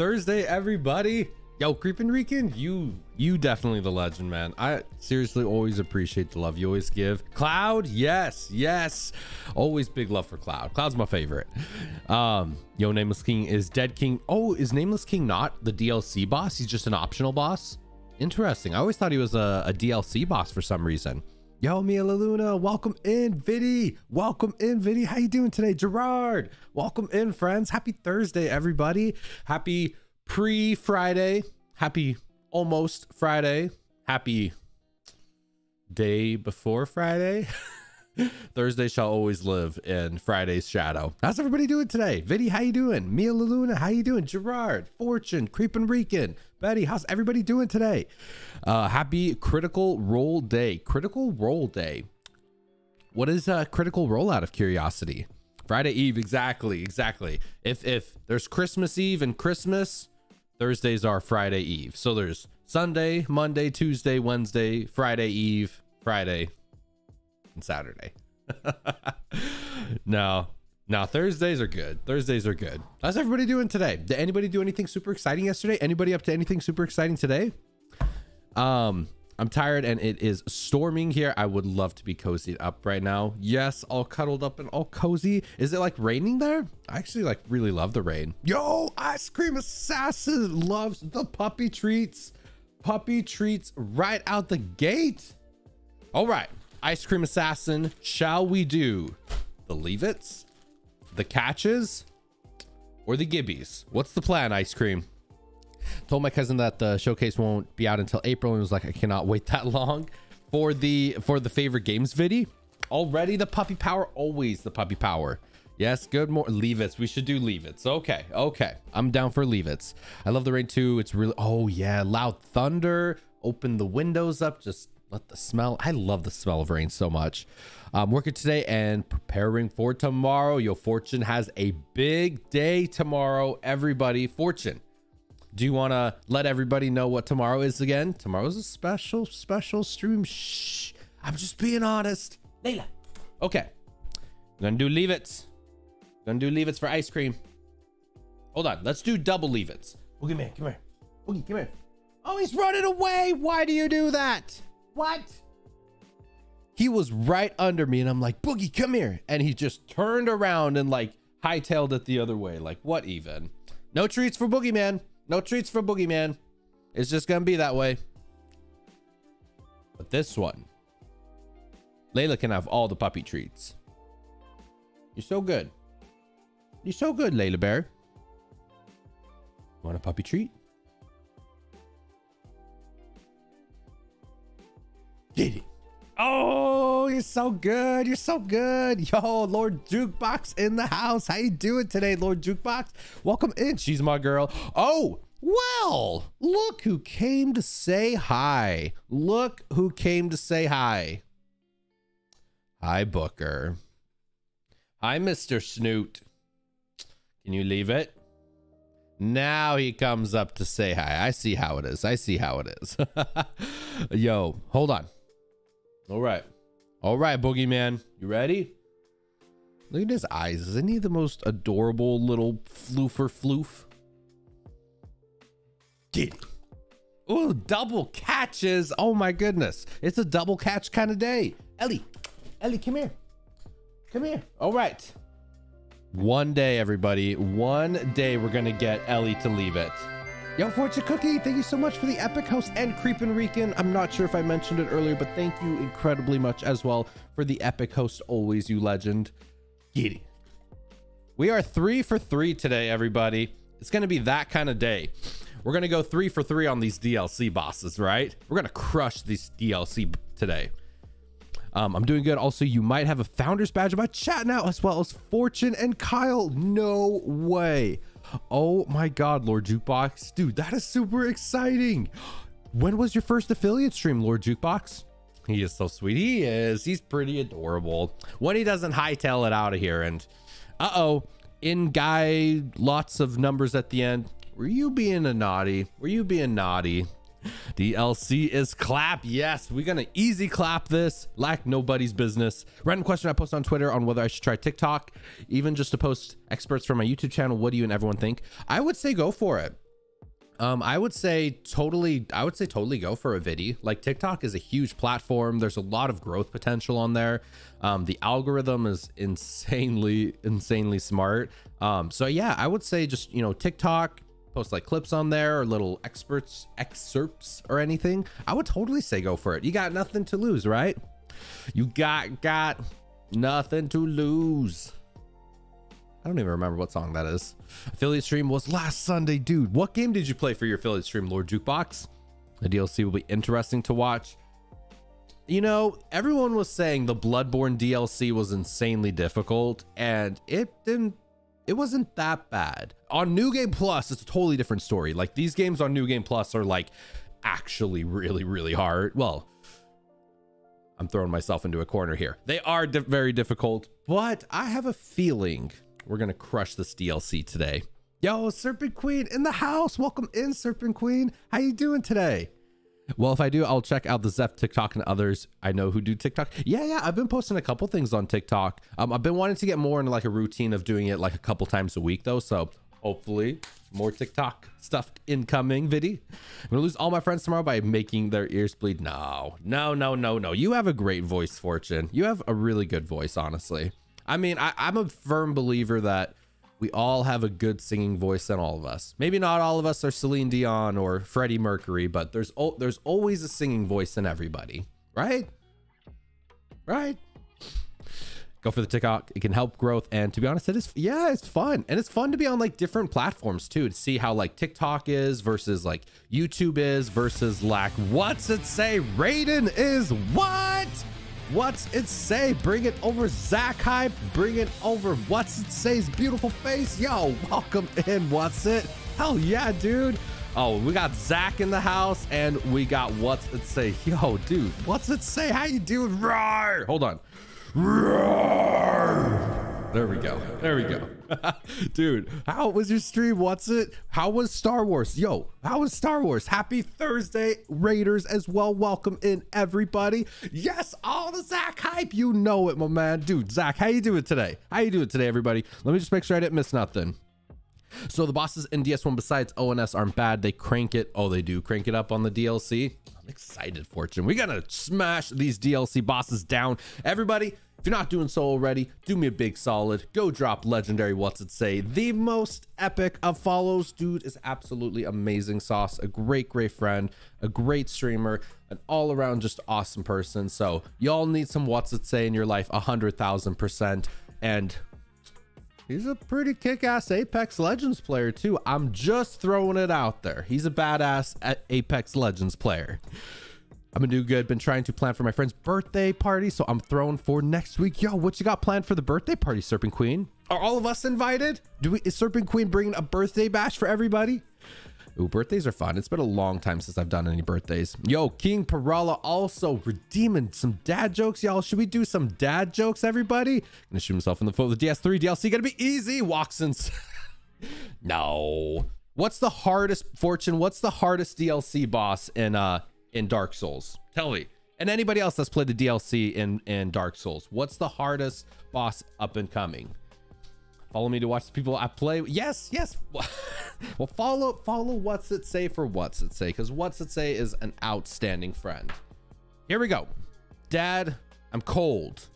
Thursday, everybody. Yo, Creepin' Rican, you definitely the legend, man. I seriously always appreciate the love you always give. Cloud, yes. Always big love for Cloud. Cloud's my favorite. Yo, Nameless King is Dead King. Oh, is Nameless King not the DLC boss? He's just an optional boss? Interesting. I always thought he was a DLC boss for some reason. Yo, Mia La Luna, welcome in, Viddy. Welcome in, Viddy. How you doing today? Gerard, welcome in, friends. Happy Thursday, everybody. Happy pre-Friday, happy almost Friday, happy day before Friday. Thursday shall always live in Friday's shadow. How's everybody doing today? Viddy, how you doing? Mia La Luna, how you doing? Gerard, Fortune, Creepin' Rican, Betty, how's everybody doing today? Happy Critical Role Day. Critical Role Day. What is a Critical Role, out of curiosity? Friday Eve, exactly. If there's Christmas Eve and Christmas, Thursdays are Friday Eve. So there's Sunday, Monday, Tuesday, Wednesday, Friday Eve, Friday, and Saturday. No, Thursdays are good. How's everybody doing today? Did anybody do anything super exciting yesterday? Anybody up to anything super exciting today? I'm tired and it is storming here. I would love to be cozied up right now. Yes, all cuddled up and all cozy. Is it like raining there? I actually like really love the rain. Yo, Ice Cream Assassin loves the puppy treats. Puppy treats right out the gate. All right, Ice Cream Assassin, shall we do the leave-its, the catches, or the gibbies? What's the plan, Ice Cream? Told my cousin that the showcase won't be out until April and was like, I cannot wait that long. For the favorite games video already, the puppy power, always the puppy power. Yes, good morning. Leave-its, we should do leave-its. Okay, I'm down for leave-its. I love the rain too. It's really, oh yeah, loud thunder, open the windows up, just let the smell. I love the smell of rain so much. I'm working today and preparing for tomorrow. Yo, Fortune has a big day tomorrow, everybody. Fortune, do you want to let everybody know what tomorrow is again? Tomorrow's a special stream. Shh, I'm just being honest. Layla. Okay. I'm going to do leave-its. For Ice Cream. Hold on. Let's do double leave-its. Oogie, man, come here. Oogie, come here. Oh, he's running away. Why do you do that? What? He was right under me and I'm like, Boogie, come here. And he just turned around and like hightailed it the other way. Like, what even? No treats for Boogie, man. It's just gonna be that way. But this one, Layla can have all the puppy treats. You're so good. Layla Bear. Want a puppy treat? Get it. Oh, you're so good. Yo, Lord Jukebox in the house. How you doing today, Lord Jukebox? Welcome in. She's my girl. Oh, well, look who came to say hi. Hi, Booker. Hi, Mr. Snoot. Can you leave it? Now he comes up to say hi. I see how it is. Yo, hold on. All right, Boogeyman, you ready? Look at his eyes. Isn't he the most adorable little floofer floof? Get it. Ooh, double catches. Oh my goodness. It's a double catch kind of day. Ellie, come here. All right. One day, everybody. One day we're going to get Ellie to leave it. Yo, Fortune Cookie, thank you so much for the Epic House and Creepin' Rican. I'm not sure if I mentioned it earlier, but thank you incredibly much as well for the Epic Host. Always, you legend. Giddy. We are 3 for 3 today, everybody. It's going to be that kind of day. We're going to go 3 for 3 on these DLC bosses, right? We're going to crush this DLC today. I'm doing good. Also, you might have a Founders Badge in my chat now, as well as Fortune and Kyle. No way. Oh my God, Lord Jukebox. Dude, that is super exciting. When was your first affiliate stream, Lord Jukebox? He is so sweet. He is. He's pretty adorable. When he doesn't hightail it out of here and, uh-oh, in guy, lots of numbers at the end. Were you being a naughty? DLC is clap. Yes, we're gonna easy clap this like nobody's business. Random question I post on Twitter on whether I should try TikTok, even just to post experts from my YouTube channel. What do you and everyone think? I would say go for it. I would say totally go for a viddy. Like, TikTok is a huge platform. There's a lot of growth potential on there. The algorithm is insanely smart. So yeah, I would say just, you know, TikTok, post like clips on there or little excerpts or anything. I would totally say go for it. You got nothing to lose, right? You got nothing to lose. I don't even remember what song that is. Affiliate stream was last Sunday. Dude, what game did you play for your affiliate stream, Lord Jukebox? The DLC will be interesting to watch. You know, everyone was saying the Bloodborne DLC was insanely difficult, and it wasn't that bad. On New Game Plus, it's a totally different story. Like, these games on New Game Plus are like actually really hard. Well, I'm throwing myself into a corner here. They are very difficult, but I have a feeling we're gonna crush this DLC today. Yo, Serpent Queen in the house. Welcome in, Serpent Queen. How you doing today? Well, if I do, I'll check out the Zeph TikTok and others I know who do TikTok. Yeah, I've been posting a couple things on TikTok. I've been wanting to get more into like a routine of doing it like a couple times a week though, so hopefully more TikTok stuff incoming, Viddy. I'm gonna lose all my friends tomorrow by making their ears bleed. No. You have a great voice, Fortune. You have a really good voice, honestly. I mean, I'm a firm believer that we all have a good singing voice in all of us. Maybe not all of us are Celine Dion or Freddie Mercury, but there's always a singing voice in everybody, right? Right? Go for the TikTok. It can help growth, and to be honest, it is. Yeah, it's fun, and it's fun to be on like different platforms too, to see how like TikTok is versus like YouTube is versus like what's it say? Raiden is what? What's it say? Bring it over, Zach Hype. Bring it over. What's it say's beautiful face? Yo, welcome in. What's it? Hell yeah, dude. Oh, we got Zach in the house, and we got what's it say? Yo, dude. What's it say? How you doing? Roar! Hold on. Roar! There we go. Dude, how was your stream? What's it? How was Star Wars? Yo, how was Star Wars? Happy Thursday, Raiders, as well. Welcome in, everybody. Yes, all the Zach hype. You know it, my man. Dude, Zach, how you doing today? How you doing today, everybody? Let me just make sure I didn't miss nothing. So the bosses in DS1 besides ONS aren't bad. They crank it. Oh, they do crank it up on the DLC. I'm excited, Fortune. We gotta smash these DLC bosses down. Everybody, if you're not doing so already, do me a big solid. Go drop legendary what's it say. The most epic of follows. Dude is absolutely amazing sauce. A great friend, a great streamer, an all around just awesome person. So y'all need some what's it say in your life 100,000%. And he's a pretty kick-ass Apex Legends player too. I'm just throwing it out there. He's a badass Apex Legends player. I'm gonna do good. Been trying to plan for my friend's birthday party, so I'm throwing for next week. Yo, what you got planned for the birthday party, Serpent Queen? Are all of us invited? Is Serpent Queen bringing a birthday bash for everybody? Ooh, birthdays are fun. It's been a long time since I've done any birthdays. Yo, King Parala also redeeming some dad jokes. Y'all, should we do some dad jokes, everybody? Gonna shoot himself in the foot with the DS3 DLC. Gonna be easy. Walks in. No. What's the hardest, Fortune? What's the hardest DLC boss in Dark Souls? Tell me. And anybody else that's played the DLC in Dark Souls, what's the hardest boss up and coming? Follow me to watch the people I play. Yes. Well, follow what's it say for what's it say, because what's it say is an outstanding friend. Here we go. Dad, I'm cold.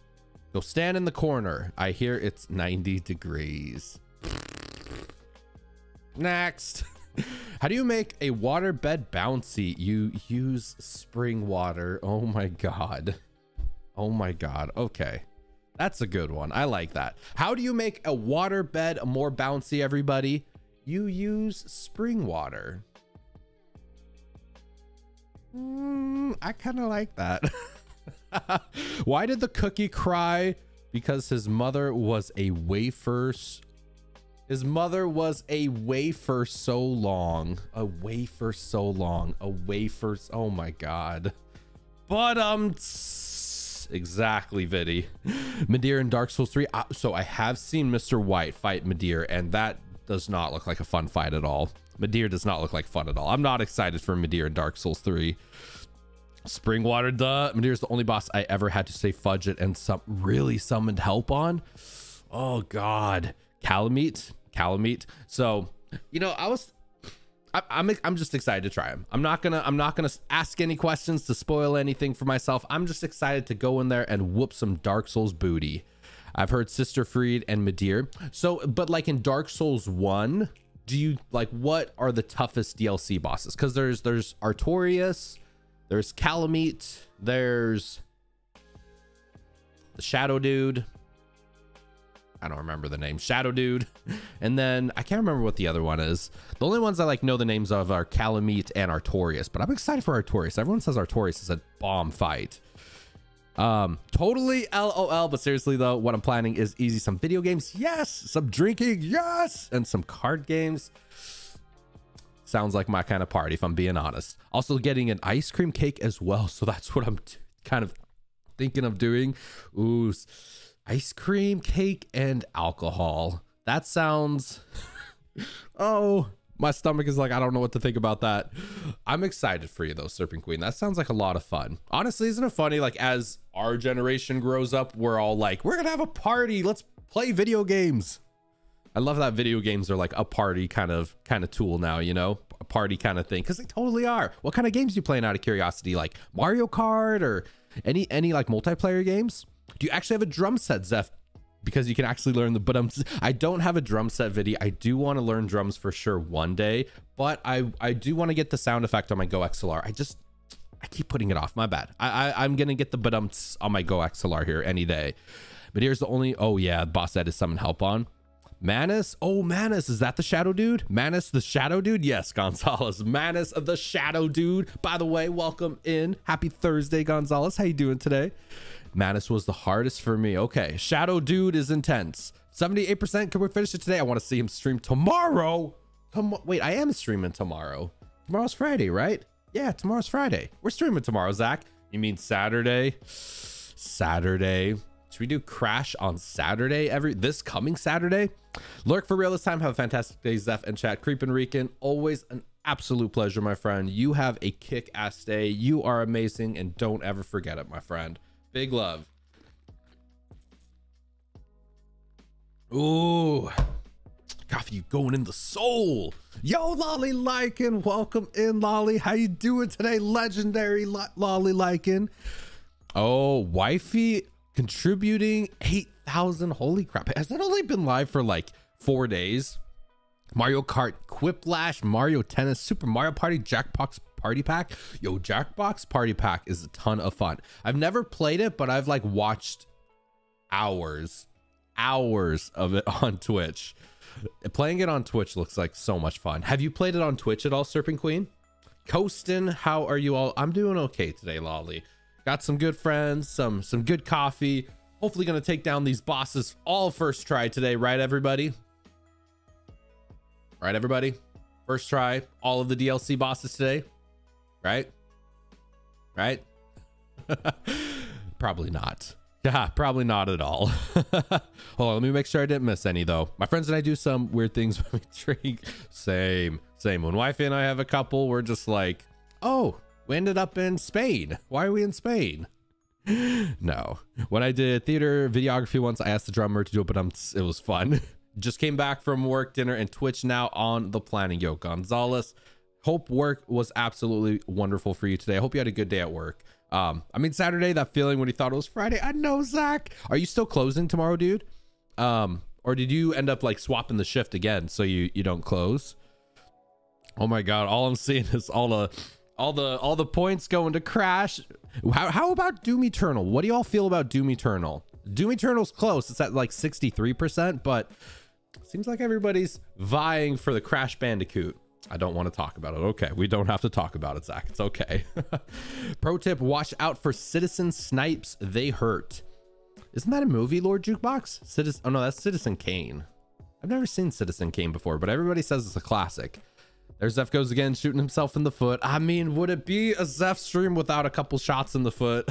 Go stand in the corner. I hear it's 90 degrees. Next. How do you make a water bed bouncy? You use spring water. Oh my god. Okay. That's a good one. I like that. How do you make a water bed more bouncy, everybody? You use spring water. I kind of like that. Why did the cookie cry? Because his mother was a wafer so long. A wafer. Oh my god. But exactly, Viddy. Midir in Dark Souls 3. So I have seen Mr. White fight Midir, and that does not look like a fun fight at all. Midir does not look like fun at all. I'm not excited for Midir in Dark Souls 3. Springwater, duh. Midir is the only boss I ever had to say fudge it and some really summoned help on. Oh god. Kalameet. So, you know, I'm just excited to try them. I'm not gonna ask any questions to spoil anything for myself. I'm just excited to go in there and whoop some Dark Souls booty. I've heard Sister Friede and Madeir. So, but like in Dark Souls 1, do you like, what are the toughest DLC bosses? Because there's Artorias, there's Kalameet, there's the Shadow Dude. I don't remember the name. Shadow Dude. And then I can't remember what the other one is. The only ones I like know the names of are Kalameet and Artorias, but I'm excited for Artorias. Everyone says Artorias is a bomb fight. Totally LOL, but seriously though, what I'm planning is easy. Some video games, yes. Some drinking, yes. And some card games. Sounds like my kind of party, if I'm being honest. Also getting an ice cream cake as well. So that's what I'm kind of thinking of doing. Ooh, ice cream, cake, and alcohol. That sounds... Oh, my stomach is like, I don't know what to think about that. I'm excited for you though, Serpent Queen. That sounds like a lot of fun. Honestly, isn't it funny? Like as our generation grows up, we're all like, we're gonna have a party. Let's play video games. I love that video games are like a party kind of tool now, you know? A party kind of thing, because they totally are. What kind of games are you playing out of curiosity? Like Mario Kart or any like multiplayer games? Do you actually have a drum set, Zeph? Because you can actually learn the badums. I don't have a drum set video. I do want to learn drums for sure one day, but I do want to get the sound effect on my Go XLR. I keep putting it off. My bad. I'm gonna get the badums on my Go XLR here any day. But here's the only... Oh yeah, boss that is summon help on. Manus? Oh, Manus. Is that the Shadow Dude? Manus the Shadow Dude? Yes, Gonzalez. Manus of the Shadow Dude. By the way, welcome in. Happy Thursday, Gonzalez. How you doing today? Manus was the hardest for me. Okay, Shadow Dude is intense. 78%. Can we finish it today? I want to see him stream tomorrow. Wait, I am streaming tomorrow. Tomorrow's Friday, right? Yeah, tomorrow's Friday. We're streaming tomorrow, Zach. You mean Saturday? Saturday. Should we do Crash on Saturday? This coming Saturday? Lurk for real this time. Have a fantastic day, Zeph and chat. Creepin' Rican, always an absolute pleasure, my friend. You have a kick-ass day. You are amazing, and don't ever forget it, my friend. Big love. Ooh. Coffee, you going in the soul. Yo, Lolly Lycan. Welcome in, Lolly. How you doing today, legendary Lolly Lycan? Oh, wifey... contributing 8,000. Holy crap. Has that only been live for like 4 days? Mario Kart, Quiplash, Mario Tennis, Super Mario Party, Jackbox Party Pack. Yo, Jackbox Party Pack is a ton of fun. I've never played it, but I've like watched hours of it on Twitch. Playing it on Twitch looks like so much fun. Have you played it on Twitch at all, Serpent Queen? Coastin, how are you all? I'm doing okay today, Lolly. Got some good friends, some good coffee. Hopefully gonna take down these bosses all first try today, right, everybody? Right, everybody? First try, all of the DLC bosses today, right? Right? Probably not. Yeah, probably not at all. Hold on, let me make sure I didn't miss any though. My friends and I do some weird things when we drink. Same. When wifey and I have a couple, we're just like, oh, we ended up in Spain. Why are we in Spain? No. When I did theater videography once, I asked the drummer to do it, but it was fun. Just came back from work, dinner, and Twitch now on the planning. Yo, Gonzalez, hope work was absolutely wonderful for you today. I hope you had a good day at work. I mean, Saturday, that feeling when you thought it was Friday. I know, Zach. Are you still closing tomorrow, dude? Or did you end up like swapping the shift again so you don't close? Oh my God. All I'm seeing is all the points going to Crash. How about Doom Eternal? What do y'all feel about Doom Eternal? Doom Eternal's close. It's at like 63%, but seems like everybody's vying for the Crash Bandicoot. I don't want to talk about it. Okay, we don't have to talk about it, Zach. It's okay. Pro tip, watch out for Citizen Snipes. They hurt. Isn't that a movie, Lord Jukebox? Oh no, that's Citizen Kane. I've never seen Citizen Kane before, but everybody says it's a classic. There Zeph goes again, shooting himself in the foot. I mean, would it be a Zeph stream without a couple shots in the foot?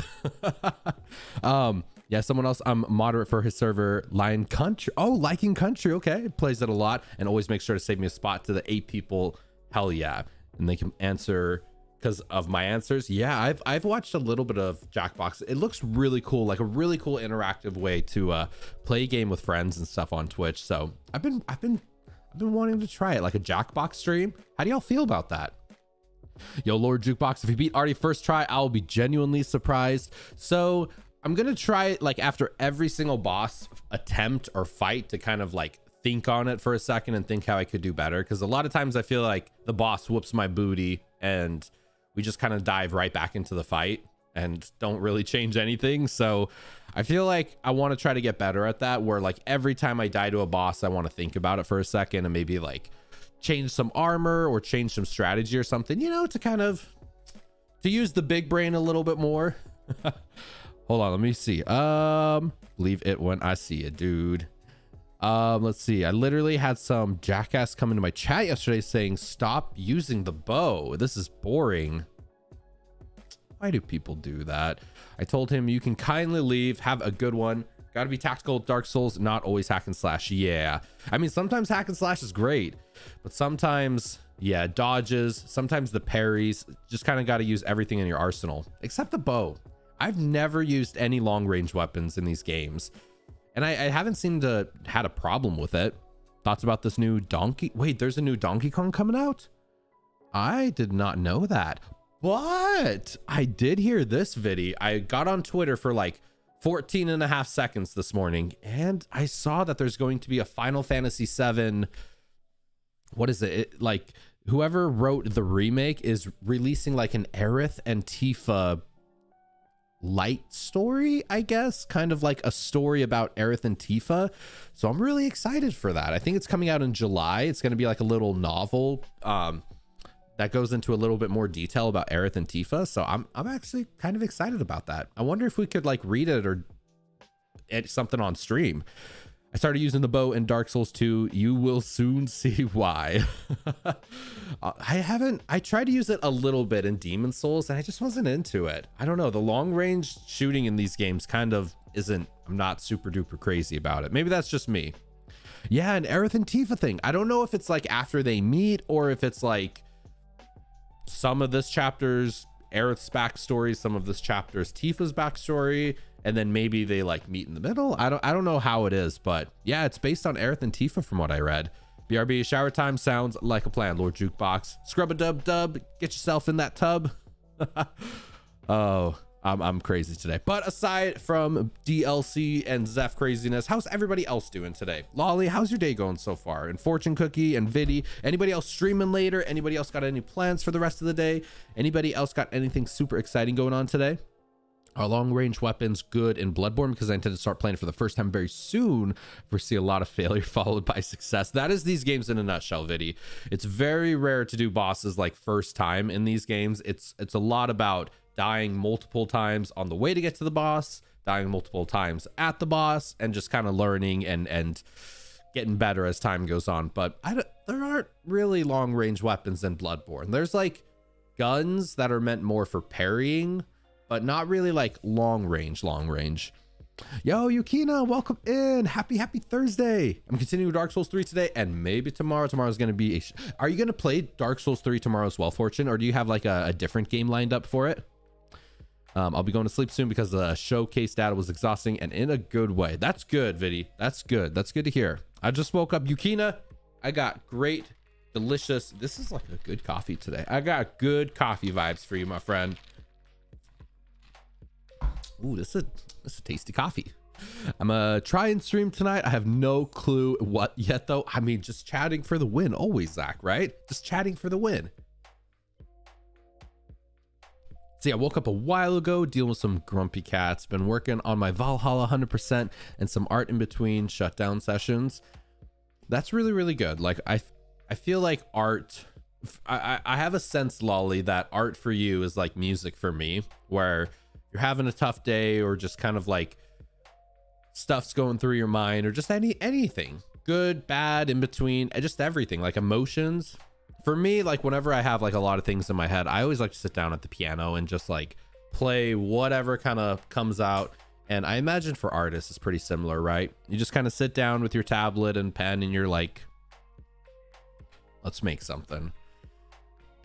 Yeah, someone else. I'm moderate for his server, Lion Country. Oh, Liking Country. Okay, plays it a lot and always makes sure to save me a spot to the 8 people. Hell yeah. And they can answer because of my answers. Yeah, I've watched a little bit of Jackbox. It looks really cool, like a really cool interactive way to play a game with friends and stuff on Twitch. So I've been I've been wanting to try it, like a Jackbox stream. How do y'all feel about that? Yo, Lord Jukebox, if you beat Artie first try, I'll be genuinely surprised. So I'm gonna try it like after every single boss attempt or fight to kind of like think on it for a second and think how I could do better. Because a lot of times I feel like the boss whoops my booty and we just kind of dive right back into the fight and don't really change anything. So I feel like I want to try to get better at that, where like every time I die to a boss, I want to think about it for a second and maybe like change some armor or change some strategy or something, you know, to kind of to use the big brain a little bit more. Hold on, let me see. Believe it when I see it, dude. Let's see. I literally had some jackass come into my chat yesterday saying, stop using the bow. This is boring. Why do people do that? I told him, you can kindly leave. Have a good one. Gotta be tactical with Dark Souls, not always hack and slash. Yeah, I mean, sometimes hack and slash is great, but sometimes, yeah, dodges, sometimes the parries, just kind of got to use everything in your arsenal except the bow. I've never used any long range weapons in these games, and I haven't seemed to had a problem with it. Thoughts about this new Donkey? Wait, there's a new Donkey Kong coming out? I did not know that. But I did hear this video. I got on Twitter for like 14 and a half seconds this morning, and I saw that there's going to be a Final Fantasy VII. What is it? Like whoever wrote the remake is releasing like an Aerith and Tifa light story, I guess, kind of like a story about Aerith and Tifa. So I'm really excited for that. I think it's coming out in July. It's going to be like a little novel. That goes into a little bit more detail about Aerith and Tifa. So I'm actually kind of excited about that. I wonder if we could like read it or edit something on stream. I started using the bow in Dark Souls 2. You will soon see why. I tried to use it a little bit in Demon's Souls and I just wasn't into it. I don't know. The long range shooting in these games kind of isn't, I'm not super duper crazy about it. Maybe that's just me. Yeah. And Aerith and Tifa thing. I don't know if it's like after they meet or if it's like, some of this chapter's Aerith's backstory, some of this chapter's Tifa's backstory, and then maybe they like meet in the middle. I don't know how it is, but yeah, it's based on Aerith and Tifa from what I read. BRB, shower time sounds like a plan. Lord Jukebox, scrub a dub dub, get yourself in that tub. Oh, I'm crazy today. But aside from DLC and Zeph craziness, how's everybody else doing today? Lolly, how's your day going so far? And Fortune Cookie and Viddy, anybody else streaming later? Anybody else got any plans for the rest of the day? Anybody else got anything super exciting going on today? Are long range weapons good in Bloodborne? Because I intend to start playing for the first time very soon. Foresee a lot of failure followed by success. That is these games in a nutshell, Viddy. It's very rare to do bosses like first time in these games. It's a lot about dying multiple times on the way to get to the boss, dying multiple times at the boss, and just kind of learning and getting better as time goes on. But there aren't really long range weapons in Bloodborne. There's like guns that are meant more for parrying, but not really like long range. Yo, Yukina, welcome in. Happy Thursday. I'm continuing Dark Souls 3 today and maybe tomorrow. Tomorrow's going to be Are you going to play Dark Souls 3 tomorrow as well, Fortune? Or do you have like a different game lined up for it? I'll be going to sleep soon because the showcase data was exhausting and in a good way. That's good, Viddy. That's good. That's good to hear. I just woke up. Yukina, I got great, delicious. This is like a good coffee today. I got good coffee vibes for you, my friend. Ooh, this is a tasty coffee. I'm going to try and stream tonight. I have no clue what yet, though. I mean, just chatting for the win. Always, Zach, right? Just chatting for the win. See, I woke up a while ago, dealing with some grumpy cats, been working on my Valhalla 100% and some art in between shutdown sessions. That's really, really good. Like, I feel like art, I have a sense, Lolly, that art for you is like music for me, where you're having a tough day or just kind of like stuff's going through your mind or just anything good, bad, in between, just everything, like emotions. For me, like whenever I have like a lot of things in my head, I always like to sit down at the piano and just like play whatever kind of comes out. And I imagine for artists, it's pretty similar, right? You just kind of sit down with your tablet and pen and you're like, let's make something.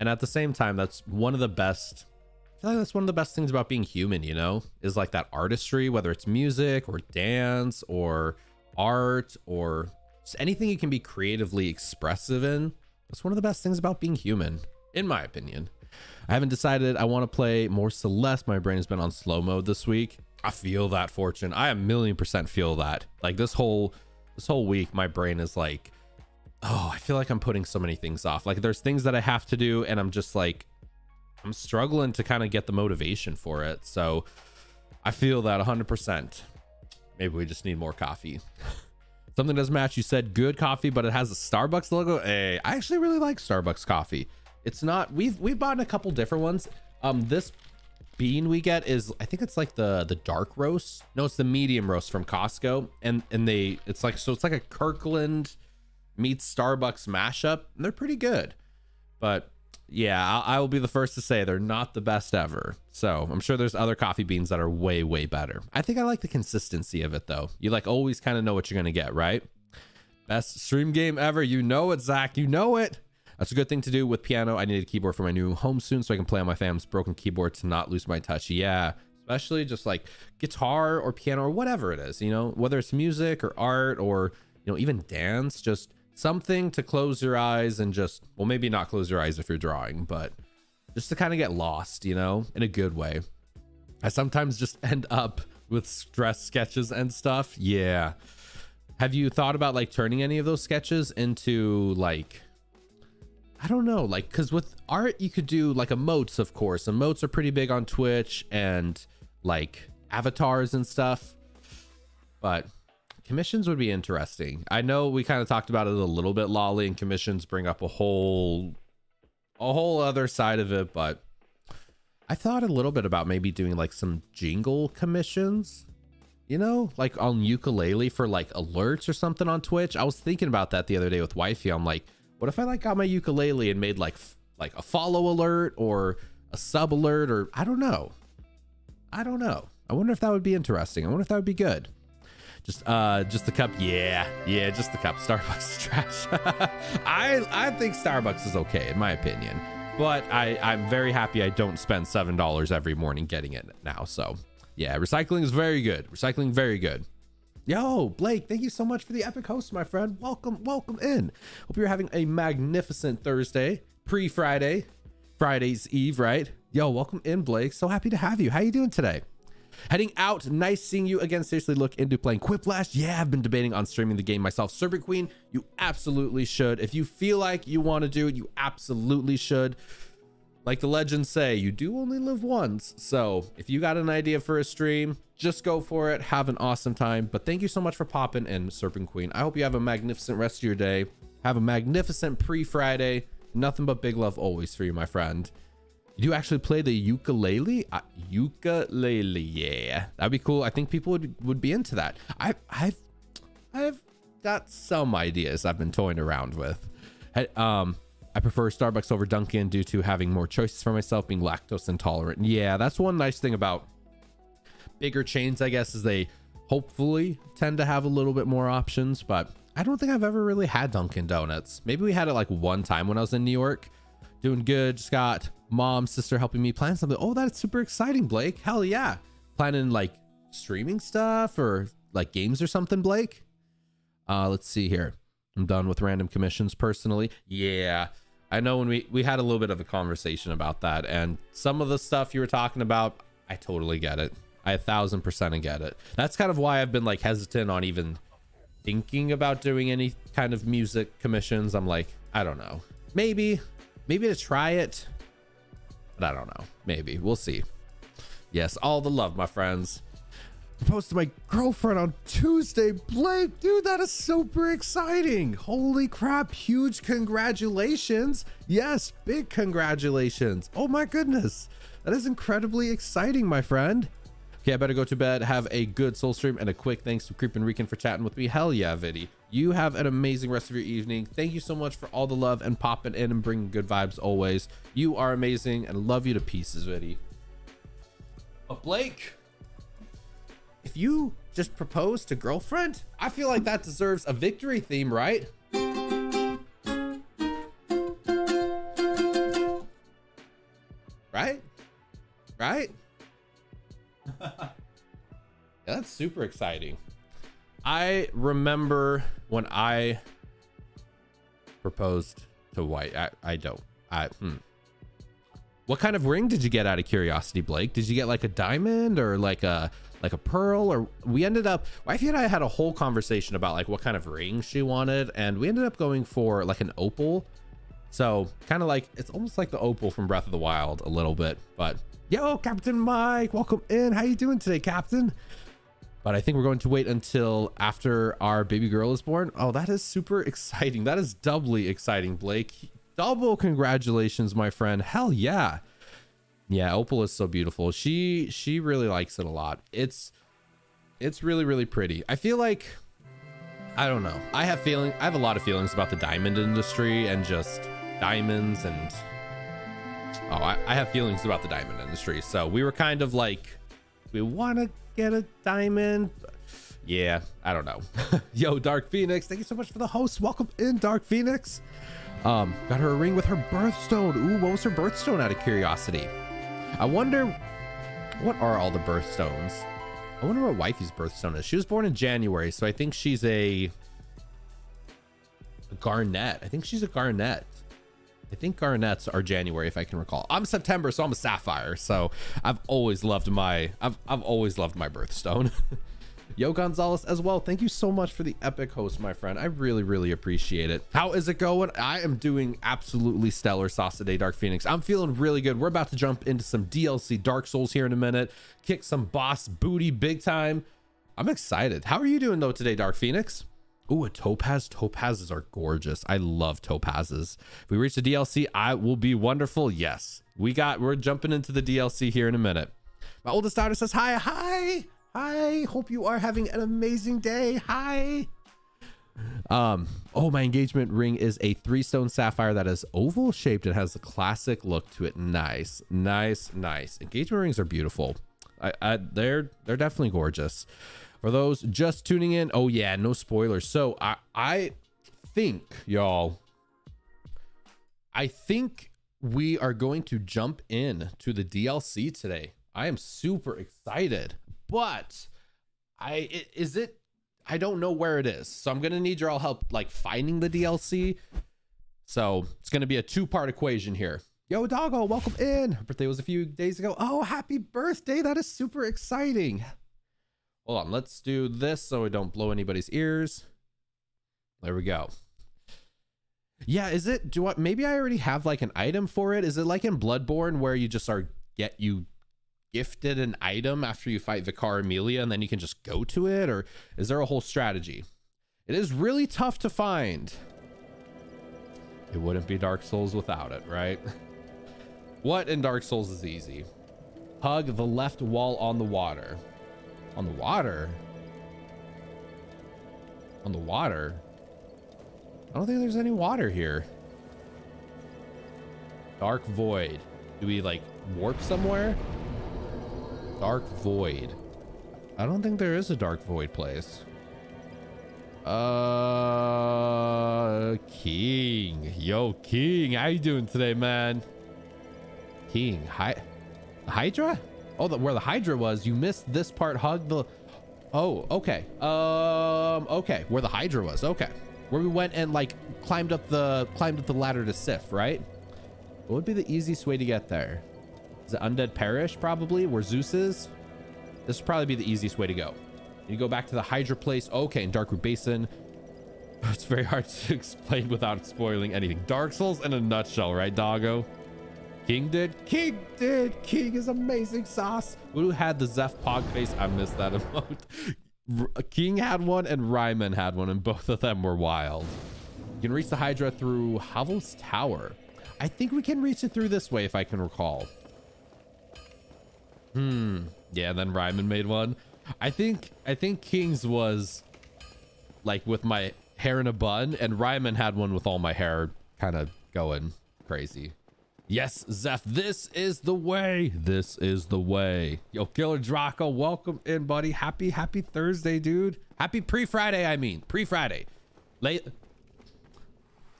And at the same time, that's one of the best. I feel like that's one of the best things about being human, you know, is like that artistry, whether it's music or dance or art or Just anything you can be creatively expressive in. That's one of the best things about being human, in my opinion. I haven't decided I want to play more Celeste. My brain has been on slow mode this week. I feel that, Fortune. I 1,000,000% feel that. Like this whole week, my brain is like, oh, I feel like I'm putting so many things off. Like there's things that I have to do and I'm just like, I'm struggling to kind of get the motivation for it. So I feel that 100%. Maybe we just need more coffee. Something doesn't match. You said good coffee, but it has a Starbucks logo. Hey, I actually really like Starbucks coffee. It's not, we've bought a couple different ones. This bean we get is, I think it's like the dark roast. No, it's the medium roast from Costco. And it's like a Kirkland meets Starbucks mashup. And they're pretty good, but yeah, I will be the first to say they're not the best ever. So I'm sure there's other coffee beans that are way, way better. I think I like the consistency of it though. You like always kind of know what you're going to get, right? Best stream game ever. You know it, Zach, you know it. That's a good thing to do with piano. I need a keyboard for my new home soon so I can play on my fam's broken keyboard to not lose my touch. Yeah, especially just like guitar or piano or whatever it is, you know, whether it's music or art or, you know, even dance, just something to close your eyes and just, well, maybe not close your eyes if you're drawing, but just to kind of get lost, you know, in a good way. I sometimes just end up with stress sketches and stuff. Yeah. Have you thought about like turning any of those sketches into like, I don't know, like, cause with art, you could do like emotes, of course. Emotes are pretty big on Twitch and like avatars and stuff, but commissions would be interesting. I know we kind of talked about it a little bit, Lolly, and commissions bring up a whole other side of it, but I thought a little bit about maybe doing like some jingle commissions, you know, like on ukulele for like alerts or something on Twitch. I was thinking about that the other day with Wifey. I'm like, what if I like got my ukulele and made like a follow alert or a sub alert, or I don't know. I wonder if that would be interesting. I wonder if that would be good. Just the cup. Yeah, just the cup. Starbucks is trash. I think Starbucks is okay in my opinion, but I'm very happy I don't spend $7 every morning getting it now. So yeah, recycling is very good. Recycling, very good. Yo, Blake, thank you so much for the epic host, my friend. Welcome in. Hope you're having a magnificent Thursday, pre-Friday, Friday's Eve, right? Yo, welcome in, Blake. So happy to have you. How you doing today? Heading out. Nice seeing you again. Seriously, look into playing Quiplash. Yeah, I've been debating on streaming the game myself. Serpent Queen, you absolutely should. If you feel like you want to do it, you absolutely should. Like the legends say, you do only live once. So if you got an idea for a stream, just go for it. Have an awesome time. But thank you so much for popping in, Serpent Queen. I hope you have a magnificent rest of your day. Have a magnificent pre-Friday. Nothing but big love always for you, my friend. You actually play the ukulele? Ukulele, yeah. That'd be cool. I think people would be into that. I've got some ideas I've been toying around with. I prefer Starbucks over Dunkin' due to having more choices for myself, being lactose intolerant. Yeah, that's one nice thing about bigger chains, I guess, is they hopefully tend to have a little bit more options, but I don't think I've ever really had Dunkin' Donuts. Maybe we had it like one time when I was in New York. Doing good, Scott. Mom, sister helping me plan something. Oh, that's super exciting, Blake. Hell yeah. Planning like streaming stuff or like games or something, Blake. Let's see here. I'm done with random commissions personally. Yeah, I know when we had a little bit of a conversation about that, and some of the stuff you were talking about, I totally get it. I 1,000% get it. That's kind of why I've been like hesitant on even thinking about doing any kind of music commissions. I'm like, I don't know. Maybe to try it. But I don't know. Maybe. We'll see. Yes, all the love, my friends. Proposed to my girlfriend on Tuesday. Blake, dude, that is super exciting. Holy crap. Huge congratulations. Yes, big congratulations. Oh my goodness. That is incredibly exciting, my friend. Okay, I better go to bed. Have a good soul stream, and a quick thanks to Creepin' Rican for chatting with me. Hell yeah, Viddy. You have an amazing rest of your evening. Thank you so much for all the love and popping in and bringing good vibes always. You are amazing and love you to pieces, Viddy. But Blake, if you just proposed to girlfriend, I feel like that deserves a victory theme, right? Right? Yeah, that's super exciting. I remember when I proposed to White. What kind of ring did you get, out of curiosity, Blake? Did you get like a diamond or like a pearl? Or we ended up, Wifey and I had a whole conversation about like what kind of ring she wanted, and we ended up going for like an opal. So kind of like, it's almost like the opal from Breath of the Wild a little bit. But yo, Captain Mike, welcome in. How you doing today, Captain? But I think we're going to wait until after our baby girl is born. Oh, that is super exciting. That is doubly exciting, Blake. Double congratulations, my friend. Hell yeah. Yeah, opal is so beautiful. She really likes it a lot. It's really, really pretty. I feel like, I don't know. I have a lot of feelings about the diamond industry and just diamonds, and I have feelings about the diamond industry. So we were kind of like, we want to get a diamond. Yeah, I don't know. Yo, Dark Phoenix, thank you so much for the host. Welcome in, Dark Phoenix. Got her a ring with her birthstone. Ooh, what was her birthstone, out of curiosity? I wonder, what are all the birthstones? I wonder what Wifey's birthstone is. She was born in January, so I think she's a Garnet. I think she's a Garnet. I think Garnets are January, if I can recall. I'm September, so I'm a Sapphire. So I've always loved my birthstone. Yo, Gonzalez as well. Thank you so much for the epic host, my friend. I really, really appreciate it. How is it going? I am doing absolutely stellar sauce today, Dark Phoenix. I'm feeling really good. We're about to jump into some DLC Dark Souls here in a minute. Kick some boss booty big time. I'm excited. How are you doing though today, Dark Phoenix? Ooh, a topaz. Topazes are gorgeous. I love topazes. If we reach the DLC, I will be wonderful. Yes, we're jumping into the DLC here in a minute. My oldest daughter says, hi. Hope you are having an amazing day. Hi. Oh, my engagement ring is a 3-stone sapphire that is oval shaped. It has a classic look to it. Nice, nice, nice. Engagement rings are beautiful. They're definitely gorgeous. For those just tuning in, oh yeah, no spoilers. So I think, y'all, I think we are going to jump in to the DLC today. I am super excited, but I don't know where it is. So I'm going to need your all help like finding the DLC. So it's going to be a 2-part equation here. Yo, Doggo, welcome in. Her birthday was a few days ago. Oh, happy birthday. That is super exciting. Hold on, let's do this so we don't blow anybody's ears. There we go. Yeah, is it, maybe I already have like an item for it. Is it like in Bloodborne where you just you gifted an item after you fight Vicar Amelia and then you can just go to it? Or is there a whole strategy? It is really tough to find. It wouldn't be Dark Souls without it, right? What in Dark Souls is easy? Hug the left wall on the water. On the water? On the water? I don't think there's any water here. Dark void. Do we like warp somewhere? Dark void. I don't think there is a dark void place. King. Yo, King. How you doing today, man? King. Hydra? Oh, where the Hydra was, you missed this part. Hug the... Oh, okay. Okay. Where the Hydra was. Okay. Where we went and like climbed up the ladder to Sif, right? What would be the easiest way to get there? Is it Undead Parish? Probably where Zeus is. This would probably be the easiest way to go. You go back to the Hydra place. Okay. In Darkroot Basin. It's very hard to explain without spoiling anything. Dark Souls in a nutshell, right, Doggo? King did. King is amazing sauce. Who had the Zeph Pog face? I missed that emote. King had one and Ryman had one, and both of them were wild. You can reach the Hydra through Havel's Tower. I think we can reach it through this way if I can recall. Yeah, then Ryman made one. I think King's was like with my hair in a bun, and Ryman had one with all my hair kind of going crazy. Yes, Zeph, this is the way. This is the way. Yo, Killer Draco, welcome in, buddy. Happy Thursday, dude. Happy pre-Friday, I mean. Pre-Friday.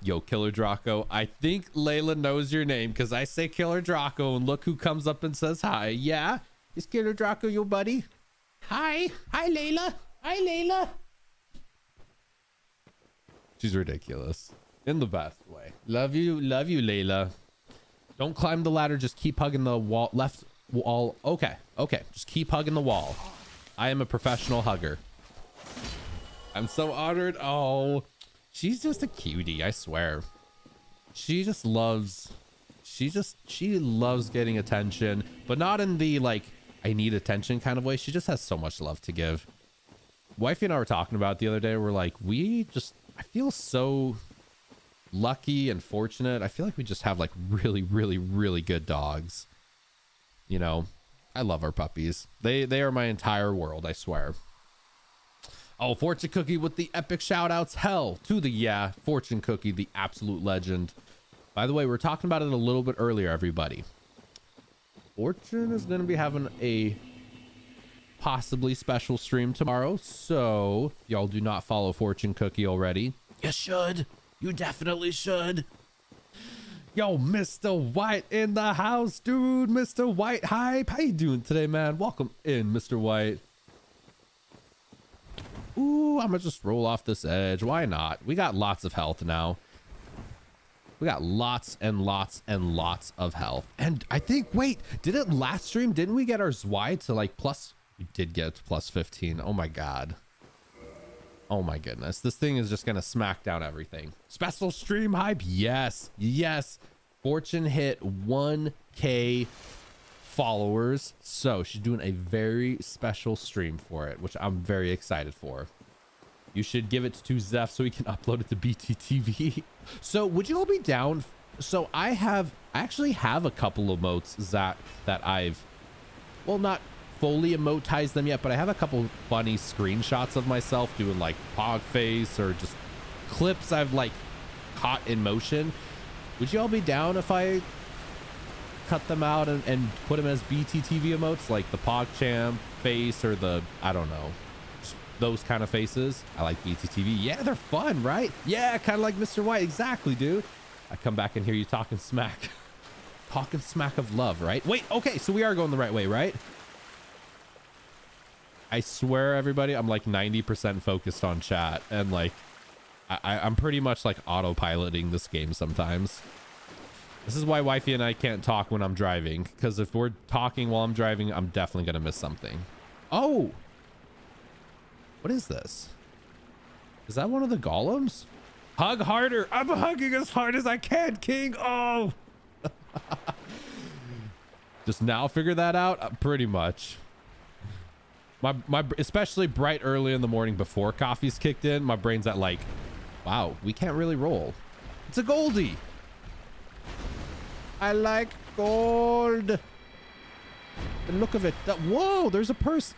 Yo, Killer Draco, I think Layla knows your name because I say Killer Draco, and look who comes up and says hi. Yeah, is Killer Draco your buddy? Hi. Hi, Layla. She's ridiculous in the best way. Love you, Layla. Don't climb the ladder. Just keep hugging the wall. Left wall. Okay. Okay. Just keep hugging the wall. I am a professional hugger. I'm so honored. Oh, she's just a cutie. I swear. She just loves. She loves getting attention, but not in the like, I need attention kind of way. She just has so much love to give. Wifey and I were talking about it the other day. We're like, I feel so lucky and fortunate. I feel like we just have like really good dogs. You know, I love our puppies. They are my entire world, I swear. Oh, Fortune Cookie with the epic shout outs. Hell to the yeah, Fortune Cookie, the absolute legend. By the way, we were talking about it a little bit earlier, everybody. Fortune is going to be having a possibly special stream tomorrow. So y'all do not follow Fortune Cookie already. You should. You definitely should. Yo, Mr. White in the house, dude. Mr. White Hype. How you doing today, man? Welcome in, Mr. White. Ooh, I'm going to just roll off this edge. Why not? We got lots of health now. We got lots and lots and lots of health. And I think, wait, did it last stream? Didn't we get our Zwei to like plus? We did get it to plus 15. Oh my God. Oh my goodness. This thing is just going to smack down everything. Special stream hype. Yes. Yes. Fortune hit 1K followers. So she's doing a very special stream for it, which I'm very excited for. You should give it to Zeph so he can upload it to BTTV. So would you all be down? So I actually have a couple of emotes that I've, well, not fully emotized them yet, but I have a couple funny screenshots of myself doing like pog face or just clips I've like caught in motion. Would you all be down if I cut them out and put them as BTTV emotes, like the PogChamp face or the, I don't know, those kind of faces? I like BTTV. Yeah, they're fun, right? Yeah, kind of like Mr. White. Exactly, dude. I come back and hear you talking smack. Talking smack of love, right? Wait, okay, so we are going the right way, right? I swear, everybody, I'm like 90% focused on chat, and like I'm pretty much like autopiloting this game sometimes. This is why Wifey and I can't talk when I'm driving, because if we're talking while I'm driving, I'm definitely gonna miss something. Oh, what is this? Is that one of the golems? Hug harder. I'm hugging as hard as I can, King. Oh, just now figure that out. Pretty much. My especially bright early in the morning before coffee's kicked in, my brain's at like, wow, we can't really roll. It's a Goldie. I like gold. The look of it. Whoa, there's a person.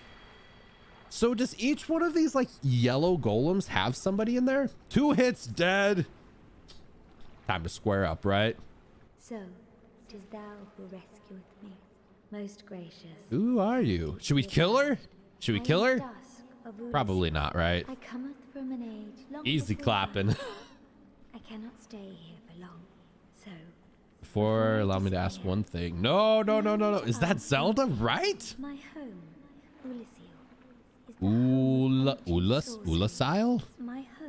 So does each one of these like yellow golems have somebody in there? 2 hits dead. Time to square up, right? So, 'tis thou who rescueth me, most gracious. Who are you? Should we kill her? Should we kill her? Probably not, right? I cometh from an age long. Easy clapping. I cannot stay here for long. So before, allow me to ask one thing. No. Is that Zelda, right? My home, Oolacile. Oolacile? My hope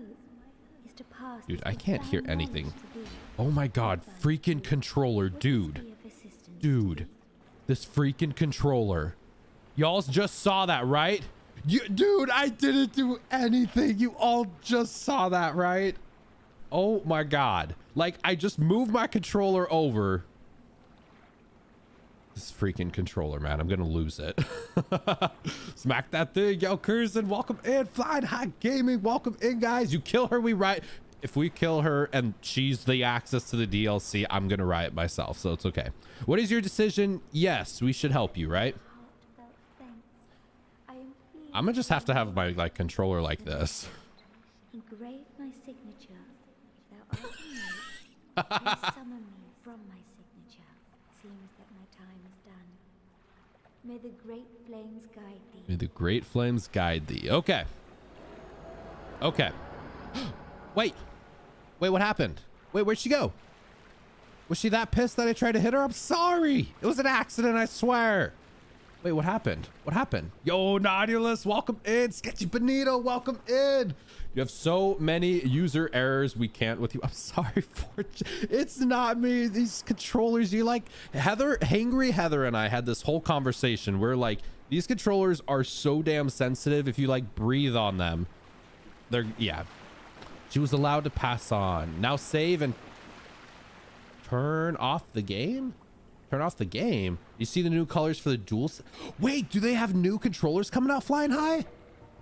is to pass. Dude, I can't hear anything. Oh my God, freaking controller, dude. Dude, this freaking controller. Y'all just saw that, right? Dude, I didn't do anything. You all just saw that, right? Oh my God. Like, I just moved my controller over. This freaking controller, man. I'm going to lose it. Smack that thing. Yo, Curzon, welcome in. Flying High Gaming, welcome in, guys. You kill her, we riot. If we kill her and she's the access to the DLC, I'm going to riot myself, so it's okay. What is your decision? Yes, we should help you, right? I'm going to just have to have my like controller like this. Engrave my signature. If thou art me, please summon me from my signature. It seems that my time is done. May the great flames guide thee. May the great flames guide thee. Okay. Okay. Wait. Wait, what happened? Wait, where'd she go? Was she that pissed that I tried to hit her? I'm sorry. It was an accident, I swear. Wait, what happened? What happened? Yo, Nautilus, welcome in. Sketchy Bonito, welcome in. You have so many user errors. We can't with you. I'm sorry, Fortune. It's not me. These controllers, you like Heather, Hangry Heather and I had this whole conversation. We're like, these controllers are so damn sensitive. If you like breathe on them, they're, yeah. She was allowed to pass on. Now save and turn off the game. Turn off the game. You see the new colors for the duals? Wait, do they have new controllers coming out flying high?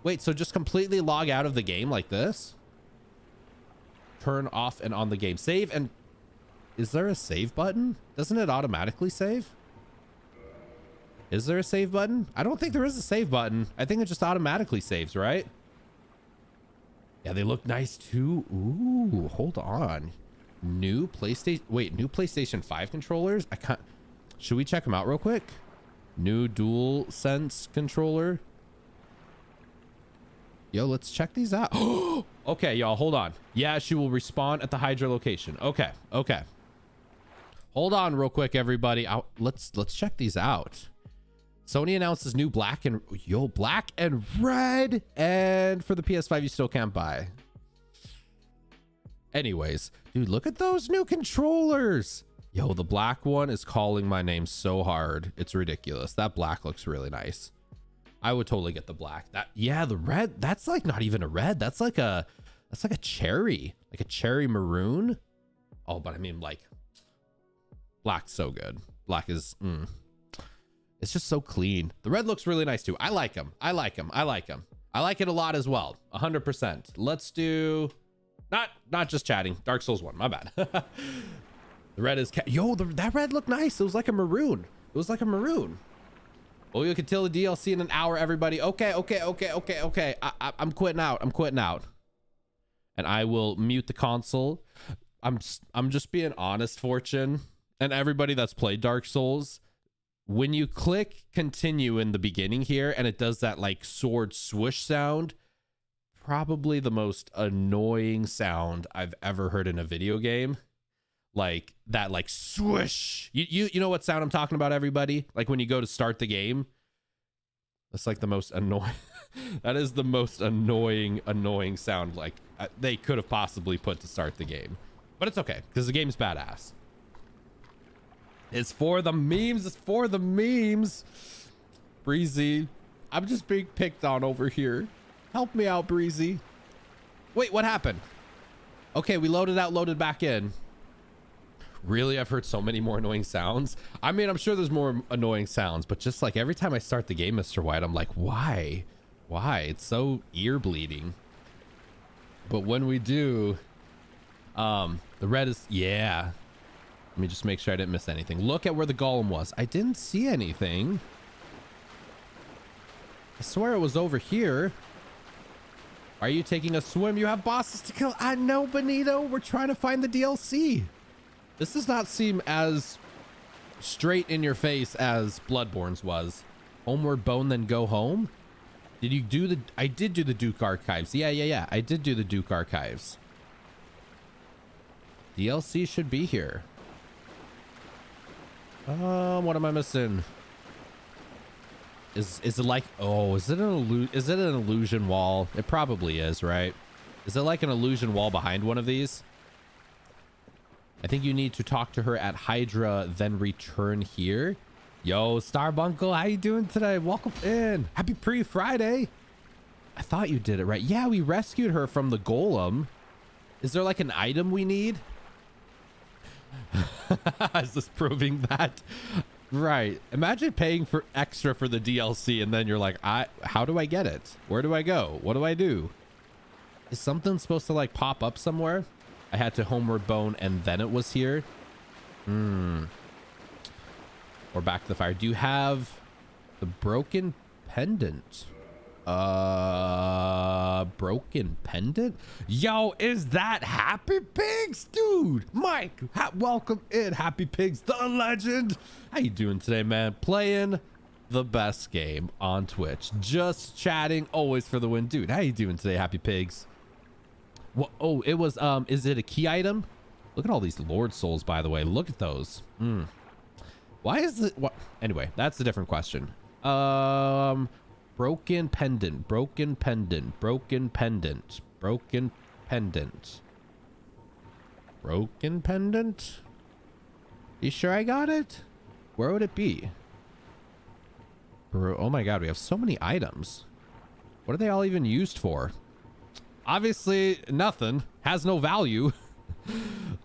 Wait, so just completely log out of the game like this? Turn off and on the game. Save and... Is there a save button? Doesn't it automatically save? Is there a save button? I don't think there is a save button. I think it just automatically saves, right? Yeah, they look nice too. Ooh, hold on. New PlayStation... Wait, new PlayStation 5 controllers? I can't... Should we check them out real quick? New DualSense controller. Yo, let's check these out. Okay, y'all, hold on. Yeah, she will respawn at the Hydra location. Okay, okay. Hold on real quick, everybody. Let's check these out. Sony announces new black and... Yo, black and red. And for the PS5, you still can't buy. Anyways, dude, look at those new controllers. Yo, the black one is calling my name so hard. It's ridiculous. That black looks really nice. I would totally get the black. That, yeah, the red, that's like not even a red. That's like a, cherry, like a cherry maroon. Oh, but I mean like black's so good. Black is, it's just so clean. The red looks really nice too. I like them. I like them. I like them. I like it a lot as well. 100%. Let's do not just chatting. Dark Souls 1, my bad. The red is yo, that red looked nice. It was like a maroon. It was like a maroon. Oh, you can tell the DLC in an hour, everybody. Okay, okay, okay, okay, okay. I'm quitting out. I'm quitting out. And I will mute the console. I'm just being honest, Fortune. And everybody that's played Dark Souls, when you click continue in the beginning here and it does that like sword swoosh sound, probably the most annoying sound I've ever heard in a video game. Like that, like swoosh. You know what sound I'm talking about, everybody? Like when you go to start the game, that's like the most annoying. That is the most annoying sound like they could have possibly put to start the game. But it's okay because the game's badass. It's for the memes. It's for the memes. Breezy, I'm just being picked on over here. Help me out, Breezy. Wait, what happened? Okay, we loaded out, loaded back in. Really, I've heard so many more annoying sounds. I mean, I'm sure there's more annoying sounds, but just like every time I start the game, Mr. White, I'm like, why? Why? It's so ear bleeding. But when we do, the red is, yeah. Let me just make sure I didn't miss anything. Look at where the golem was. I didn't see anything. I swear it was over here. Are you taking a swim? You have bosses to kill. I know, Benito. We're trying to find the DLC. This does not seem as straight in your face as Bloodborne's was. Homeward Bone, then go home. Did you do the... I did do the Duke Archives. Yeah, yeah, yeah. I did do the Duke Archives. DLC should be here. What am I missing? Is it like... Oh, is it an illusion wall? It probably is, right? Is it like an illusion wall behind one of these? I think you need to talk to her at Hydra, then return here. Yo, Starbuncle, how you doing today? Welcome in. Happy pre-Friday. I thought you did it right. Yeah, we rescued her from the golem. Is there like an item we need? Is this proving that? Right. Imagine paying for extra for the DLC and then you're like, how do I get it? Where do I go? What do I do? Is something supposed to like pop up somewhere? I had to Homeward Bone and then it was here. Or back to the fire. Do you have the broken pendant? Broken pendant? Yo, is that Happy Pigs, dude? Mike, welcome in, Happy Pigs, the legend. How you doing today, man? Playing the best game on Twitch. Just chatting, always for the win. Dude, how you doing today, Happy Pigs? Well, oh, it was, is it a key item? Look at all these Lord Souls, by the way. Look at those. Why is it? What? Anyway, that's a different question. Broken pendant, broken pendant, broken pendant, broken pendant. Broken pendant? You sure I got it? Where would it be? Bro, oh my god, we have so many items. What are they all even used for? Obviously, nothing. Has no value.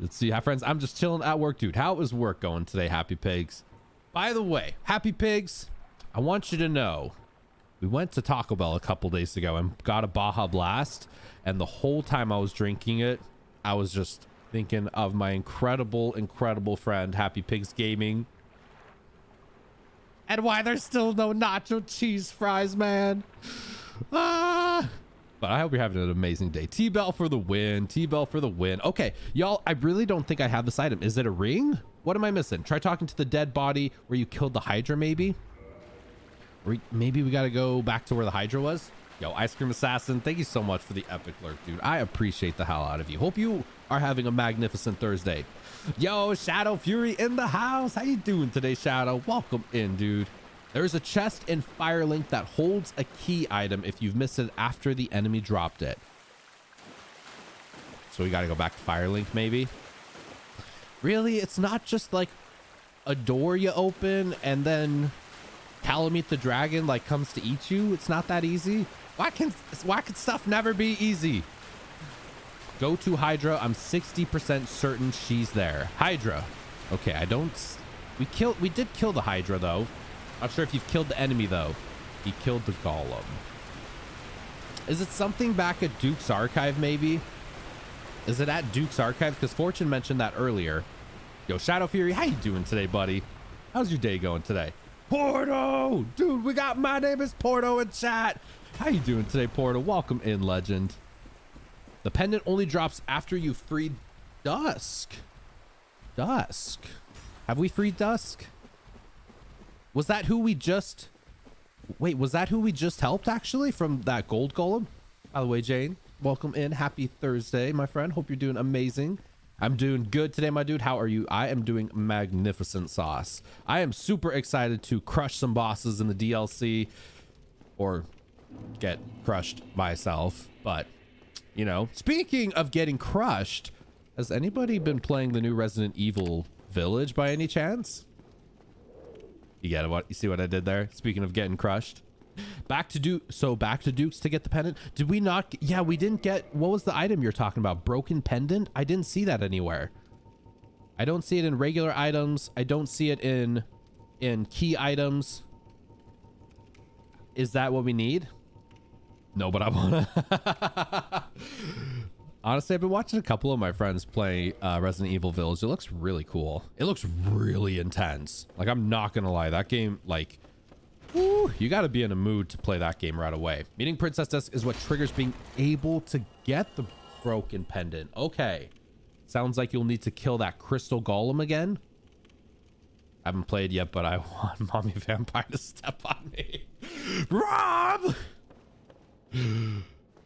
Let's see. Hi, friends. I'm just chilling at work, dude. How is work going today, Happy Pigs? By the way, Happy Pigs, I want you to know, we went to Taco Bell a couple days ago and got a Baja Blast, and the whole time I was drinking it, I was just thinking of my incredible friend, Happy Pigs Gaming. And why there's still no nacho cheese fries, man. Ah! But I hope you're having an amazing day. T-Bell for the win. T-Bell for the win. Okay, y'all, I really don't think I have this item. Is it a ring? What am I missing? Try talking to the dead body where you killed the Hydra, maybe? Or maybe we got to go back to where the Hydra was? Yo, Ice Cream Assassin, thank you so much for the epic lurk, dude. I appreciate the hell out of you. Hope you are having a magnificent Thursday. Yo, Shadow Fury in the house. How you doing today, Shadow? Welcome in, dude. There is a chest in Firelink that holds a key item if you've missed it after the enemy dropped it. So we got to go back to Firelink, maybe? Really, it's not just like a door you open and then Kalameet the dragon like comes to eat you. It's not that easy. Why can stuff never be easy? Go to Hydra. I'm 60% certain she's there. Hydra. Okay, I don't... We did kill the Hydra, though. Not sure if you've killed the enemy, though. He killed the golem. Is it something back at Duke's Archive, maybe? Is it at Duke's Archive? Because Fortune mentioned that earlier. Yo, Shadow Fury, how you doing today, buddy? How's your day going today? Porto! Dude, we got My Name is Porto in chat. How you doing today, Porto? Welcome in, legend. The pendant only drops after you free Dusk. Dusk. Have we freed Dusk? Was that who we just... Wait, was that who we just helped, actually, from that gold golem? By the way, Jane, welcome in. Happy Thursday, my friend. Hope you're doing amazing. I'm doing good today, my dude. How are you? I am doing magnificent sauce. I am super excited to crush some bosses in the DLC or get crushed myself. But, you know, speaking of getting crushed, has anybody been playing the new Resident Evil Village by any chance? You get what you see what I did there? Speaking of getting crushed. Back to Duke. So back to Duke's to get the pendant. Did we not? Yeah, we didn't get. What was the item you're talking about? Broken pendant? I didn't see that anywhere. I don't see it in regular items. I don't see it in key items. Is that what we need? No, but I wanna. Honestly, I've been watching a couple of my friends play Resident Evil Village. It looks really cool. It looks really intense. Like, I'm not going to lie. That game, like, woo, you got to be in a mood to play that game right away. Meeting Princess Dusk is what triggers being able to get the broken pendant. Okay. Sounds like you'll need to kill that crystal golem again. I haven't played yet, but I want Mommy Vampire to step on me. Rob!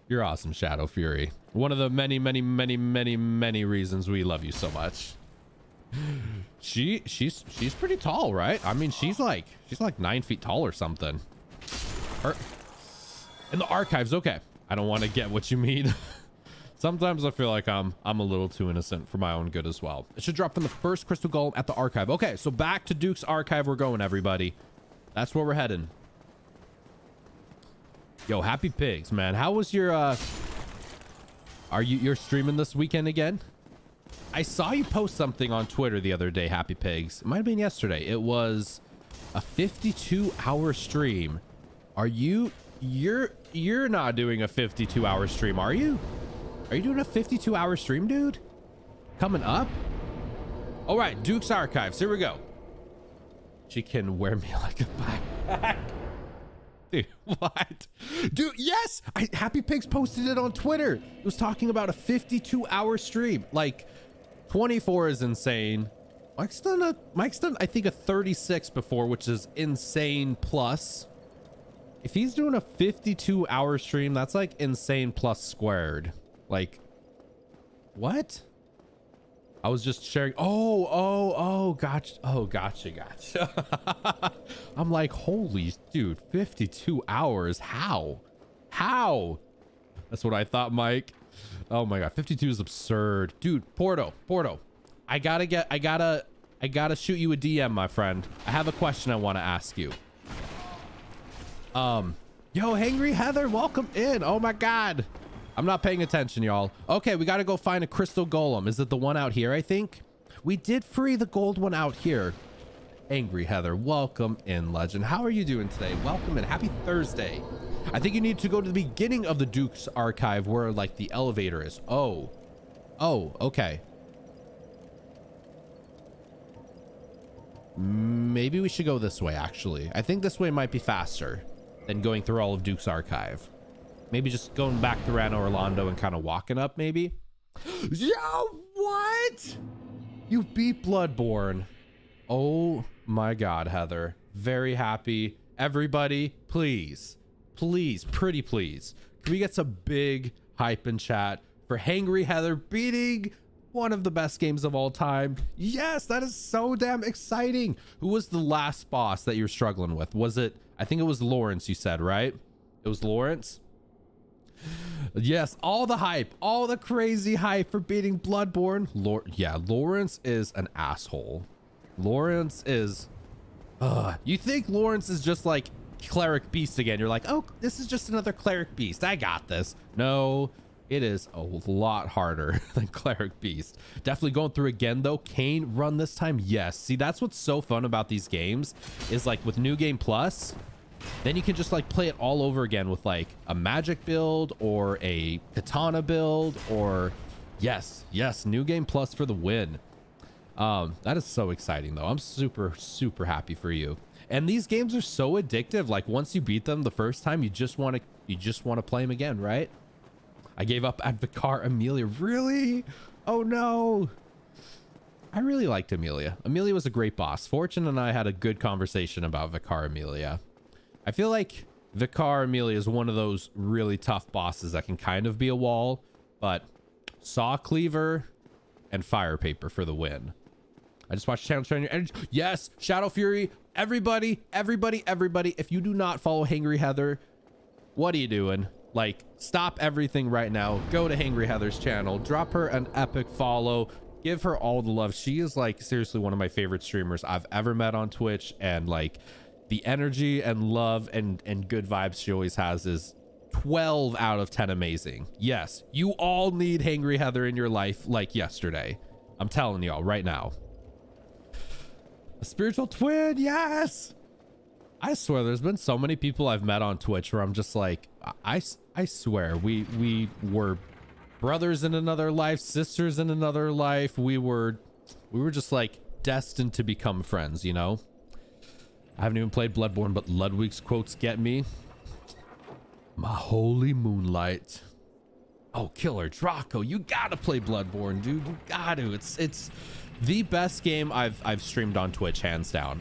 You're awesome, Shadow Fury. One of the many reasons we love you so much. She's pretty tall, right? I mean, she's like 9 feet tall or something. Her in the archives. Okay, I don't want to get what you mean. Sometimes I feel like I'm a little too innocent for my own good as well. It should drop from the first crystal golem at the archive. Okay, so back to Duke's Archive we're going, everybody. That's where we're heading. Yo, Happy Pigs, man. How was your, you're streaming this weekend again? I saw you post something on Twitter the other day, Happy Pigs. It might have been yesterday. It was a 52-hour stream. Are you, you're not doing a 52-hour stream, are you? Are you doing a 52-hour stream, dude? Coming up? All right, Duke's Archives. Here we go. She can wear me like a backpack. Dude, what? Dude, yes! Happy Pigs posted it on Twitter. It was talking about a 52-hour stream. Like, 24 is insane. Mike's done, I think, a 36 before, which is insane plus. If he's doing a 52-hour stream, that's like insane plus squared. Like, what? I was just sharing. Oh, gotcha. Oh, gotcha. I'm like, holy dude, 52 hours. How? That's what I thought, Mike. Oh my God. 52 is absurd. Dude, Porto. I gotta shoot you a DM, my friend. I have a question I want to ask you. Yo, Hangry Heather, welcome in. Oh my God. I'm not paying attention, y'all. Okay, we gotta go find a crystal golem. Is it the one out here, I think? We did free the gold one out here. Angry Heather, welcome in, legend. How are you doing today? Welcome and happy Thursday. I think you need to go to the beginning of the Duke's archive where, like, the elevator is. Oh, okay. Maybe we should go this way, actually. I think this way might be faster than going through all of Duke's archive. Maybe just going back to Rano Orlando and kind of walking up, maybe. Yo, what? You beat Bloodborne. Oh my God, Heather. Very happy. Everybody, please, pretty please. Can we get some big hype in chat for Hangry Heather beating one of the best games of all time? Yes, that is so damn exciting. Who was the last boss that you were struggling with? Was it, I think it was Lawrence, you said, right? It was Lawrence. Yes, all the hype, all the crazy hype for beating Bloodborne. Lawrence is an asshole. Lawrence is you think Lawrence is just like cleric beast again. You're like, oh, this is just another cleric beast, I got this. No, it is a lot harder than cleric beast. Definitely going through again though. Kane run this time. Yes, see, that's what's so fun about these games is like with New Game Plus, then you can just like play it all over again with like a magic build or a katana build or yes, New Game Plus for the win. That is so exciting though. I'm super happy for you. And these games are so addictive. Like once you beat them the first time, you just want to play them again, right? I gave up at Vicar Amelia. Really? Oh no. I really liked Amelia. Amelia was a great boss. Fortune and I had a good conversation about Vicar Amelia. I feel like Vicar Amelia is one of those really tough bosses that can kind of be a wall, but Saw Cleaver and Fire Paper for the win. I just watched channel train your energy. Yes, Shadow Fury. Everybody. If you do not follow Hangry Heather, what are you doing? Like, stop everything right now. Go to Hangry Heather's channel. Drop her an epic follow. Give her all the love. She is like seriously one of my favorite streamers I've ever met on Twitch, and like the energy and love and good vibes she always has is 12 out of 10 amazing. Yes, you all need Hangry Heather in your life like yesterday. I'm telling y'all right now. A spiritual twin, yes! I swear there's been so many people I've met on Twitch where I'm just like, I swear we were brothers in another life, sisters in another life. We were just like destined to become friends, you know? I haven't even played Bloodborne, but Ludwig's quotes get me. My holy moonlight. Oh, Killer Draco, you gotta play Bloodborne, dude. You gotta. It's the best game I've streamed on Twitch, hands down.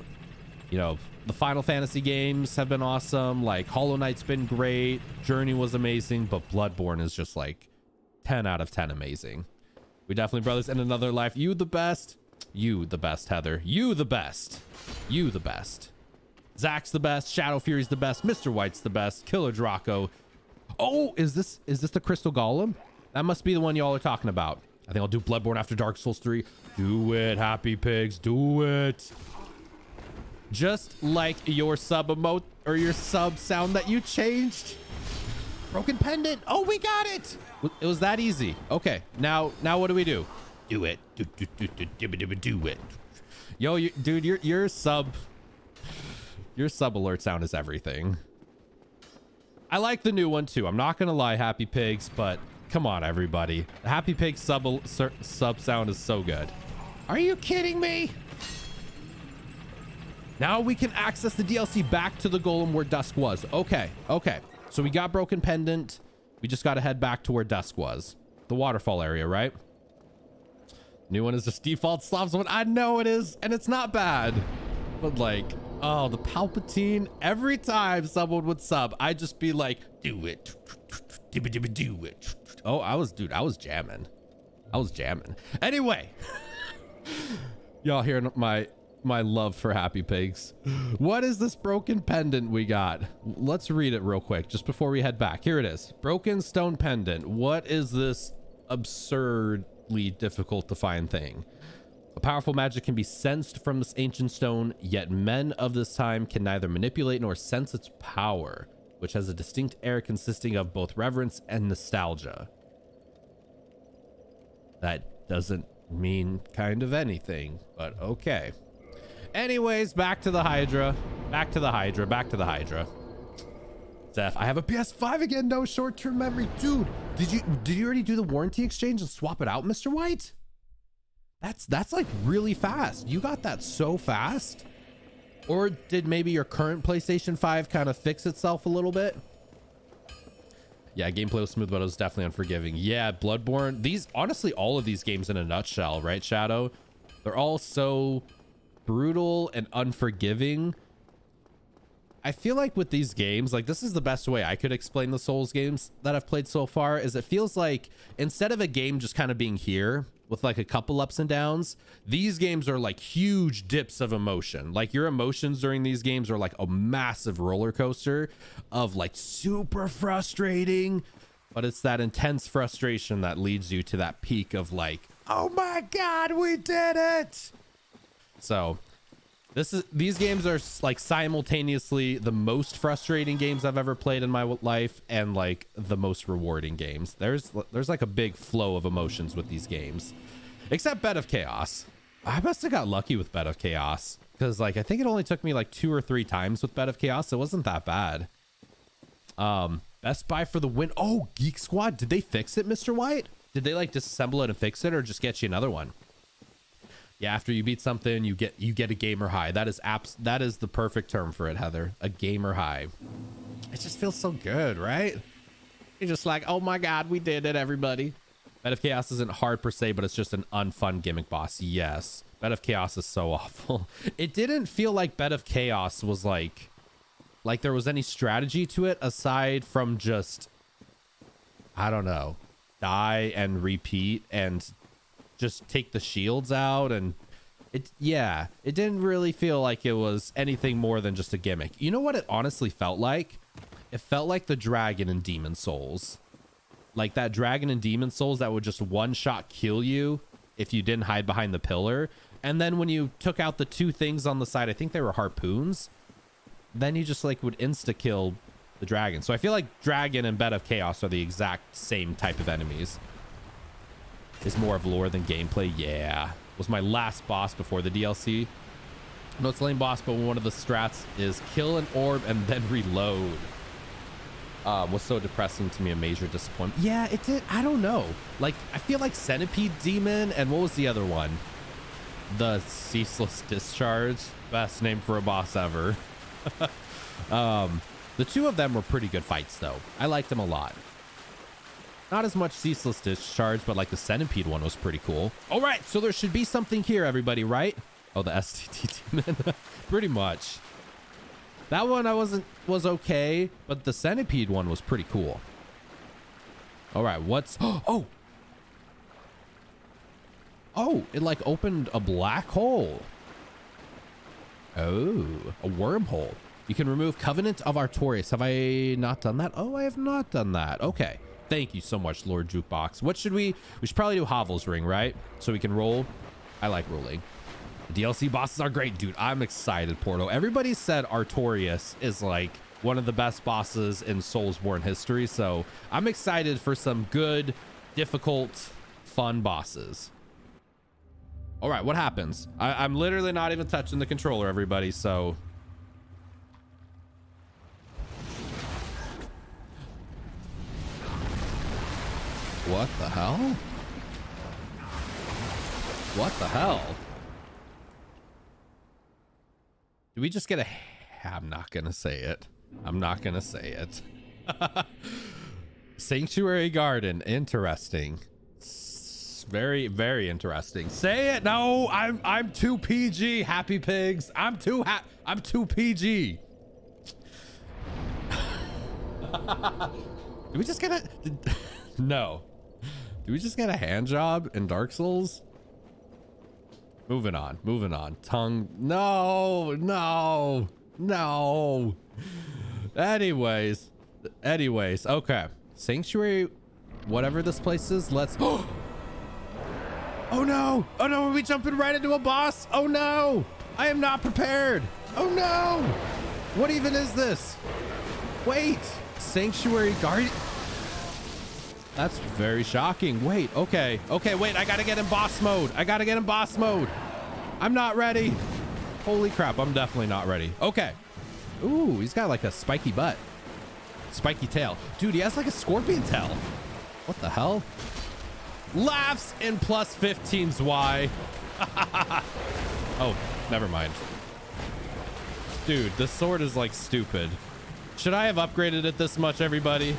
You know, the Final Fantasy games have been awesome. Like Hollow Knight's been great. Journey was amazing, but Bloodborne is just like 10 out of 10 amazing. We definitely brothers in another life. You the best. You the best, Heather. You the best. You the best. Zach's the best. Shadow Fury's the best. Mr. White's the best. Killer Draco. Oh, is this the crystal golem? That must be the one y'all are talking about. I think I'll do Bloodborne after Dark Souls 3. Do it, happy pigs. Do it. Just like your sub emote or your sub sound that you changed. Broken pendant. Oh, we got it. It was that easy. Okay. Now what do we do? Do it. Do it. Yo, dude, your sub alert sound is everything. I like the new one too. I'm not gonna lie, Happy Pigs, but come on, everybody. The Happy Pig sub sound is so good. Are you kidding me? Now we can access the DLC back to the golem where Dusk was. Okay. So we got Broken Pendant. We just gotta head back to where Dusk was. The waterfall area, right? New one is just default Slav's one. I know it is, and it's not bad. But like, oh, the Palpatine. Every time someone would sub, I'd just be like, do it. Do it. Oh, I was jamming. Anyway. Y'all hearing my love for Happy Pigs. What is this broken pendant we got? Let's read it real quick just before we head back. Here it is. Broken stone pendant. What is this absurdly difficult to find thing? A powerful magic can be sensed from this ancient stone, yet men of this time can neither manipulate nor sense its power, which has a distinct air consisting of both reverence and nostalgia. That doesn't mean kind of anything, but okay. Anyways, back to the Hydra. Back to the Hydra. Back to the Hydra. Zeph, I have a PS5 again. No short-term memory. Dude, did you already do the warranty exchange and swap it out, Mr. White? That's like really fast. You got that so fast. Or did maybe your current PlayStation 5 kind of fix itself a little bit? Yeah, gameplay was smooth, but it was definitely unforgiving. Yeah, Bloodborne. These, honestly, all of these games in a nutshell, right, Shadow? They're all so brutal and unforgiving. I feel like with these games, like, this is the best way I could explain the Souls games that I've played so far, is it feels like instead of a game just kind of being here with like a couple ups and downs, these games are like huge dips of emotion. Like your emotions during these games are like a massive roller coaster of like super frustrating, but it's that intense frustration that leads you to that peak of like, oh my God, we did it. So these games are like simultaneously the most frustrating games I've ever played in my life and like the most rewarding games. There's like a big flow of emotions with these games, except Bed of Chaos. I must have got lucky with Bed of Chaos because like I think it only took me like 2 or 3 times with Bed of Chaos. It wasn't that bad. Best Buy for the win. Oh, Geek Squad. Did they fix it, Mr. White? Did they like disassemble it and fix it or just get you another one? Yeah, after you beat something, you get a gamer high. That is the perfect term for it, Heather. A gamer high. It just feels so good, right? You're just like, oh my God, we did it, everybody. Bed of Chaos isn't hard per se, but it's just an unfun gimmick boss. Yes, Bed of Chaos is so awful. It didn't feel like Bed of Chaos was like there was any strategy to it aside from just, I don't know, die and repeat and just take the shields out. And it didn't really feel like it was anything more than just a gimmick. You know what it honestly felt like? It felt like the dragon in Demon's Souls. Like that dragon in Demon's Souls that would just one shot kill you if you didn't hide behind the pillar. And then when you took out the 2 things on the side, I think they were harpoons, then you just like would insta kill the dragon. So I feel like dragon and Bed of Chaos are the exact same type of enemies. Is more of lore than gameplay. Yeah, it was my last boss before the DLC. No, it's lame boss, but one of the strats is kill an orb and then reload. Was so depressing to me, a major disappointment. Yeah, it did. I don't know, like I feel like Centipede Demon and what was the other one, the Ceaseless Discharge, best name for a boss ever. The 2 of them were pretty good fights though. I liked them a lot. Not as much Ceaseless Discharge, but like the Centipede one was pretty cool. All right, so there should be something here, everybody, right? Oh, the STT Demon. Pretty much. That one was okay, but the Centipede one was pretty cool. All right, what's... Oh! Oh, it like opened a black hole. Oh, a wormhole. You can remove Covenant of Artorias. Have I not done that? Oh, I have not done that. Okay. Thank you so much, Lord Jukebox. What should we should probably do Havel's Ring, right? So we can roll. I like rolling. The DLC bosses are great, dude. I'm excited, Porto. Everybody said Artorias is like one of the best bosses in Soulsborne history. So I'm excited for some good, difficult, fun bosses. All right, what happens? I'm literally not even touching the controller, everybody, so... What the hell? What the hell? Do we just get a... I'm not going to say it. I'm not going to say it. Sanctuary Garden. Interesting. Very, very interesting. Say it. No, I'm too PG, Happy Pigs. I'm too PG. Do we just get a... No. Do we just get a hand job in Dark Souls? Moving on, moving on. Tongue. No, no, no. Anyways, okay. Sanctuary, whatever this place is, let's... Oh no! Oh no, are we jumping right into a boss? Oh no! I am not prepared! Oh no! What even is this? Wait! Sanctuary Guardian? That's very shocking. Wait, okay. Okay, wait, I gotta get in boss mode. I'm not ready. Holy crap, I'm definitely not ready. Okay. Ooh, he's got like a spiky butt. Spiky tail. Dude, he has like a scorpion tail. What the hell? Laughs and plus 15's why. Oh, never mind. Dude, this sword is like stupid. Should I have upgraded it this much, everybody?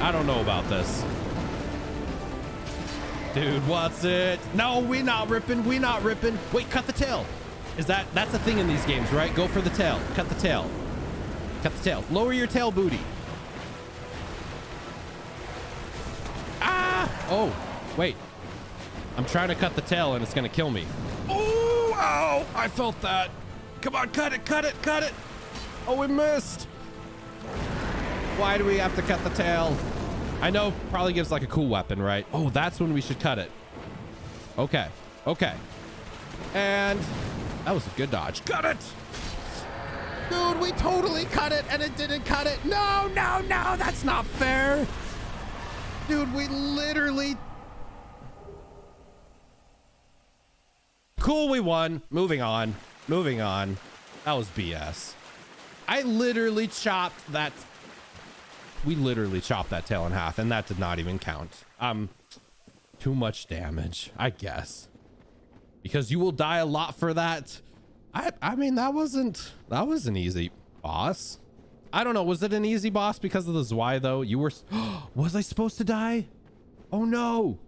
I don't know about this. Dude, what's it? No, we not ripping. We not ripping. Wait, cut the tail. Is that... that's a thing in these games, right? Go for the tail. Cut the tail. Cut the tail. Lower your tail, booty. Oh, wait. I'm trying to cut the tail and it's going to kill me. Oh, ow. I felt that. Come on, cut it, cut it, cut it. Oh, we missed. Why do we have to cut the tail? I know, probably gives like a cool weapon, right? Oh, that's when we should cut it. Okay, okay. And that was a good dodge. Cut it. Dude, we totally cut it and it didn't cut it. No, no, no. That's not fair. Dude, we literally... Cool, we won. Moving on. Moving on. That was BS. I literally chopped that... We literally chopped that tail in half, and that did not even count. Too much damage, I guess. Because you will die a lot for that. I mean, that wasn't easy, boss. I don't know. Was it an easy boss because of the Zwei though? You were... Was I supposed to die? Oh no.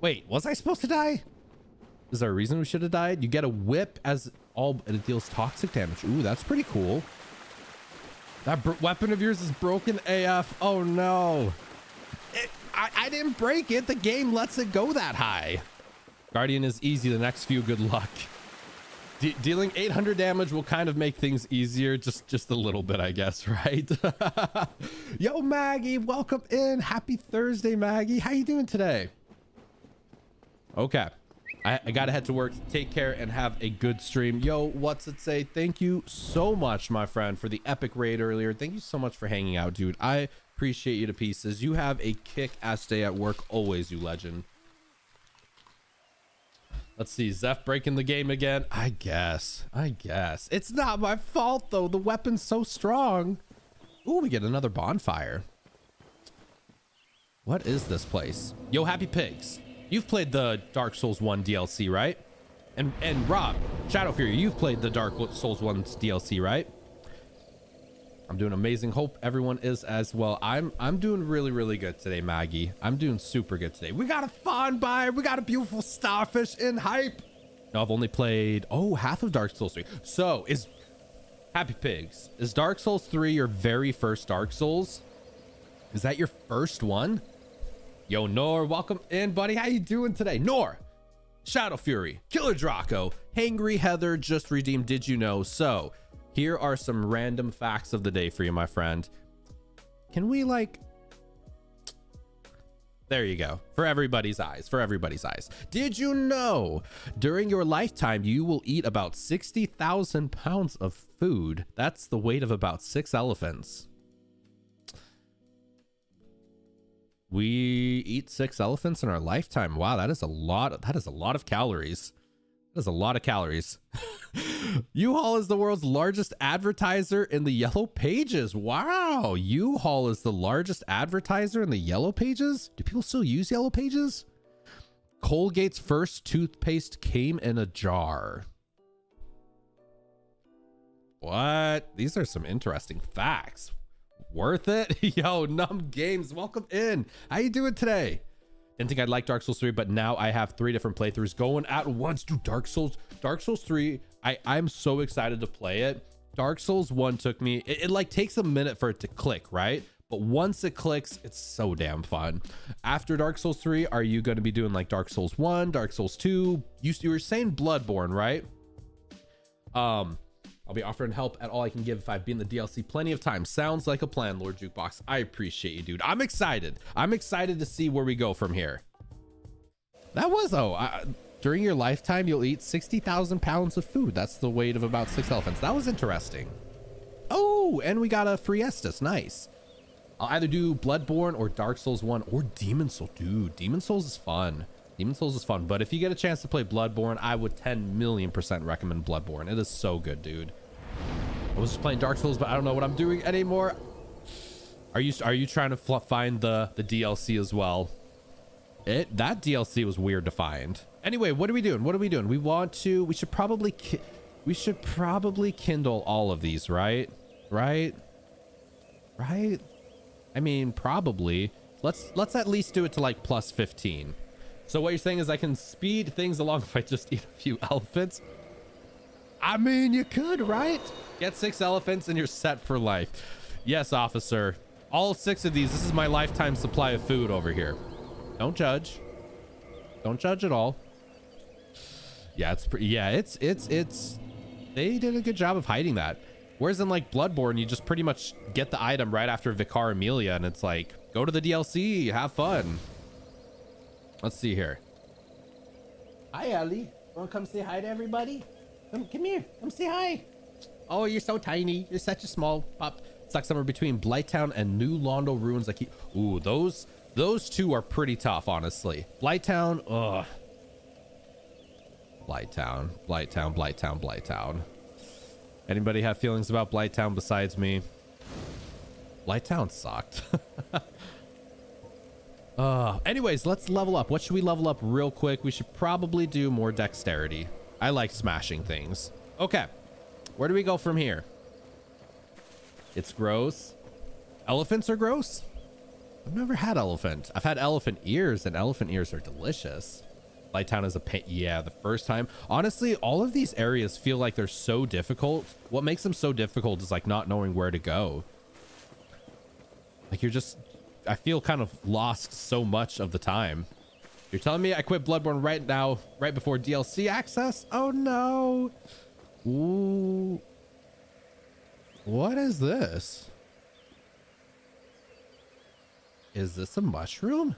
Wait, was I supposed to die? Is there a reason we should have died? You get a whip as all... and it deals toxic damage. Ooh, that's pretty cool. That weapon of yours is broken AF. Oh no. I didn't break it. The game lets it go that high. Guardian is easy. The next few, good luck. Dealing 800 damage will kind of make things easier, just a little bit, I guess, right? Yo, Maggie, welcome in. Happy Thursday, Maggie. How you doing today? Okay, I gotta head to work. Take care and have a good stream. Yo, what's it say? Thank you so much, my friend, for the epic raid earlier. Thank you so much for hanging out, dude. I appreciate you to pieces. You have a kick-ass day at work always, you legend. Let's see, Zeph breaking the game again. I guess. It's not my fault, though. The weapon's so strong. Ooh, we get another bonfire. What is this place? Yo, Happy Pigs. You've played the Dark Souls 1 DLC, right? And Rob, Shadowfury, you've played the Dark Souls 1 DLC, right? I'm doing amazing. Hope everyone is as well. I'm doing really, really good today, Maggie. I'm doing super good today. We got a fawn by. We got a beautiful starfish in hype. Now I've only played, oh, half of Dark Souls 3. So is Happy Pigs. Is Dark Souls 3 your very first Dark Souls? Is that your first one? Yo, Nor, welcome in, buddy. How you doing today? Nor, Shadowfury, Killer Draco, Hangry Heather just redeemed. Did you know? So... here are some random facts of the day for you, my friend. Can we like... There you go. For everybody's eyes. For everybody's eyes. Did you know during your lifetime, you will eat about 60,000 pounds of food? That's the weight of about 6 elephants. We eat 6 elephants in our lifetime. Wow, that is a lot. That is a lot of calories. That's a lot of calories. U-Haul is the world's largest advertiser in the Yellow Pages. Wow. U-Haul is the largest advertiser in the Yellow Pages? Do people still use Yellow Pages? Colgate's first toothpaste came in a jar. What? These are some interesting facts. Worth it? Yo, Numb Games, welcome in. How you doing today? Didn't think I'd like Dark Souls 3, but now I have 3 different playthroughs going at once. Dude, Dark Souls 3, I'm so excited to play it. Dark Souls 1 took me... It like takes a minute for it to click, right? But once it clicks, it's so damn fun. After Dark Souls 3, are you going to be doing like Dark Souls 1, Dark Souls 2? You were saying Bloodborne, right? I'll be offering help at all I can give if I've been in the DLC plenty of time. Sounds like a plan, Lord Jukebox. I appreciate you, dude. I'm excited. I'm excited to see where we go from here. That was, during your lifetime, you'll eat 60,000 pounds of food. That's the weight of about 6 elephants. That was interesting. Oh, and we got a free Estus. Nice. I'll either do Bloodborne or Dark Souls 1 or Demon's Souls. Dude, Demon's Souls is fun. Demon's Souls is fun, but if you get a chance to play Bloodborne, I would 10,000,000% recommend Bloodborne. It is so good, dude. I was just playing Dark Souls, but I don't know what I'm doing anymore. Are you trying to find the DLC as well? That DLC was weird to find. Anyway, what are we doing? What are we doing? We should probably kindle all of these, right? Right? I mean, probably. Let's at least do it to like plus 15. So what you're saying is I can speed things along if I just eat a few elephants? I mean, you could, right? Get 6 elephants and you're set for life. Yes, officer. All 6 of these. This is my lifetime supply of food over here. Don't judge. Don't judge at all. Yeah, it's pretty. Yeah, it's. They did a good job of hiding that. Whereas in like Bloodborne, you just pretty much get the item right after Vicar Amelia, and it's like, go to the DLC, have fun. Let's see here. Hi, Ellie. Want to come say hi to everybody? Come here. Come say hi. Oh, you're so tiny. You're such a small pup. It's like somewhere between Blighttown and New Londo Ruins. Like, ooh, those two are pretty tough, honestly. Blighttown, ugh. Blighttown. Anybody have feelings about Blighttown besides me? Blighttown sucked. Anyways, let's level up. What should we level up real quick? We should probably do more dexterity. I like smashing things. Okay. Where do we go from here? It's gross. Elephants are gross? I've never had elephant. I've had elephant ears, and elephant ears are delicious. Blighttown is a pain. Yeah, the first time. Honestly, all of these areas feel like they're so difficult. What makes them so difficult is like not knowing where to go. Like you're just... I feel kind of lost so much of the time. You're telling me I quit Bloodborne right now, right before DLC access? Oh no. Ooh. What is this? Is this a mushroom?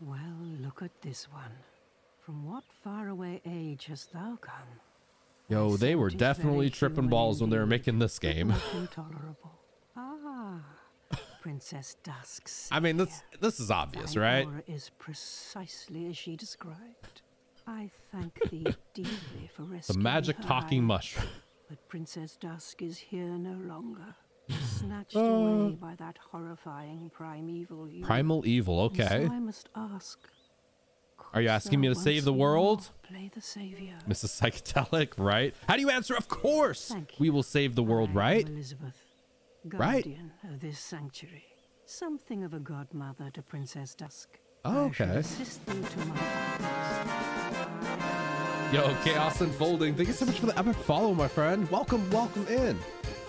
Well, look at this one. From what faraway age hast thou come? Yo, they were definitely tripping balls when they were making this game. Intolerable. Ah. Princess Dusk's. I mean, this is obvious, right? Aura is precisely as she described. I thank thee deeply for rescuing the magic talking mushroom. But Princess Dusk is here no longer, snatched away by that horrifying primeval evil. Primal evil, okay. So I must ask. Are you asking me to save the world? Play the savior. Mrs. Psychedelic, right? How do you answer? Of course, we will save the world, right? Elizabeth. Guardian of this sanctuary, something of a godmother to Princess Dusk. Oh, okay. Yo, Chaos Unfolding, thank you so much for the epic follow, my friend. Welcome in.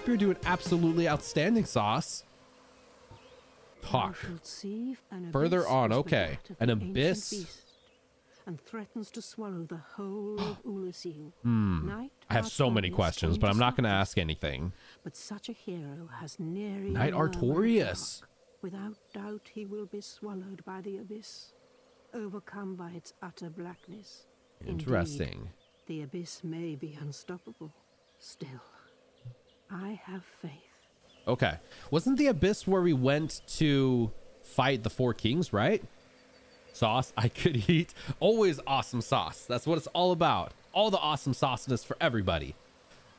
You're doing absolutely outstanding, Sauce. Talk. Further on, okay. An abyss. And threatens to swallow the whole of Oolacile. I have so many questions, but I'm not going to ask anything. But such a hero has nearly Knight Artorias. Without doubt, he will be swallowed by the abyss, overcome by its utter blackness. Interesting. Indeed, the abyss may be unstoppable. Still, I have faith. Okay, wasn't the abyss where we went to fight the 4 kings, right? Sauce I could eat. Always awesome sauce. That's what it's all about. All the awesome sauceness for everybody.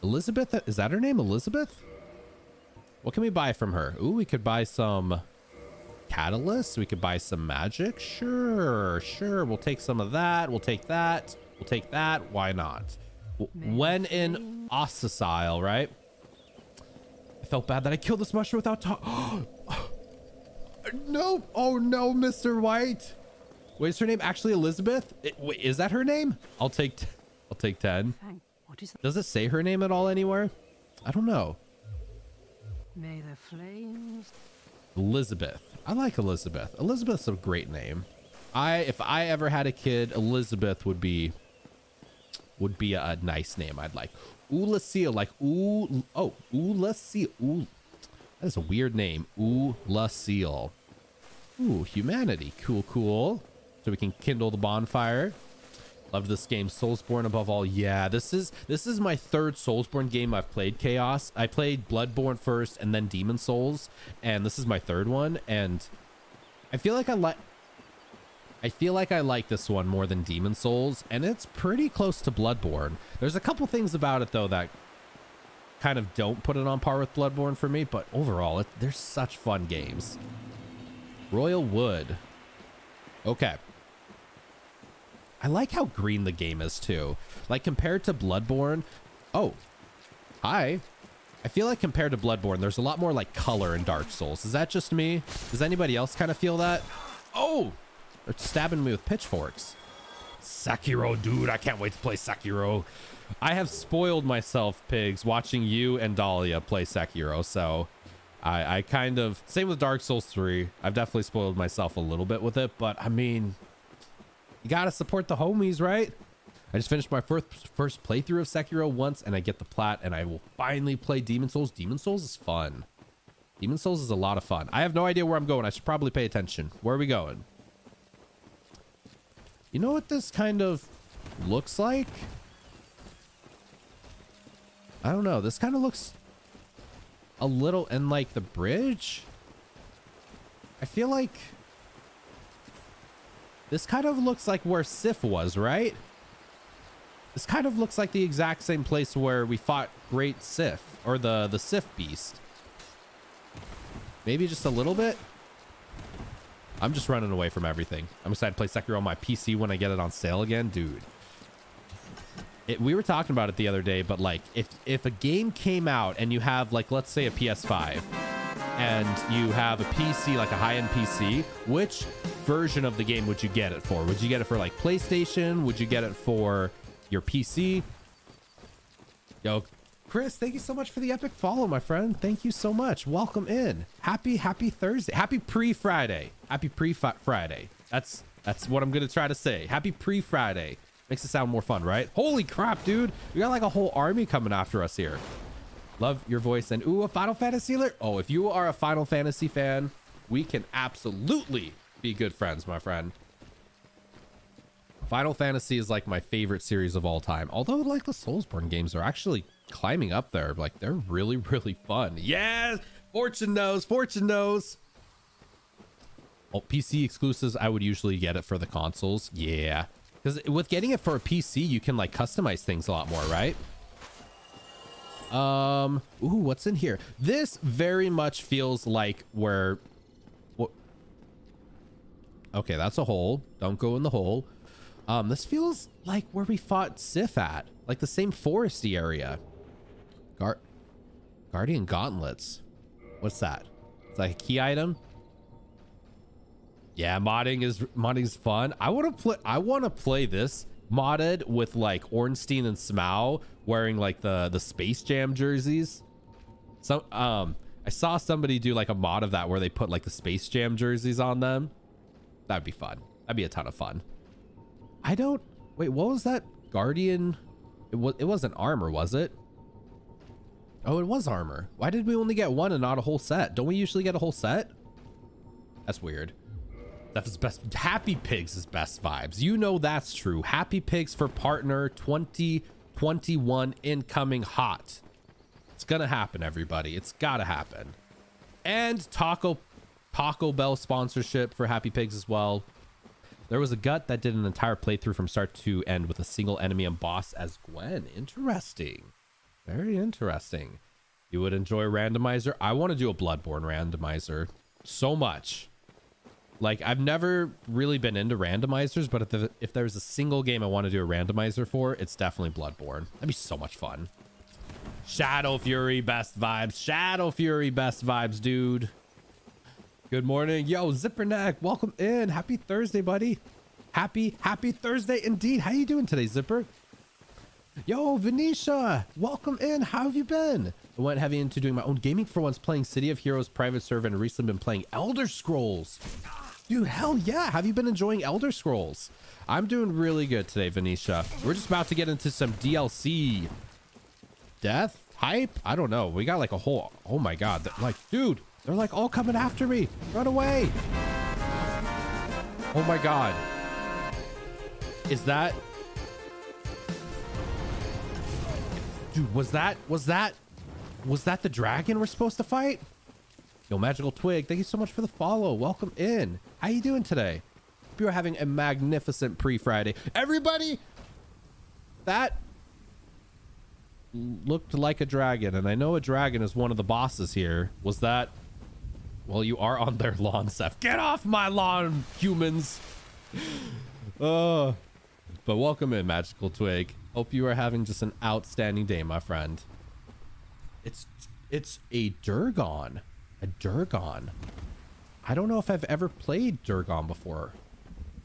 Elizabeth, is that her name? Elizabeth? What can we buy from her? Ooh, we could buy some catalyst. We could buy some magic. Sure. We'll take some of that. We'll take that. Why not? When in Oolacile, right? I felt bad that I killed this mushroom without talking. No. Oh, no, Mr. White. Wait, is her name actually Elizabeth? Wait, is that her name? I'll take 10. Does it say her name at all anywhere? I don't know. May the flames Elizabeth. I like Elizabeth. Elizabeth's a great name. If I ever had a kid, Elizabeth would be a nice name. I'd like Oolacile, like ooh. Oh, Oolacile. Ooh, that is a weird name. Oolacile. Ooh, humanity. Cool, cool. So we can kindle the bonfire. Love this game. Soulsborne above all. Yeah, this is my third Soulsborne game I've played. Chaos. I played Bloodborne first and then Demon's Souls, and this is my third one, and I feel like I like this one more than Demon's Souls, and it's pretty close to Bloodborne. There's a couple things about it though that kind of don't put it on par with Bloodborne for me, but overall they're such fun games. Royal Wood. Okay. I like how green the game is too. Like compared to Bloodborne. Oh, hi. I feel like compared to Bloodborne, there's a lot more like color in Dark Souls. Is that just me? Does anybody else kind of feel that? Oh, they're stabbing me with pitchforks. Sekiro, dude, I can't wait to play Sekiro. I have spoiled myself, pigs, watching you and Dahlia play Sekiro. So I kind of, same with Dark Souls 3. I've definitely spoiled myself a little bit with it, but I mean, you gotta support the homies, right? I just finished my first playthrough of Sekiro once, and I get the plat, and I will finally play Demon's Souls. Demon's Souls is fun. Demon's Souls is a lot of fun. I have no idea where I'm going. I should probably pay attention. Where are we going? You know what this kind of looks like? I don't know. This kind of looks a little in like the bridge. I feel like this kind of looks like where Sif was, right? This kind of looks like the exact same place where we fought Great Sif, or the Sif beast. Maybe just a little bit. I'm just running away from everything. I'm excited to play Sekiro on my PC when I get it on sale again, dude. We were talking about it the other day, but like if a game came out and you have like, let's say a PS5 and you have a PC, like a high-end PC, which version of the game would you get it for? Would you get it for like PlayStation? Would you get it for your PC? Yo, Chris, thank you so much for the epic follow, my friend. Thank you so much. Welcome in. Happy Thursday. Happy pre-Friday. Happy pre-Friday. That's what I'm going to try to say. Happy pre-Friday. Makes it sound more fun, right? Holy crap, dude. We got like a whole army coming after us here. Love your voice. And ooh, a Final Fantasy alert. Oh, if you are a Final Fantasy fan, we can absolutely be good friends, my friend. Final Fantasy is like my favorite series of all time. Although like the Soulsborne games are actually climbing up there. Like they're really, really fun. Yes! Fortune knows. Fortune knows. Well, PC exclusives, I would usually get it for the consoles. Yeah. Because with getting it for a PC, you can like customize things a lot more, right? Ooh, what's in here? This very much feels like where... Okay, that's a hole. Don't go in the hole. This feels like where we fought Sif at. Like the same foresty area. Guardian gauntlets. What's that? It's like a key item. Yeah, modding is fun. I want to play this modded with like Ornstein and Smough wearing like the Space Jam jerseys. So I saw somebody do like a mod of that where they put like the Space Jam jerseys on them. That'd be fun. That'd be a ton of fun. Wait, what was that? Guardian? It wasn't armor, was it? Oh, it was armor. Why did we only get one and not a whole set? Don't we usually get a whole set? That's weird. That's best. Happy Pigs is best vibes. You know that's true. Happy Pigs for partner 2021 incoming hot. It's gonna happen, everybody. It's gotta happen. And Taco Bell sponsorship for Happy Pigs as well. There was a gut that did an entire playthrough from start to end with a single enemy and boss as Gwyn. Interesting. Very interesting. You would enjoy randomizer. I want to do a Bloodborne randomizer so much. Like, I've never really been into randomizers, but if there's a single game I want to do a randomizer for, it's definitely Bloodborne. That'd be so much fun. Shadow Fury, best vibes. Shadow Fury, best vibes, dude. Good morning. Yo, Zipperneck, welcome in. Happy Thursday, buddy. Happy Thursday indeed. How you doing today, Zipper? Yo, Venetia, welcome in. How have you been? I went heavy into doing my own gaming for once, playing City of Heroes Private Server, and recently been playing Elder Scrolls. Dude, hell yeah. Have you been enjoying Elder Scrolls? I'm doing really good today, Venetia. We're just about to get into some DLC. Death? Hype? I don't know. We got like a whole... Oh my god. They're like, dude, they're like all coming after me. Run away. Oh my god. Is that... Dude, was that the dragon we're supposed to fight? Yo, Magical Twig, thank you so much for the follow. Welcome in. How you doing today? Hope you are having a magnificent pre-Friday. Everybody, that looked like a dragon, and I know a dragon is one of the bosses here. Was that... Well, you are on their lawn, Seth. Get off my lawn, humans. But welcome in, Magical Twig. Hope you are having just an outstanding day, my friend. It's a Durgon. A Durgon. I don't know if I've ever played Durgon before.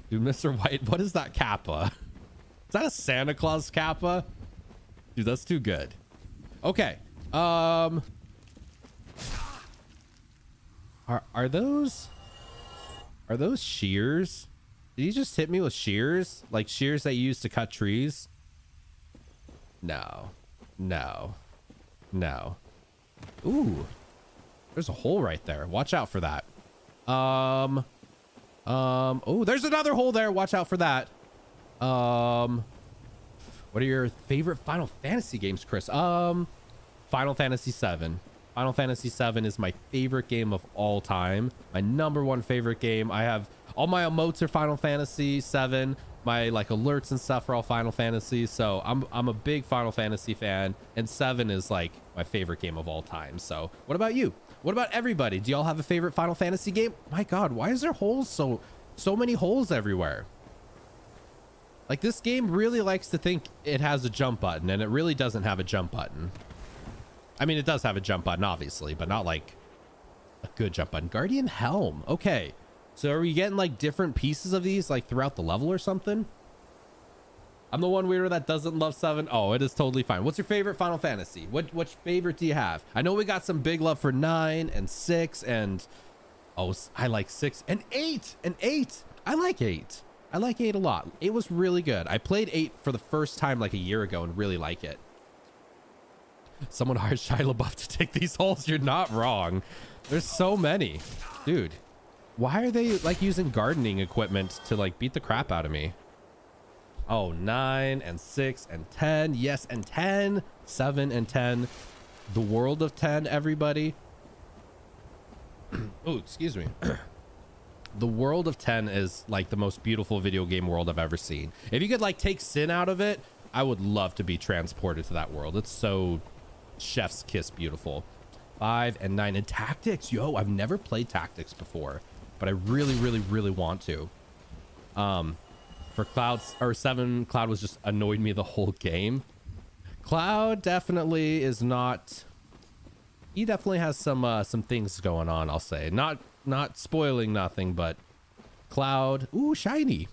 Dude, Mr. White, what is that kappa? Is that a Santa Claus kappa? Dude, that's too good. Okay. Are those shears? Did you just hit me with shears? Like shears that you use to cut trees? No. No. No. Ooh. There's a hole right there. Watch out for that. Oh, there's another hole there. Watch out for that. What are your favorite Final Fantasy games, Chris? Final Fantasy VII. Final Fantasy VII is my favorite game of all time. My number one favorite game. I have all my emotes are Final Fantasy VII. My like alerts and stuff are all Final Fantasy. So I'm a big Final Fantasy fan, and 7 is like my favorite game of all time. So what about you? What about everybody? Do y'all have a favorite Final Fantasy game? My god, why is there holes so many holes everywhere? Like this game really likes to think it has a jump button, and it really doesn't have a jump button. I mean, it does have a jump button, obviously, but not like a good jump button. Guardian Helm. Okay. So are we getting like different pieces of these like throughout the level or something? I'm the one weirdo that doesn't love 7. Oh, it is totally fine. What's your favorite Final Fantasy? What favorite do you have? I know we got some big love for 9 and 6 and... Oh, I like 6 and 8 and 8. I like 8. I like 8 a lot. 8 was really good. I played 8 for the first time like a year ago and really like it. Someone hired Shia LaBeouf to take these holes. You're not wrong. There's so many. Dude. Why are they like using gardening equipment to like beat the crap out of me? Oh, 9 and 6 and 10. Yes, and 10. 7 and 10. The world of 10, everybody. Oh, excuse me. The world of 10 is like the most beautiful video game world I've ever seen. If you could like take sin out of it, I would love to be transported to that world. It's so chef's kiss beautiful. 5 and 9 and Tactics. Yo, I've never played Tactics before, but I really, really, really want to. For Clouds or 7, Cloud was just annoyed me the whole game. Cloud definitely is not. He definitely has some things going on. I'll say not spoiling nothing, but Cloud. Ooh, shiny.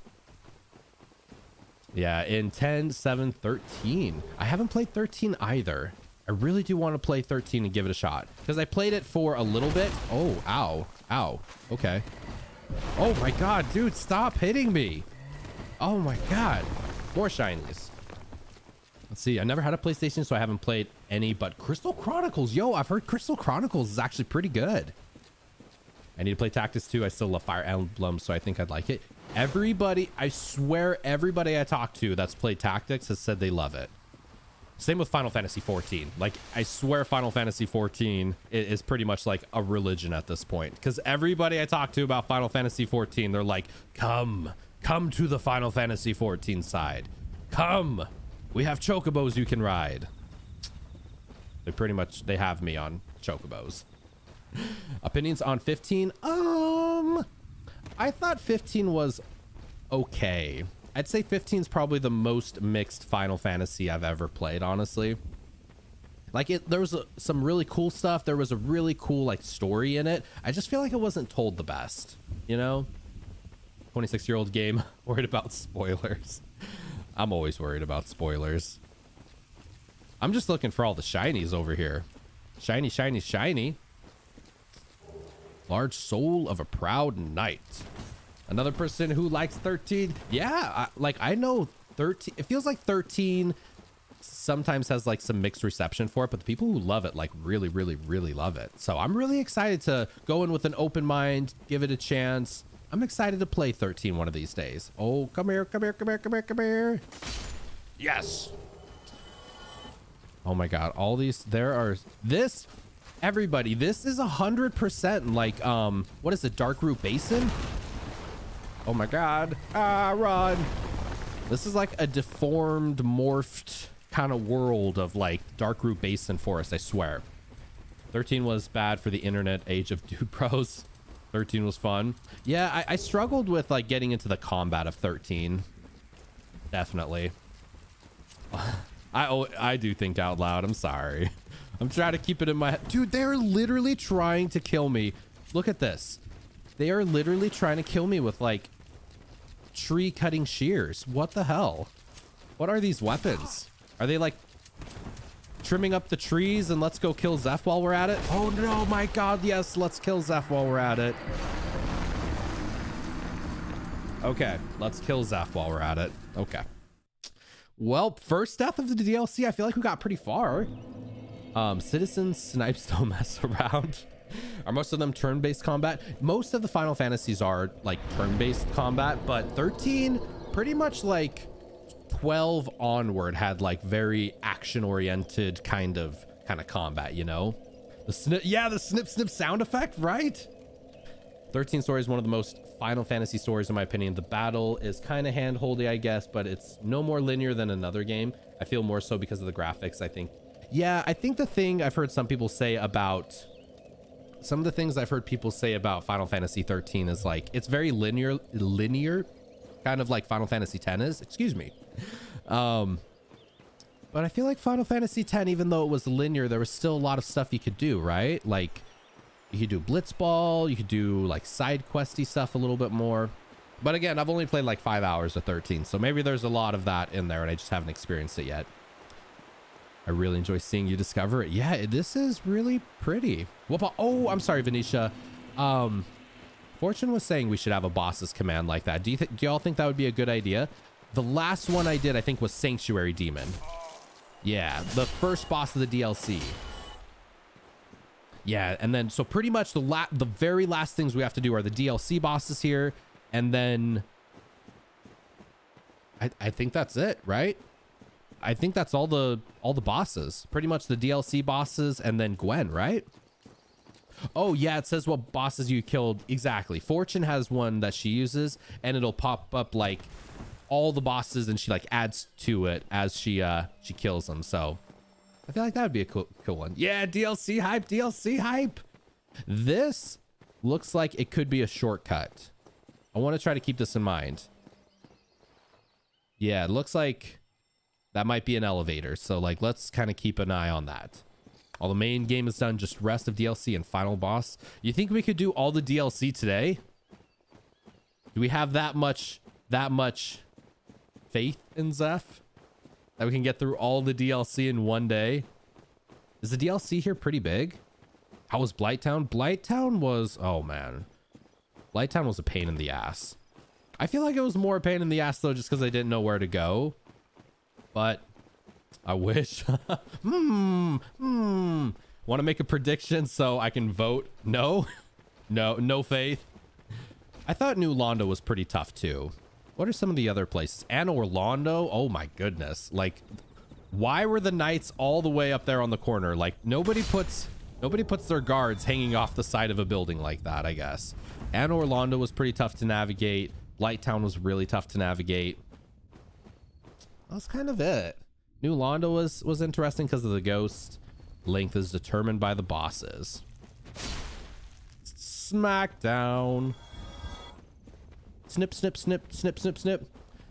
Yeah, in 10, 7, 13. I haven't played 13 either. I really do want to play 13 and give it a shot because I played it for a little bit. Oh, ow, ow. Okay. Oh my god, dude, stop hitting me. Oh my god. More shinies. Let's see. I never had a PlayStation, so I haven't played any, but Crystal Chronicles. Yo, I've heard Crystal Chronicles is actually pretty good. I need to play Tactics 2. I still love Fire Emblem, so I think I'd like it. Everybody, I swear everybody I talk to that's played Tactics has said they love it. Same with Final Fantasy 14. Like, I swear Final Fantasy 14 is pretty much like a religion at this point. Because everybody I talk to about Final Fantasy 14, they're like, come to the Final Fantasy 14 side. Come, we have chocobos you can ride. They pretty much, they have me on chocobos. Opinions on 15? I thought 15 was okay. I'd say 15 is probably the most mixed Final Fantasy I've ever played, honestly. Like, there was some really cool stuff. There was a really cool, like, story in it. I just feel like it wasn't told the best, you know? 26-year-old game, worried about spoilers. I'm always worried about spoilers. I'm just looking for all the shinies over here. Shiny, shiny, shiny. Large soul of a proud knight. Another person who likes 13. Yeah, I know 13. It feels like 13 sometimes has like some mixed reception for it, but the people who love it like really, really, really love it. So I'm really excited to go in with an open mind, give it a chance. I'm excited to play 13 one of these days. Oh, come here, come here, come here, come here, come here. Yes. Oh my God, all these, there are, this, everybody, this is 100% like, what is it, Dark Root Basin? Oh my God, ah, run. This is like a deformed, morphed kind of world of like Dark Root Basin forest, I swear. 13 was bad for the internet age of dude bros. 13 was fun. Yeah, I struggled with like getting into the combat of 13. Definitely. I do think out loud. I'm sorry. I'm trying to keep it in my head. Dude, they're literally trying to kill me. Look at this. They are literally trying to kill me with like tree cutting shears. What the hell? What are these weapons? Are they like trimming up the trees and let's go kill Zeph while we're at it? Oh no, my God. Yes, let's kill Zeph while we're at it. Okay, let's kill Zeph while we're at it. Okay. Well, first death of the DLC. I feel like we got pretty far. Citizen snipes don't mess around. Are most of them turn-based combat? Most of the Final Fantasies are like turn-based combat, but 13 pretty much like 12 onward had like very action-oriented kind of combat, you know? The snip, yeah, the snip snip sound effect, right? 13 story is one of the most Final Fantasy stories in my opinion. The battle is kind of hand-holdy, I guess, but it's no more linear than another game. I feel more so because of the graphics, I think. Yeah, I think the thing I've heard some people say about some of the things I've heard people say about Final Fantasy 13 is like it's very linear, kind of like Final Fantasy X is. Excuse me. But I feel like Final Fantasy X, even though it was linear, there was still a lot of stuff you could do, right? Like you could do Blitzball, you could do like side questy stuff a little bit more. But again, I've only played like 5 hours of 13, so maybe there's a lot of that in there and I just haven't experienced it yet. I really enjoy seeing you discover it. Yeah, this is really pretty. Whoop-a. Oh, I'm sorry, Venetia. Fortune was saying we should have a boss's command like that. Do y'all think that would be a good idea? The last one I did, I think, was Sanctuary Demon. Yeah, the first boss of the DLC. Yeah, and then so pretty much the very last things we have to do are the DLC bosses here, and then I think that's it, right? I think that's all the bosses, pretty much the DLC bosses and then Gwyn, right? Oh yeah, it says what bosses you killed. Exactly. Fortune has one that she uses and it'll pop up like all the bosses and she like adds to it as she kills them. So I feel like that would be a cool one. Yeah, DLC hype, DLC hype. This looks like it could be a shortcut. I want to try to keep this in mind. Yeah, it looks like that might be an elevator, so like let's kind of keep an eye on that. All the main game is done, just rest of DLC and final boss. You think we could do all the DLC today? Do we have that much faith in Zeph that we can get through all the DLC in one day? Is the DLC here pretty big? How was Blighttown? Blighttown was, oh man, Blighttown was a pain in the ass. I feel like it was more a pain in the ass though, just because I didn't know where to go. But I wish. Want to make a prediction so I can vote? No, no, no faith. I thought New Londo was pretty tough too. What are some of the other places? Anne Orlando. Oh my goodness. Like, why were the knights all the way up there on the corner? Like nobody puts their guards hanging off the side of a building like that, I guess. Anne Orlando was pretty tough to navigate. Blighttown was really tough to navigate. That's kind of it. New Londo was interesting because of the ghost. Length is determined by the bosses. Smackdown. Snip, snip, snip, snip, snip, snip.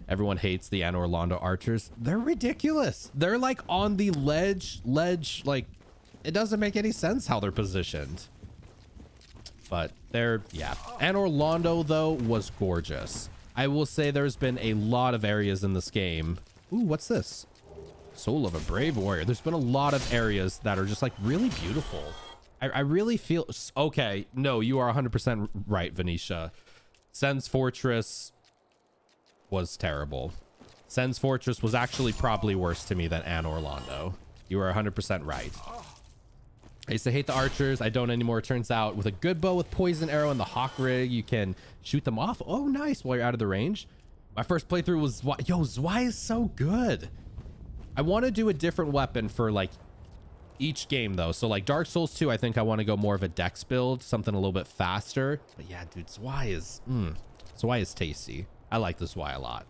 Everyone hates the Anne Orlando archers. They're ridiculous. They're like on the ledge. Like it doesn't make any sense how they're positioned. But they're, yeah. Anne Orlando though was gorgeous. I will say there's been a lot of areas in this game. Ooh, what's this? Soul of a Brave Warrior. There's been a lot of areas that are just like really beautiful. I really feel... Okay, no, you are 100% right, Venetia. Sen's Fortress was terrible. Sen's Fortress was actually probably worse to me than Anne Orlando. You are 100% right. I used to hate the archers. I don't anymore. Turns out with a good bow with poison arrow and the hawk rig, you can shoot them off. Oh, nice. While you're out of the range. My first playthrough was... Yo, Zwei is so good. I want to do a different weapon for like... each game though, so like Dark Souls 2, I think I want to go more of a dex build, something a little bit faster. But yeah, dude, Zwei is Zwei is tasty. I like this Zwei a lot.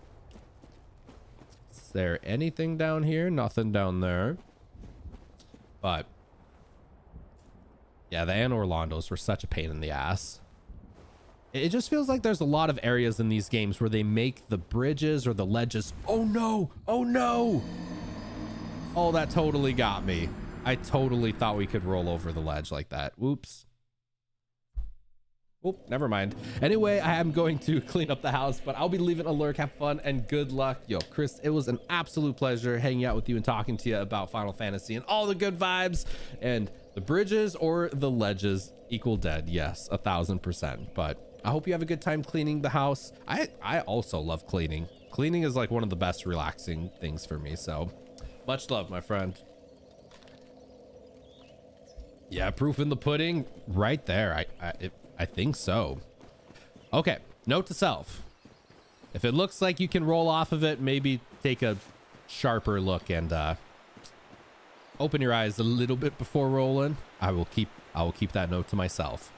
Is there anything down here? Nothing down there. But yeah, the Anne Orlandos were such a pain in the ass. It just feels like there's a lot of areas in these games where they make the bridges or the ledges. Oh no! Oh no! Oh, that totally got me. I totally thought we could roll over the ledge like that. Whoops. Oh, never mind. Anyway, I am going to clean up the house, but I'll be leaving a lurk. Have fun and good luck. Yo, Chris, it was an absolute pleasure hanging out with you and talking to you about Final Fantasy and all the good vibes. And the bridges or the ledges equal dead. Yes, 1000%. But I hope you have a good time cleaning the house. I also love cleaning. Cleaning is like one of the best relaxing things for me. So much love, my friend. Yeah, proof in the pudding right there. I think so. Okay, note to self. If it looks like you can roll off of it, maybe take a sharper look and open your eyes a little bit before rolling. I will keep that note to myself.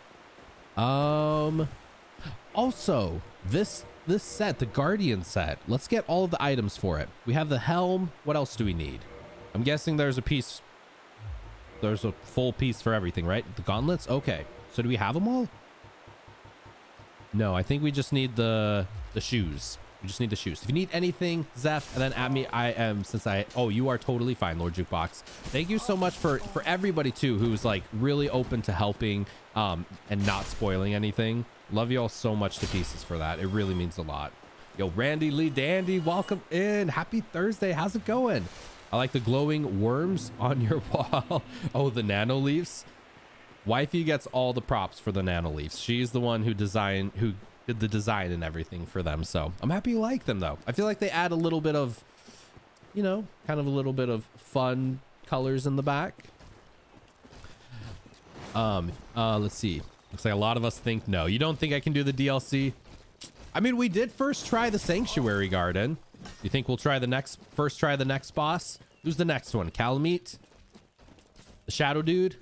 Also, this set, the Guardian set, let's get all of the items for it. We have the helm. What else do we need? I'm guessing there's a piece. There's a full piece for everything, right? The gauntlets? Okay. So do we have them all? No, I think we just need the shoes. We just need the shoes. If you need anything, Zeph, and then at me, I am, since I... Oh, you are totally fine, Lord Jukebox. Thank you so much for everybody, too, who's, like, really open to helping and not spoiling anything. Love you all so much to pieces for that. It really means a lot. Yo, Randy Lee Dandy, welcome in. Happy Thursday. How's it going? I like the glowing worms on your wall. Oh, the nano leaves. Wifey gets all the props for the nano leaves. She's the one who did the design and everything for them. So I'm happy you like them though. I feel like they add a little bit of, you know, kind of a little bit of fun colors in the back. Let's see. Looks like a lot of us think no. You don't think I can do the DLC? I mean, we did first try the Sanctuary Garden. You think we'll try the next... First try the next boss? Who's the next one? Kalameet? The Shadow Dude?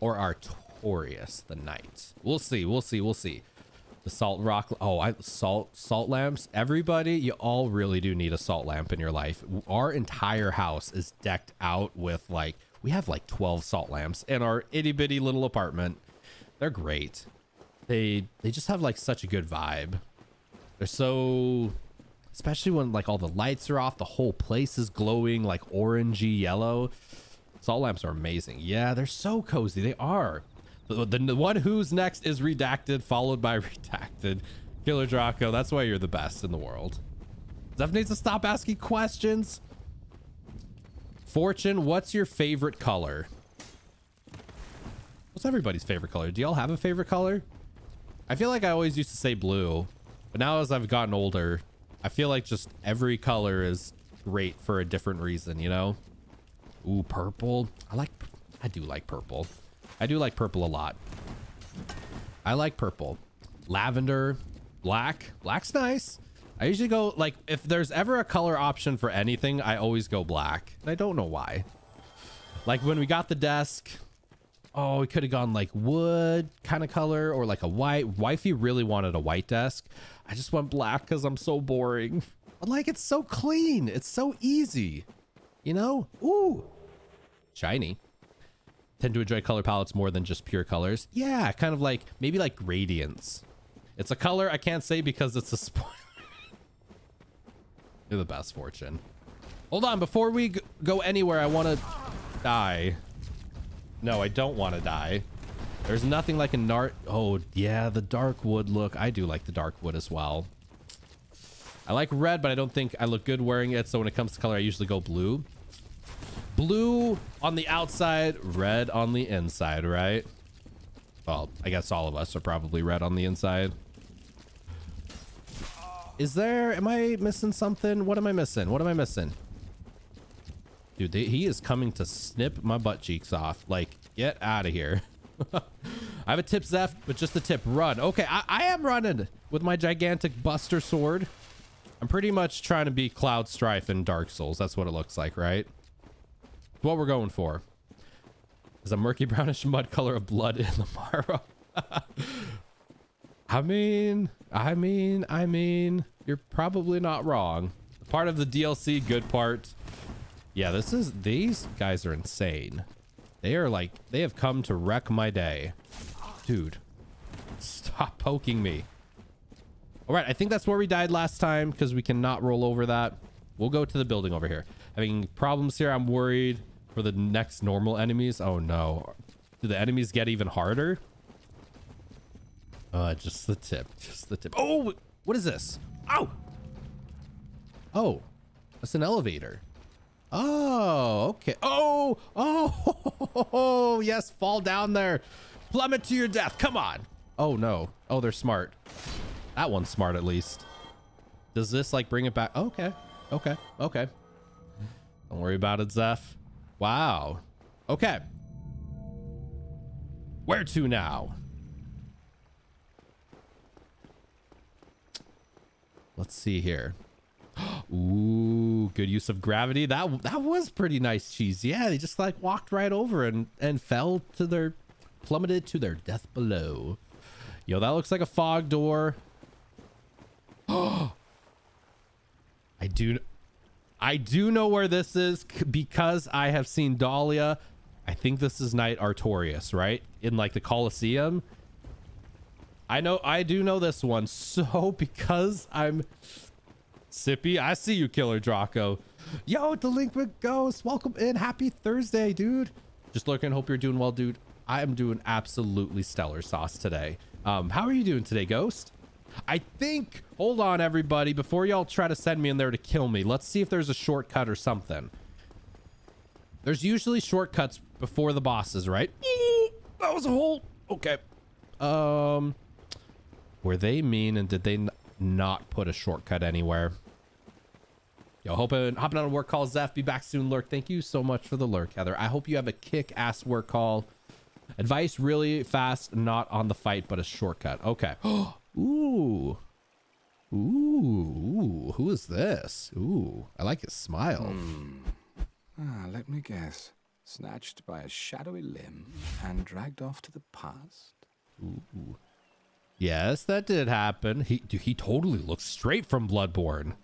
Or Artorias the Knight? We'll see. We'll see. We'll see. The Salt Rock... Oh, salt lamps. Everybody, you all really do need a salt lamp in your life. Our entire house is decked out with, like... We have, like, 12 salt lamps in our itty-bitty little apartment. They're great. They just have, like, such a good vibe. They're so... Especially when, like, all the lights are off, the whole place is glowing, like, orangey yellow. Salt lamps are amazing. Yeah, they're so cozy. They are. The one who's next is Redacted, followed by Redacted. Killer Draco, that's why you're the best in the world. Zeph needs to stop asking questions. Fortune, what's your favorite color? What's everybody's favorite color? Do y'all have a favorite color? I feel like I always used to say blue, but now as I've gotten older... I feel like just every color is great for a different reason, you know? Ooh, purple. I do like purple. I do like purple a lot. I like purple. Lavender. Black. Black's nice. I usually go, like, if there's ever a color option for anything, I always go black. And I don't know why. Like, when we got the desk... Oh, we could have gone like wood kind of color or like a white. Wifey really wanted a white desk. I just went black because I'm so boring. But like, it's so clean. It's so easy, you know? Ooh, shiny. Tend to enjoy color palettes more than just pure colors. Yeah, kind of like maybe like gradients. It's a color I can't say because it's a spoiler. You're the best, Fortune. Hold on, before we go anywhere, I want to die. No, I don't want to die. There's nothing like a nart. Oh, yeah, the dark wood look. I do like the dark wood as well. I like red, but I don't think I look good wearing it. So when it comes to color, I usually go blue. Blue on the outside, red on the inside, right? Well, I guess all of us are probably red on the inside. Is there... am I missing something? What am I missing? What am I missing? Dude, he is coming to snip my butt cheeks off. Like, get out of here. I have a tip, Zeph, but just the tip. Run. Okay, I am running with my gigantic buster sword. I'm pretty much trying to be Cloud Strife in Dark Souls. That's what it looks like, right? What we're going for is a murky brownish mud color of blood in the marrow. I mean, you're probably not wrong. Part of the DLC, good part. Yeah, this is... these guys are insane. They are like... they have come to wreck my day. Dude, stop poking me. All right, I think that's where we died last time because we cannot roll over that. We'll go to the building over here. Having problems here. I'm worried for the next normal enemies. Oh, no. Do the enemies get even harder? Just the tip. Just the tip. Oh, what is this? Ow! Oh, that's an elevator. Oh, okay. Oh, oh, yes. Fall down there. Plummet to your death. Come on. Oh, no. Oh, they're smart. That one's smart, at least. Does this like bring it back? Okay. Okay. Okay. Don't worry about it, Zeph. Wow. Okay. Where to now? Let's see here. Ooh, good use of gravity. That was pretty nice, cheese. Yeah, they just like walked right over and fell to their... plummeted to their death below. Yo, that looks like a fog door. Oh, I do know where this is because I have seen Dahlia. I think this is Knight Artorias, right? In like the Colosseum. I do know this one. So because I'm... Sippy, I see you, Killer Draco. Yo, Delinquent Ghost, welcome in. Happy Thursday, dude. Just looking. Hope you're doing well, dude. I am doing absolutely stellar sauce today. How are you doing today, Ghost? I think... hold on, everybody. Before y'all try to send me in there to kill me, let's see if there's a shortcut or something. There's usually shortcuts before the bosses, right? That was a hole. Okay. Were they mean and did they not put a shortcut anywhere? Yo, hopping on a work call, Zeph. Be back soon, Lurk. Thank you so much for the lurk, Heather. I hope you have a kick-ass work call. Advice really fast, not on the fight, but a shortcut. Okay. Ooh. Ooh. Who is this? Ooh. I like his smile. Ah, let me guess. Snatched by a shadowy limb and dragged off to the past. Ooh. Yes, that did happen. He totally looks straight from Bloodborne.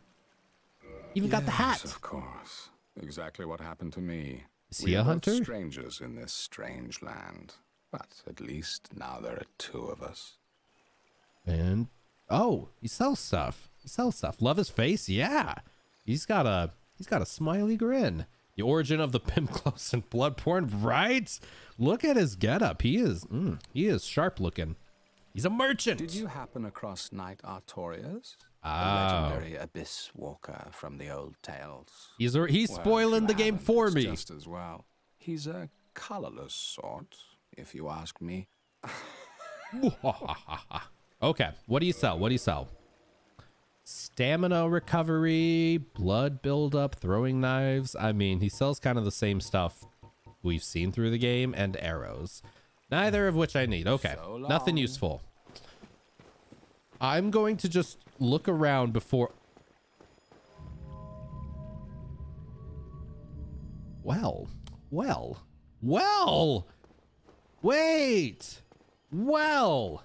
Even got the hat. Of course, exactly what happened to me. Is he a hunter? We're both strangers in this strange land, but at least now there are two of us. And oh, he sells stuff. He sells stuff. Love his face. Yeah, he's got a smiley grin. The origin of the pimp clothes in Bloodborne, right? Look at his getup. He is sharp looking. He's a merchant. Did you happen across Knight Artorias? A legendary abyss walker from the old tales. He's spoiling the game for me. Just as well. He's a colorless sort, if you ask me. Okay, what do you sell? What do you sell? Stamina recovery, blood buildup, throwing knives. I mean, he sells kind of the same stuff we've seen through the game, and arrows. Neither of which I need. Okay, so nothing useful. I'm going to just look around before... Well. Wait. Well.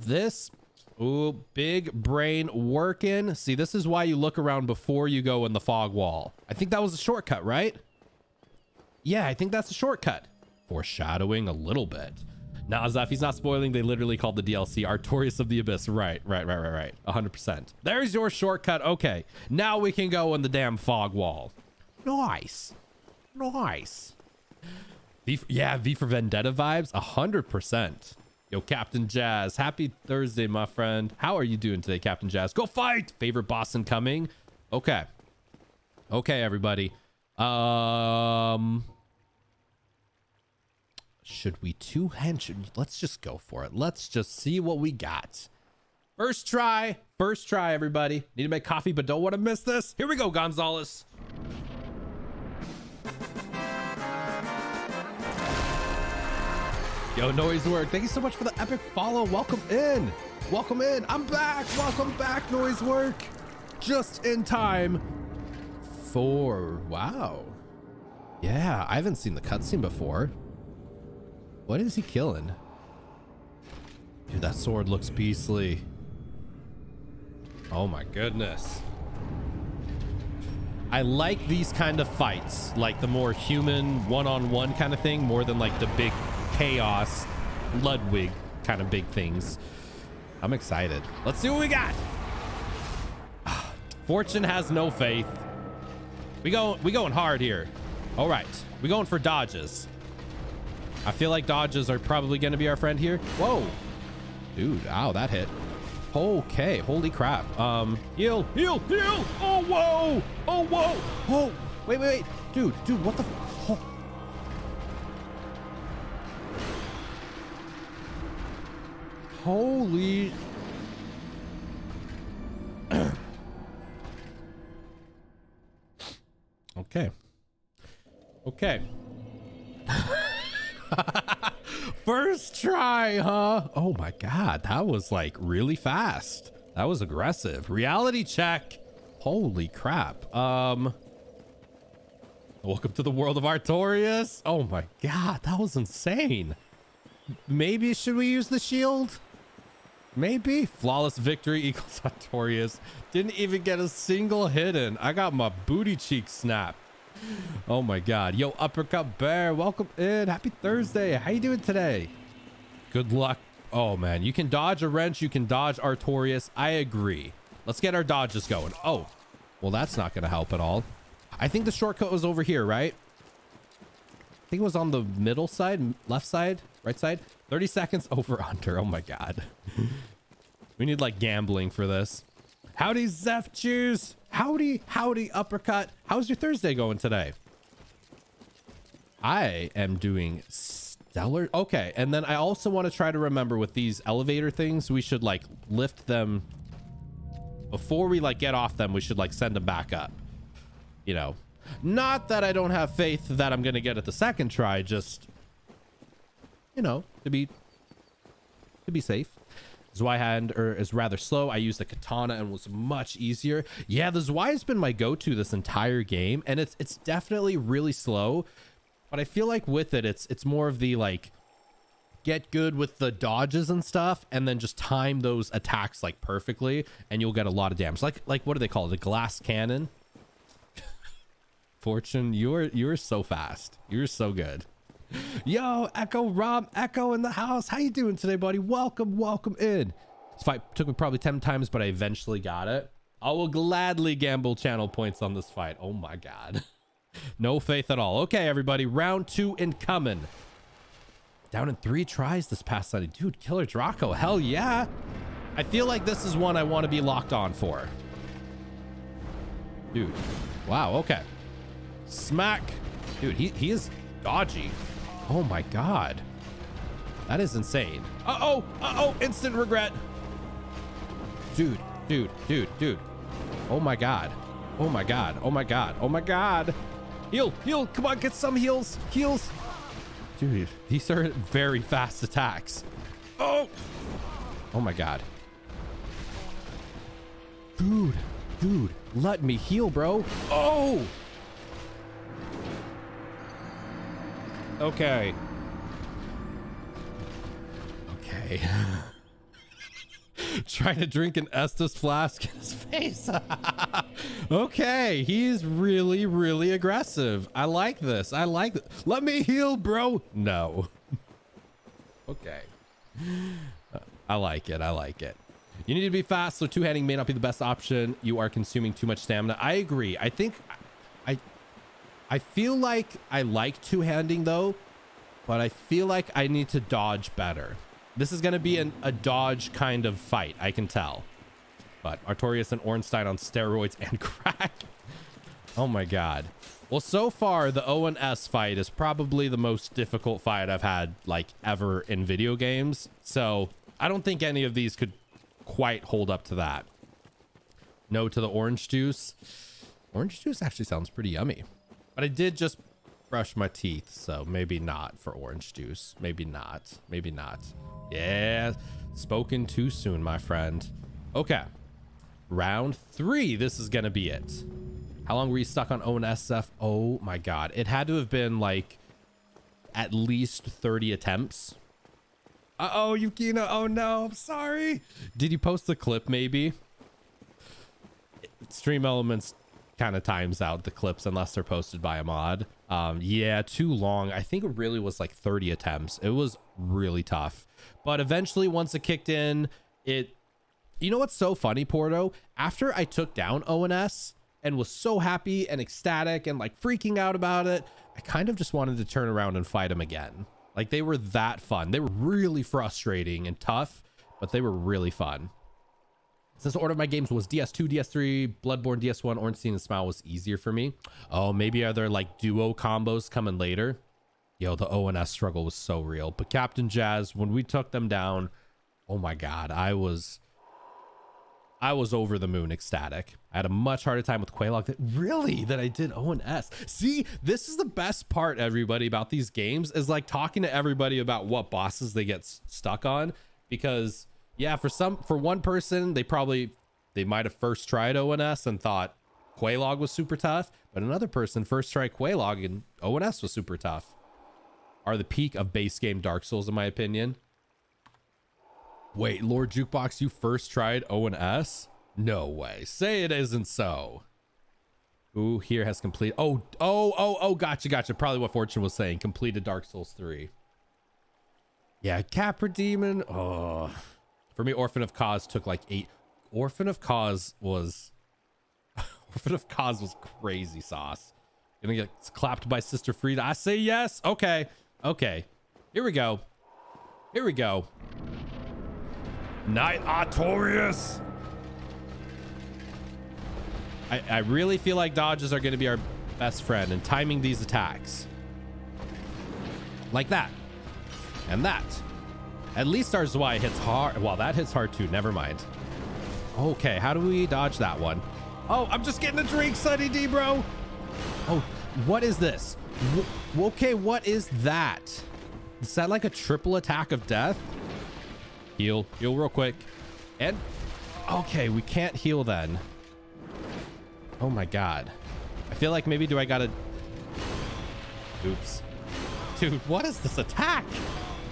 This... ooh, big brain working. See, this is why you look around before you go in the fog wall. I think that was a shortcut, right? Yeah, I think that's a shortcut. Foreshadowing a little bit. Nah, Zeph, he's not spoiling. They literally called the DLC Artorias of the Abyss. Right. 100%. There's your shortcut. Okay, now we can go in the damn fog wall. Nice. V for Vendetta vibes, 100%. Yo, Captain Jazz, happy Thursday, my friend. How are you doing today, Captain Jazz? Go fight! Favorite boss incoming. Okay. Okay, everybody. Should we two-hand? Let's just go for it. Let's just see what we got. First try. First try, everybody. Need to make coffee, but don't want to miss this. Here we go, Gonzalez. Yo, Noise Work. Thank you so much for the epic follow. Welcome in. Welcome in. I'm back. Welcome back, Noise Work. Just in time for... Wow. Yeah, I haven't seen the cutscene before. What is he killing? Dude, that sword looks beastly. Oh my goodness. I like these kind of fights, like the more human one-on-one kind of thing, more than like the big chaos Ludwig kind of big things. I'm excited. Let's see what we got. Fortune has no faith. We going hard here. All right, we going for dodges. I feel like dodges are probably going to be our friend here. Whoa. Dude, ow, that hit. Okay, holy crap. Heal. Oh, whoa. Oh, whoa. Oh, wait. Dude, what the... Oh. Holy... Okay. First try, huh? Oh my god, that was like really fast. That was aggressive. Reality check. Holy crap. Welcome to the world of Artorias. Oh my god, that was insane. Maybe should we use the shield? Maybe. Flawless victory equals Artorias. Didn't even get a single hit in. I got my booty cheek snapped. Oh my god. Yo, Uppercut Bear, welcome in. Happy Thursday. How you doing today? Good luck. Oh man, you can dodge a wrench, you can dodge Artorias. I agree. Let's get our dodges going. Oh well, that's not gonna help at all. I think the shortcut was over here, right? I think it was on the middle side, left side, right side. 30 seconds over under. Oh my god. We need like gambling for this. Howdy, Zeph Cheers. Howdy, Uppercut. How's your Thursday going today? I am doing stellar. Okay, and then I also want to try to remember with these elevator things, we should like lift them before we like get off them. We should like send them back up, you know. Not that I don't have faith that I'm gonna get it the second try, just, you know, to be safe. Zweihander is rather slow. I used the katana and was much easier. Yeah, the Zwei has been my go-to this entire game, and it's definitely really slow, but I feel like with it, it's more of the like get good with the dodges and stuff, and then just time those attacks like perfectly, and you'll get a lot of damage. Like what do they call it? A glass cannon. Fortune, you're so fast. You're so good. Yo, Echo Rob, Echo in the house. How you doing today, buddy? Welcome in. This fight took me probably 10 times, but I eventually got it. I will gladly gamble channel points on this fight. Oh my god. No faith at all. Okay, everybody, round 2 incoming. Down in 3 tries this past Sunday. Dude, Killer Draco, hell yeah. I feel like this is one I want to be locked on for. Dude, wow. Okay, smack. Dude, he is dodgy. Oh my god, that is insane. Uh oh, instant regret. Dude. Oh my god. Heal, come on, get some heals. Dude, these are very fast attacks. Oh my god. Dude, let me heal, bro. Oh, Okay. Trying to drink an Estus flask in his face. Okay, he's really, really aggressive. I like this. Let me heal, bro. No. Okay. I like it. You need to be fast, so two-handing may not be the best option. You are consuming too much stamina. I agree. I think... I feel like I like two-handing though, but I feel like I need to dodge better. This is going to be a dodge kind of fight, I can tell. But Artorias and Ornstein on steroids and crack. Oh my god. Well, so far, the O and S fight is probably the most difficult fight I've had, like, ever in video games. So I don't think any of these could quite hold up to that. No to the orange juice. Orange juice actually sounds pretty yummy. But I did just brush my teeth, so maybe not for orange juice. Maybe not. Maybe not. Yeah, spoken too soon, my friend. Okay, round three. This is gonna be it. How long were you stuck on ONSF? Oh my god, it had to have been like at least 30 attempts. Uh-oh, Yukino. Oh no, I'm sorry. Did you post the clip? Maybe Stream Elements kind of times out the clips unless they're posted by a mod. Yeah, too long. I think it really was like 30 attempts. It was really tough, but eventually once it kicked in, it... You know what's so funny, Porto? After I took down ONS and was so happy and ecstatic and like freaking out about it, I kind of just wanted to turn around and fight them again. Like, they were that fun. They were really frustrating and tough, but they were really fun. Since the order of my games was DS2, DS3, Bloodborne, DS1, Ornstein and Smough was easier for me. Oh, maybe are there like duo combos coming later? Yo, the ONS struggle was so real. But Captain Jazz, when we took them down, oh my god, I was over the moon ecstatic. I had a much harder time with Quaylog that I did ONS. See, this is the best part, everybody, about these games is like talking to everybody about what bosses they get stuck on, because yeah, for one person, they might have first tried ONS and thought Quaylog was super tough, but another person first tried Quaylog and ONS was super tough. Are the peak of base game Dark Souls, in my opinion. Wait, Lord Jukebox, you first tried ONS? No way. Say it isn't so. Who here has completed... Oh, gotcha. Probably what Fortune was saying. Completed Dark Souls 3. Yeah, Capra Demon. Oh... For me, Orphan of Kos took like 8. Orphan of Kos was crazy sauce. Gonna get clapped by Sister Friede. I say yes. Okay. Here we go. Night Artorias. I really feel like dodges are gonna be our best friend, and timing these attacks. Like that. And that. At least our Zwei hits hard. Well, that hits hard too. Never mind. Okay, how do we dodge that one? Oh, I'm just getting a drink, Sunny D, bro. Oh, what is this? Okay, what is that? Is that like a triple attack of death? Heal real quick. And okay, we can't heal then. Oh my god. I feel like maybe do I gotta... Oops. Dude, what is this attack?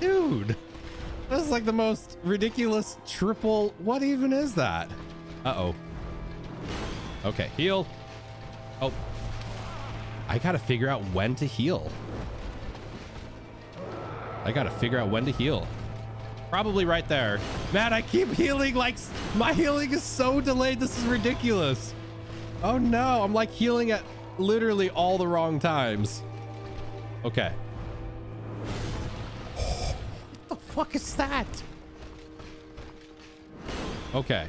Dude. This is like the most ridiculous triple. What even is that? Uh-oh. Okay, heal. Oh. I gotta figure out when to heal. Probably right there. Man, I keep healing like... My healing is so delayed. This is ridiculous. Oh, no. I'm like healing at literally all the wrong times. Okay. What the fuck is that? Okay.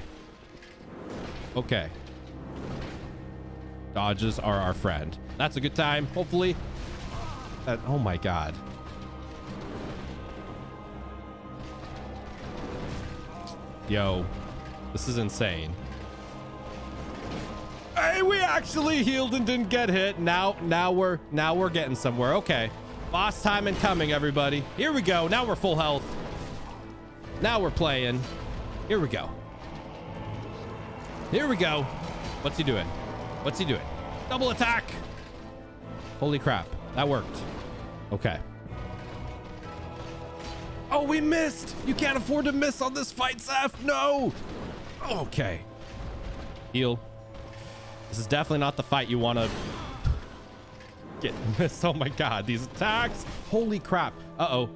Dodges are our friend. That's a good time, hopefully. That, oh my god. Yo, this is insane. Hey, we actually healed and didn't get hit. Now we're getting somewhere. Okay. Boss time incoming, everybody. Here we go. Now we're full health. Now we're playing. Here we go. What's he doing? Double attack. Holy crap. That worked. Okay. Oh, we missed. You can't afford to miss on this fight, Zeph. No. Okay. Heal. This is definitely not the fight you want to... Oh my god, these attacks. Holy crap. Uh-oh.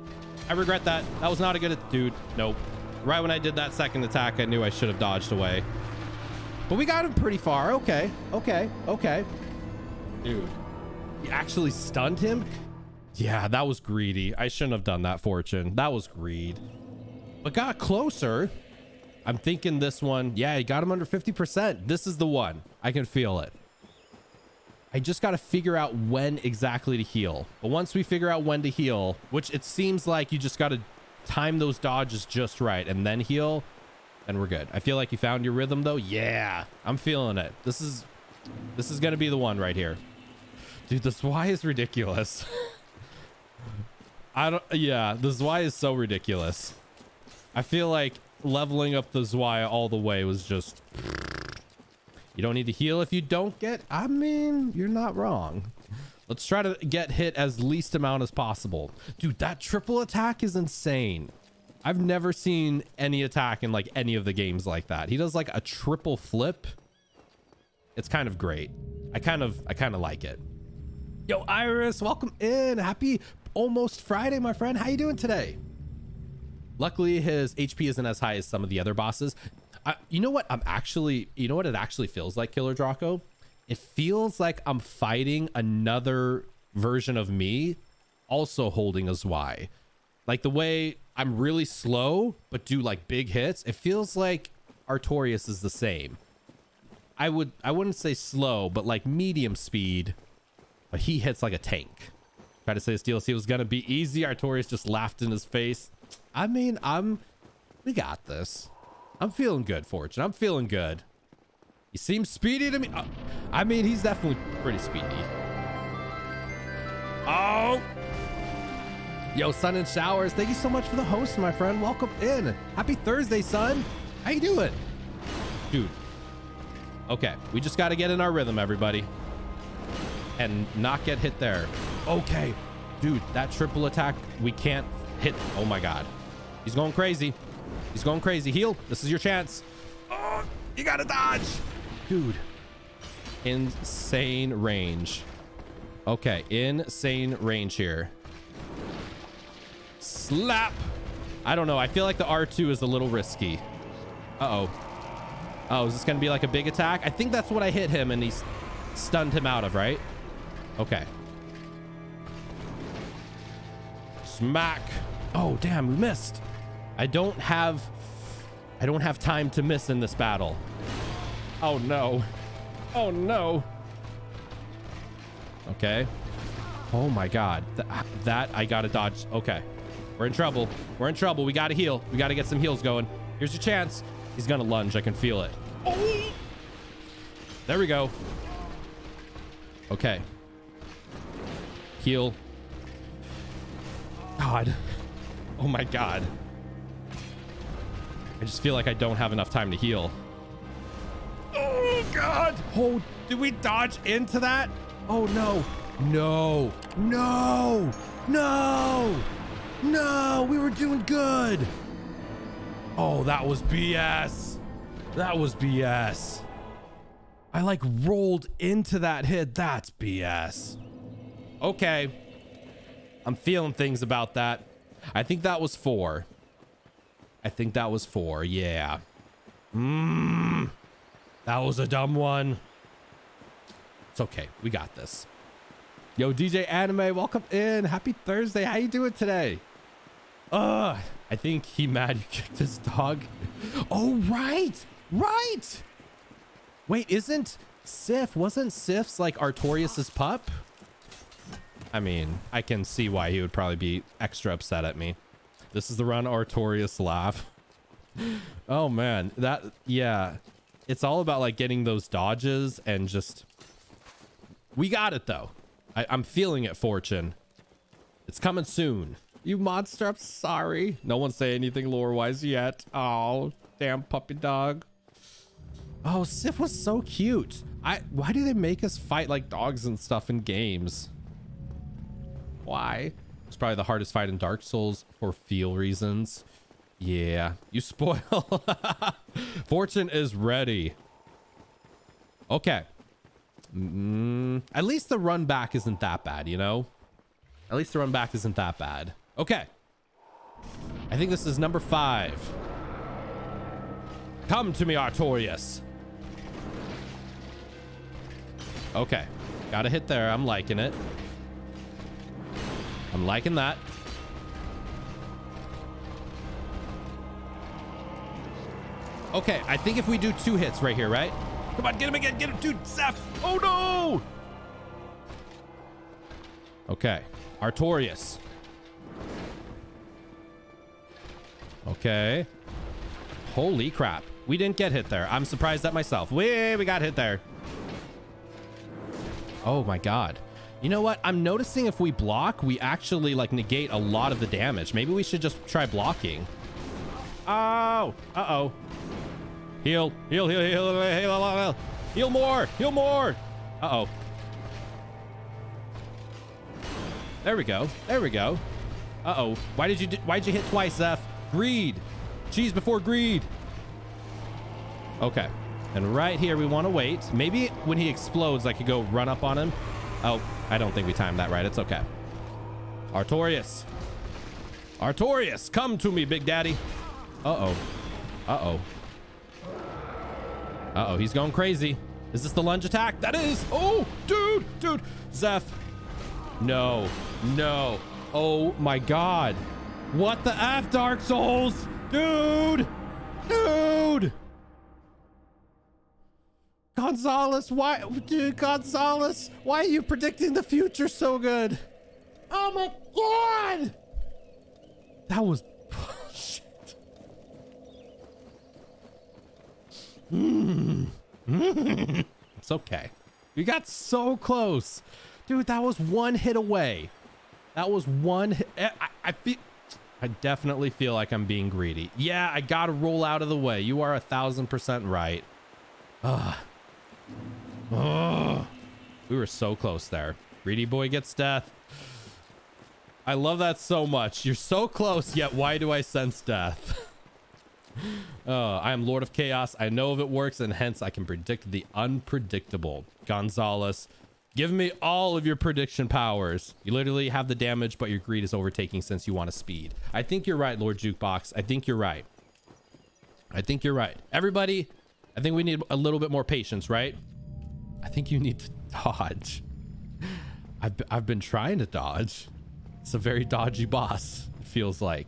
I regret that. That was not a good... Dude, nope. Right when I did that second attack, I knew I should have dodged away. But we got him pretty far. Okay. Dude. You actually stunned him? Yeah, that was greedy. I shouldn't have done that, Fortune. That was greed. but got closer. I'm thinking this one. Yeah, you got him under 50%. This is the one. I can feel it. I just got to figure out when exactly to heal. But once we figure out when to heal, which it seems like you just got to time those dodges just right and then heal, then we're good. I feel like you found your rhythm though. Yeah, I'm feeling it. This is going to be the one right here. Dude, the Zwei is ridiculous. Yeah, the Zwei is so ridiculous. I feel like leveling up the Zwei all the way was just... You don't need to heal if you don't get... I mean, you're not wrong. Let's try to get hit as least amount as possible. Dude, that triple attack is insane. I've never seen any attack in like any of the games like that. He does like a triple flip. It's kind of great. I kind of like it. Yo, Iris, welcome in. Happy almost Friday, my friend. How you doing today? Luckily, his HP isn't as high as some of the other bosses. You know what? You know what it actually feels like, Killer Draco? It feels like I'm fighting another version of me, also holding a Zwei. Like the way I'm really slow, but do like big hits. It feels like Artorias is the same. I wouldn't say slow, but like medium speed. But he hits like a tank. Try to say this DLC was gonna be easy. Artorias just laughed in his face. I mean, we got this. I'm feeling good, Fortune. I'm feeling good. He seems speedy to me. I mean, he's definitely pretty speedy. Oh! Yo, Sun and Showers, thank you so much for the host, my friend. Welcome in. Happy Thursday, Sun. How you doing? Dude. Okay, we just got to get in our rhythm, everybody. And not get hit there. Okay. Dude, that triple attack, we can't hit. Oh, my God. He's going crazy. He's going crazy. Heal. This is your chance. Oh, you got to dodge. Dude. Insane range. Okay. Insane range here. Slap. I don't know. I feel like the R2 is a little risky. Uh-oh. Oh, is this going to be like a big attack? I think that's what I hit him and he stunned him out of, right? Okay. Smack. Oh, damn. We missed. I don't have time to miss in this battle. Oh no. Oh no. Okay. Oh my God. That I gotta dodge. Okay. We're in trouble. We're in trouble. We gotta heal. We gotta get some heals going. Here's your chance. He's gonna lunge. I can feel it. Oh. There we go. Okay. Heal. God. Oh my God. I just feel like I don't have enough time to heal. Oh, God. Oh, did we dodge into that? Oh, no. No. No. No. No. We were doing good. Oh, that was BS. That was BS. I like rolled into that hit. That's BS. Okay. I'm feeling things about that. I think that was 4. I think that was 4. Yeah. That was a dumb one. It's okay. We got this. Yo, DJ Anime, welcome in. Happy Thursday. How you doing today? I think he mad you kicked his dog. Oh, right. Right. Wait, wasn't Sif's like Artorias's pup? I mean, I can see why he would probably be extra upset at me. This is the run Artorias laugh. Oh man, yeah. It's all about like getting those dodges and just, we got it though. I'm feeling it, Fortune. It's coming soon. You monster, I'm sorry. No one say anything lore wise yet. Oh, damn puppy dog. Oh, Sif was so cute. Why do they make us fight like dogs and stuff in games? Why? It's probably the hardest fight in Dark Souls for feel reasons. Yeah, you spoil. Fortune is ready. Okay. At least the run back isn't that bad, you know? At least the run back isn't that bad. Okay. I think this is number 5. Come to me, Artorias. Okay. Got a hit there. I'm liking it. I'm liking that. Okay, I think if we do two hits right here, right? Come on, get him again. Get him, dude. Zeph. Oh, no. Okay. Artorias. Okay. Holy crap. We didn't get hit there. I'm surprised at myself. We got hit there. Oh, my God. You know what? I'm noticing if we block, we actually, like, negate a lot of the damage. Maybe we should just try blocking. Oh. Uh-oh. Heal. Heal, heal, heal, heal, heal, heal. Heal more. Heal more. Uh-oh. There we go. There we go. Uh-oh. Why'd you hit twice, Zeph? Greed. Cheese before greed. Okay. And right here, we want to wait. Maybe when he explodes, I could go run up on him. Oh, I don't think we timed that right. It's okay. Artorias. Artorias, come to me, Big Daddy. Uh-oh. Uh-oh. Uh-oh, he's going crazy. Is this the lunge attack? That is. Oh, dude, dude. Zeph. No, no. Oh, my God. What the F, Dark Souls? Dude. Dude. Gonzalez, why, dude, Gonzalez, why are you predicting the future so good? Oh my God! That was bullshit. It's okay. We got so close. Dude, that was one hit away. That was one hit. I definitely feel like I'm being greedy. Yeah, I gotta roll out of the way. You are 1000% right. Ugh. Oh, we were so close there. Greedy boy gets death. I love that so much. You're so close, yet why do I sense death? I am Lord of Chaos. I know if it works, and hence I can predict the unpredictable. Gonzalez, give me all of your prediction powers. You literally have the damage, but your greed is overtaking since you want to speed. I think you're right, Lord Jukebox. I think you're right. I think you're right. Everybody, I think we need a little bit more patience, right? I think you need to dodge. I've been trying to dodge. It's a very dodgy boss, it feels like.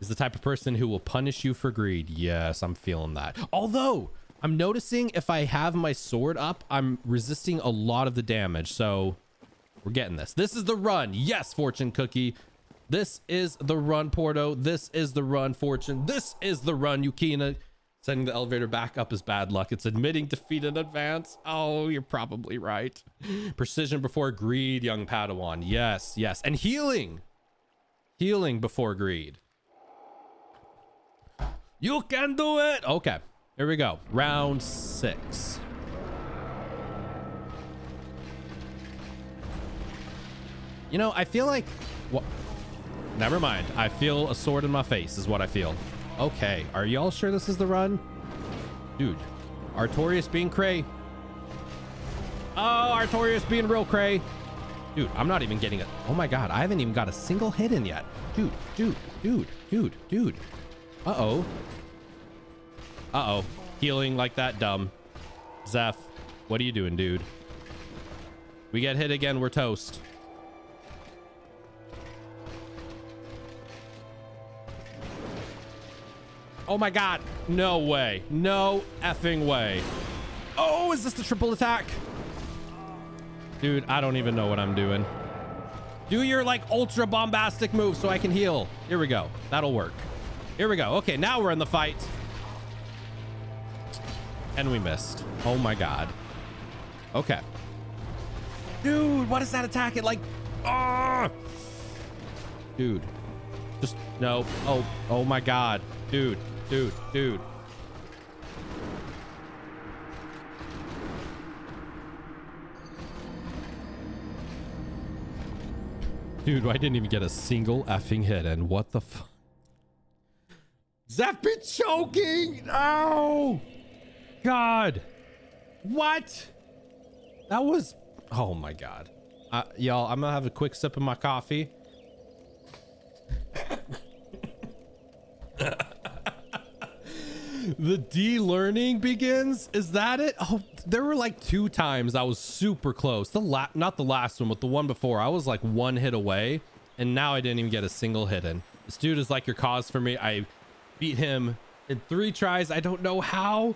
Is the type of person who will punish you for greed. Yes, I'm feeling that. Although, I'm noticing if I have my sword up, I'm resisting a lot of the damage. So, we're getting this. This is the run. Yes, Fortune Cookie. This is the run, Porto. This is the run, Fortune. This is the run, Yukina. Sending the elevator back up is bad luck. It's admitting defeat in advance. Oh, you're probably right. Precision before greed, young Padawan. Yes, yes. And healing. Healing before greed. You can do it. Okay, here we go. Round 6. You know, I feel like... Well, never mind. I feel a sword in my face is what I feel. Okay, are y'all sure this is the run? Dude, Artorias being cray. Oh, Artorias being real cray. Dude, I'm not even getting it. Oh my God, I haven't even got a single hit in yet. Dude, dude, dude, dude, dude. Uh-oh. Uh-oh. Healing like that, dumb. Zeph, what are you doing, dude? We get hit again, we're toast. Oh my God. No way. No effing way. Oh, is this the triple attack? Dude, I don't even know what I'm doing. Do your like ultra bombastic move so I can heal. Here we go. That'll work. Here we go. Okay, now we're in the fight. And we missed. Oh my God. Okay. Dude, what is that attack? It like... Oh! Dude. Just... No. Oh. Oh my God. Dude. Dude, dude. Dude, I didn't even get a single effing hit, and what the f... Zeph be choking! Oh! God! What? That was... Oh my God. Y'all, I'm gonna have a quick sip of my coffee. The de-learning begins. Is that it? Oh, there were like 2 times I was super close. Not the last one, but the one before. I was like 1 hit away, and now I didn't even get a single hit in. This dude is like your cause for me. I beat him in 3 tries. I don't know how.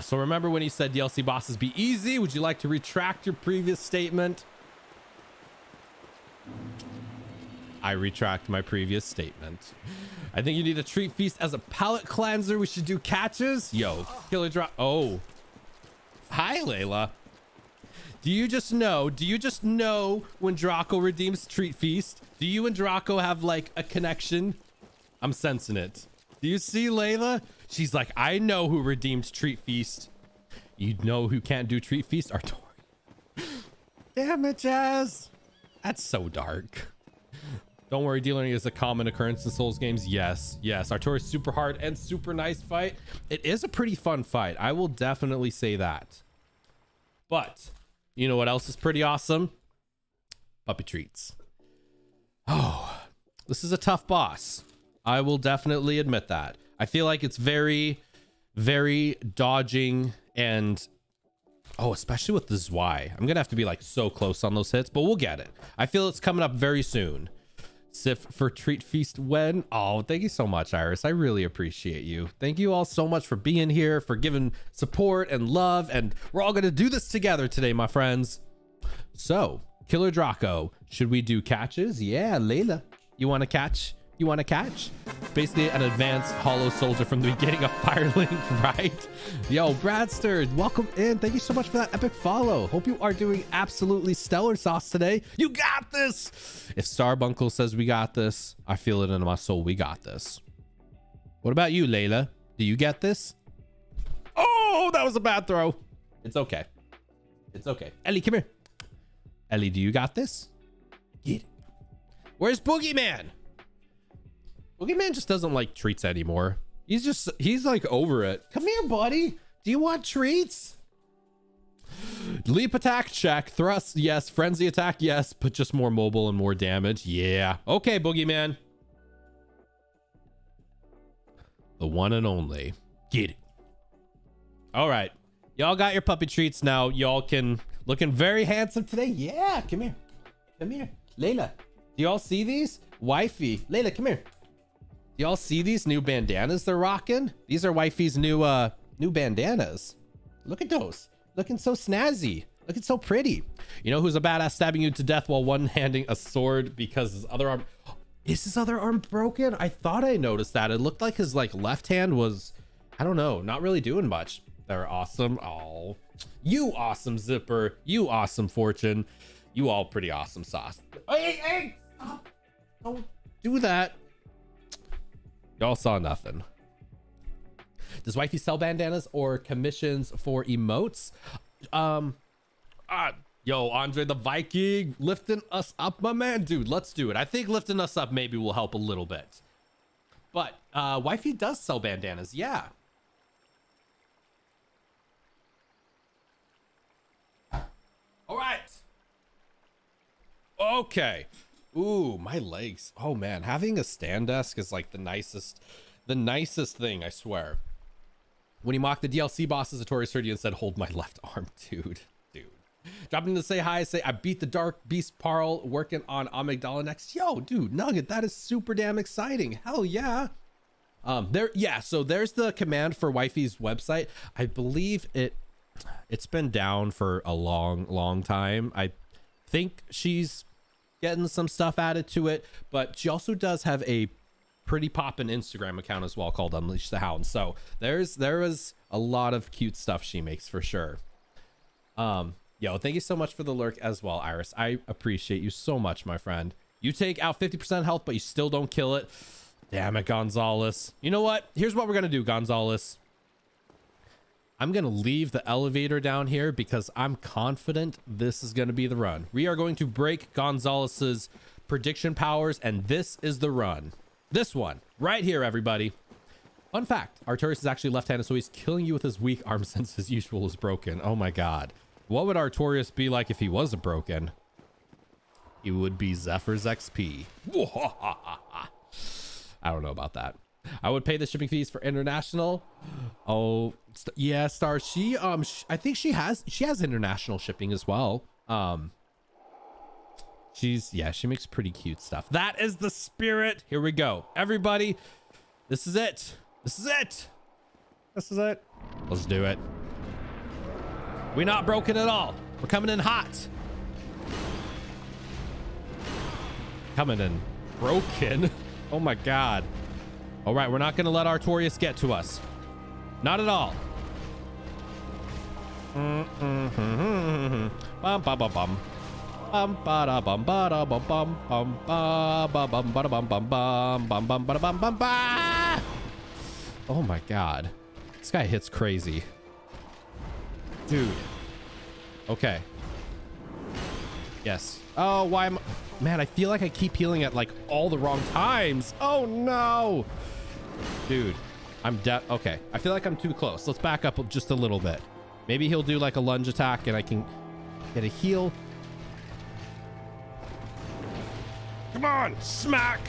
So remember when he said DLC bosses be easy? Would you like to retract your previous statement? I retract my previous statement. I think you need a treat feast as a palate cleanser. We should do catches. Yo, killer drop. Oh, hi, Layla. Do you just know when Draco redeems treat feast? Do you and Draco have like a connection? I'm sensing it. Do you see Layla? She's like, I know who redeemed treat feast. You know who can't do treat feast? Artorias. Damn it, Jazz. That's so dark. Don't worry, dealing is a common occurrence in Souls games. Yes, yes. Artorias super hard and super nice fight. It is a pretty fun fight. I will definitely say that. But you know what else is pretty awesome? Puppy treats. Oh, this is a tough boss. I will definitely admit that. I feel like it's very, very dodging and... Oh, especially with the Zwei. I'm going to have to be like so close on those hits, but we'll get it. I feel it's coming up very soon. Sif for treat feast when? Oh, thank you so much, Iris. I really appreciate you. Thank you all so much for being here, for giving support and love. And we're all going to do this together today, my friends. So, Killer Draco, should we do catches? Yeah, Layla, you want to catch? You want to catch? Basically an advanced hollow soldier from the beginning of Firelink, right? Yo, Bradster, welcome in. Thank you so much for that epic follow. Hope you are doing absolutely stellar sauce today. You got this. If Starbuncle says we got this, I feel it in my soul. We got this. What about you, Layla? Do you get this? Oh, that was a bad throw. It's okay. It's okay. Ellie, come here. Ellie, do you got this? Get it. Where's Boogeyman? Boogeyman just doesn't like treats anymore. He's like over it. Come here, buddy. Do you want treats? Leap attack, check. Thrust, yes. Frenzy attack, yes. But just more mobile and more damage. Yeah. Okay, Boogeyman. The one and only. Get it. All right. Y'all got your puppy treats now. Y'all can... Looking very handsome today. Yeah. Come here. Come here. Layla. Do y'all see these? Wifey. Layla, come here. Y'all see these new bandanas they're rocking? These are Wifey's new bandanas. Look at those. Looking so snazzy. Looking so pretty. You know who's a badass stabbing you to death while one-handing a sword because his other arm... Is his other arm broken? I thought I noticed that. It looked like his like left hand was, I don't know, not really doing much. They're awesome. Oh, you awesome, Zipper. You awesome, Fortune. You all pretty awesome sauce. Hey, hey, hey! Don't do that. Y'all saw nothing. Does Wifey sell bandanas or commissions for emotes? Yo, Andre the Viking lifting us up, my man. Dude, let's do it. I think lifting us up maybe will help a little bit. But Wifey does sell bandanas, yeah. All right. Okay. Ooh, my legs. Oh man, having a stand desk is like the nicest thing, I swear. When he mocked the DLC bosses, Artorias heard you and said, hold my left arm, dude. Dude. Dropping to say hi, say I beat the Dark Beast Parl working on Amygdala next. Yo, dude, Nugget, that is super damn exciting. Hell yeah. So there's the command for Wifey's website. I believe it's been down for a long time. I think she's getting some stuff added to it, but she also does have a pretty poppin' Instagram account as well called Unleash the Hound. So there is a lot of cute stuff she makes for sure. Yo, thank you so much for the lurk as well, Iris. I appreciate you so much, my friend. You take out 50% health, but you still don't kill it. Damn it, Gonzalez. You know what? Here's what we're gonna do, Gonzalez. I'm going to leave the elevator down here because I'm confident this is going to be the run. We are going to break Gonzalez's prediction powers, and this is the run. This one right here, everybody. Fun fact, Artorias is actually left-handed, so he's killing you with his weak arm since his usual is broken. Oh my God. What would Artorias be like if he wasn't broken? He would be Zephyr's XP. I don't know about that. I would pay the shipping fees for international. Oh yeah, Star. She I think she has international shipping as well. She makes pretty cute stuff. That is the spirit. Here we go, everybody. This is it. This is it. This is it. Let's do it. We're not broken at all. We're coming in hot. Coming in broken. Oh my God. All right, we're not going to let Artorias get to us. Not at all. Bum ba ba bum. Bum ba da bum ba da bum bum bum ba ba bum ba da bum bum bum bum bum ba da bum bum ba. Oh my God. This guy hits crazy. Dude. Okay. Yes. Oh, why am I... Man, I feel like I keep healing at like all the wrong times. Oh no. Dude. I'm dead. Okay. I feel like I'm too close. Let's back up just a little bit. Maybe he'll do like a lunge attack and I can get a heal. Come on. Smack.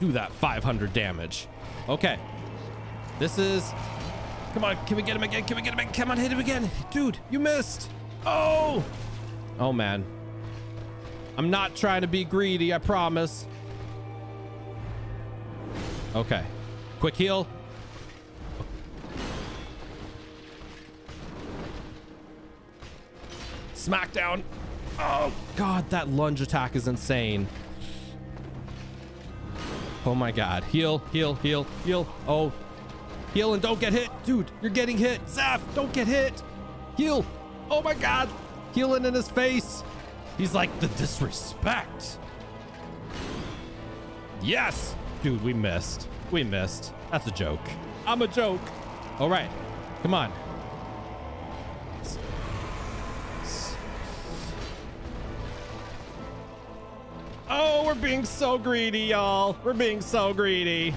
Do that 500 damage. Okay. This is... Come on. Can we get him again? Can we get him again? Come on. Hit him again. Dude, you missed. Oh. Oh, man. I'm not trying to be greedy. I promise. Okay. Quick heal. Smackdown. Oh, God, that lunge attack is insane. Oh, my God. Heal, heal, heal, heal. Oh, heal and don't get hit. Dude, you're getting hit. Zeph, don't get hit. Heal. Oh, my God. Healing in his face. He's like the disrespect. Yes. Dude, we missed. We missed. That's a joke. I'm a joke. All right. Come on. Oh, we're being so greedy, y'all. We're being so greedy.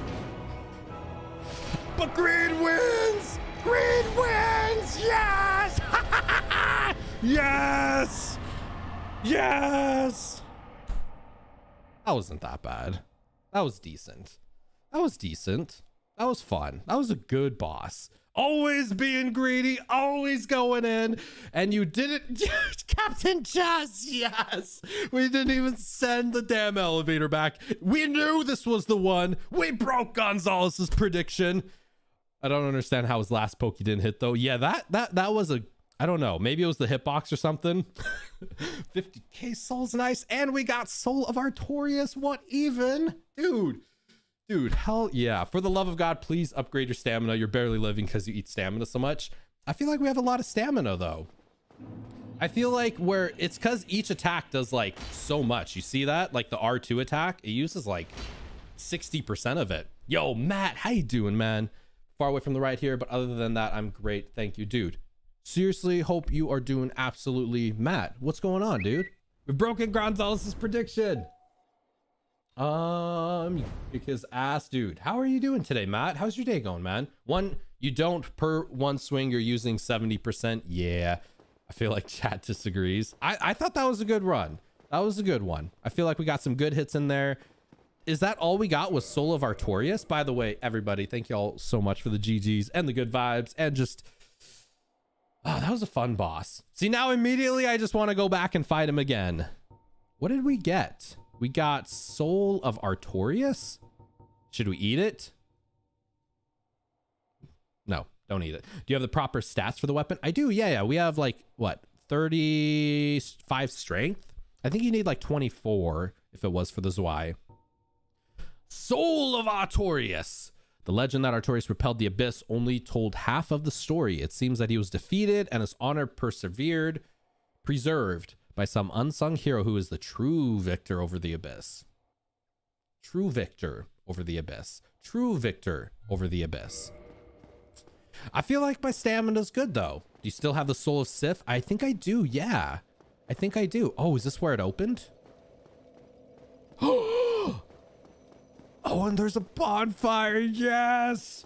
But greed wins. Greed wins. Yes. Yes. Yes. That wasn't that bad. That was decent. That was decent. That was fun. That was a good boss. Always being greedy, always going in, and you didn't. Captain Jazz, yes. We didn't even send the damn elevator back. We knew this was the one. We broke Gonzalez's prediction. I don't understand how his last poke he didn't hit though. Yeah, that was a, I don't know. Maybe it was the hitbox or something. 50k souls, nice. And we got Soul of Artorias. What even? Dude. Dude, hell yeah. For the love of God, please upgrade your stamina. You're barely living because you eat stamina so much. I feel like we have a lot of stamina though. I feel like where it's because each attack does like so much. You see that? Like the R2 attack, it uses like 60% of it. Yo, Matt, how you doing, man? Far away from the right here, but other than that, I'm great. Thank you, dude. Seriously, hope you are doing absolutely, Matt. What's going on, dude? We've broken Gonzalez's prediction. You kick his ass, dude. How are you doing today, Matt? How's your day going, man? One, you don't per one swing, you're using 70%. Yeah, I feel like chat disagrees. I thought that was a good run. That was a good one. I feel like we got some good hits in there. Is that all we got was Soul of Artorias? By the way, everybody, thank you all so much for the GGs and the good vibes and just... Oh, that was a fun boss. See, now immediately I just want to go back and fight him again. What did we get? We got Soul of Artorias. Should we eat it? No, don't eat it. Do you have the proper stats for the weapon? I do. Yeah. We have like what? 35 strength. I think you need like 24 if it was for the Zwei. Soul of Artorias. The legend that Artorias repelled the abyss only told half of the story. It seems that he was defeated and his honor preserved by some unsung hero who is the true victor over the abyss. True victor over the abyss. True victor over the abyss. I feel like my stamina's good though. Do you still have the Soul of Sif? I think I do, yeah. I think I do. Oh, is this where it opened? Oh, and there's a bonfire, yes!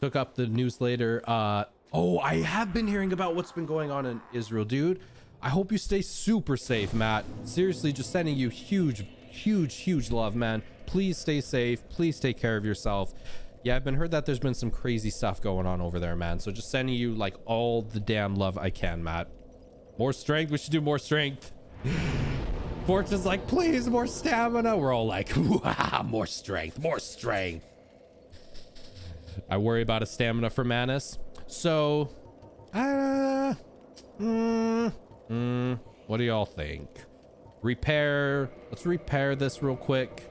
Took up the newsletter. Oh, I have been hearing about what's been going on in Israel, dude. I hope you stay super safe, Matt. Seriously, just sending you huge, huge, huge love, man. Please stay safe. Please take care of yourself. Yeah, I've been heard that there's been some crazy stuff going on over there, man. So just sending you like all the damn love I can, Matt. More strength. We should do more strength. Fortune's like, please, more stamina. We're all like, wow, more strength, more strength. I worry about a stamina for Manus. So, what do y'all think? Repair. Let's repair this real quick.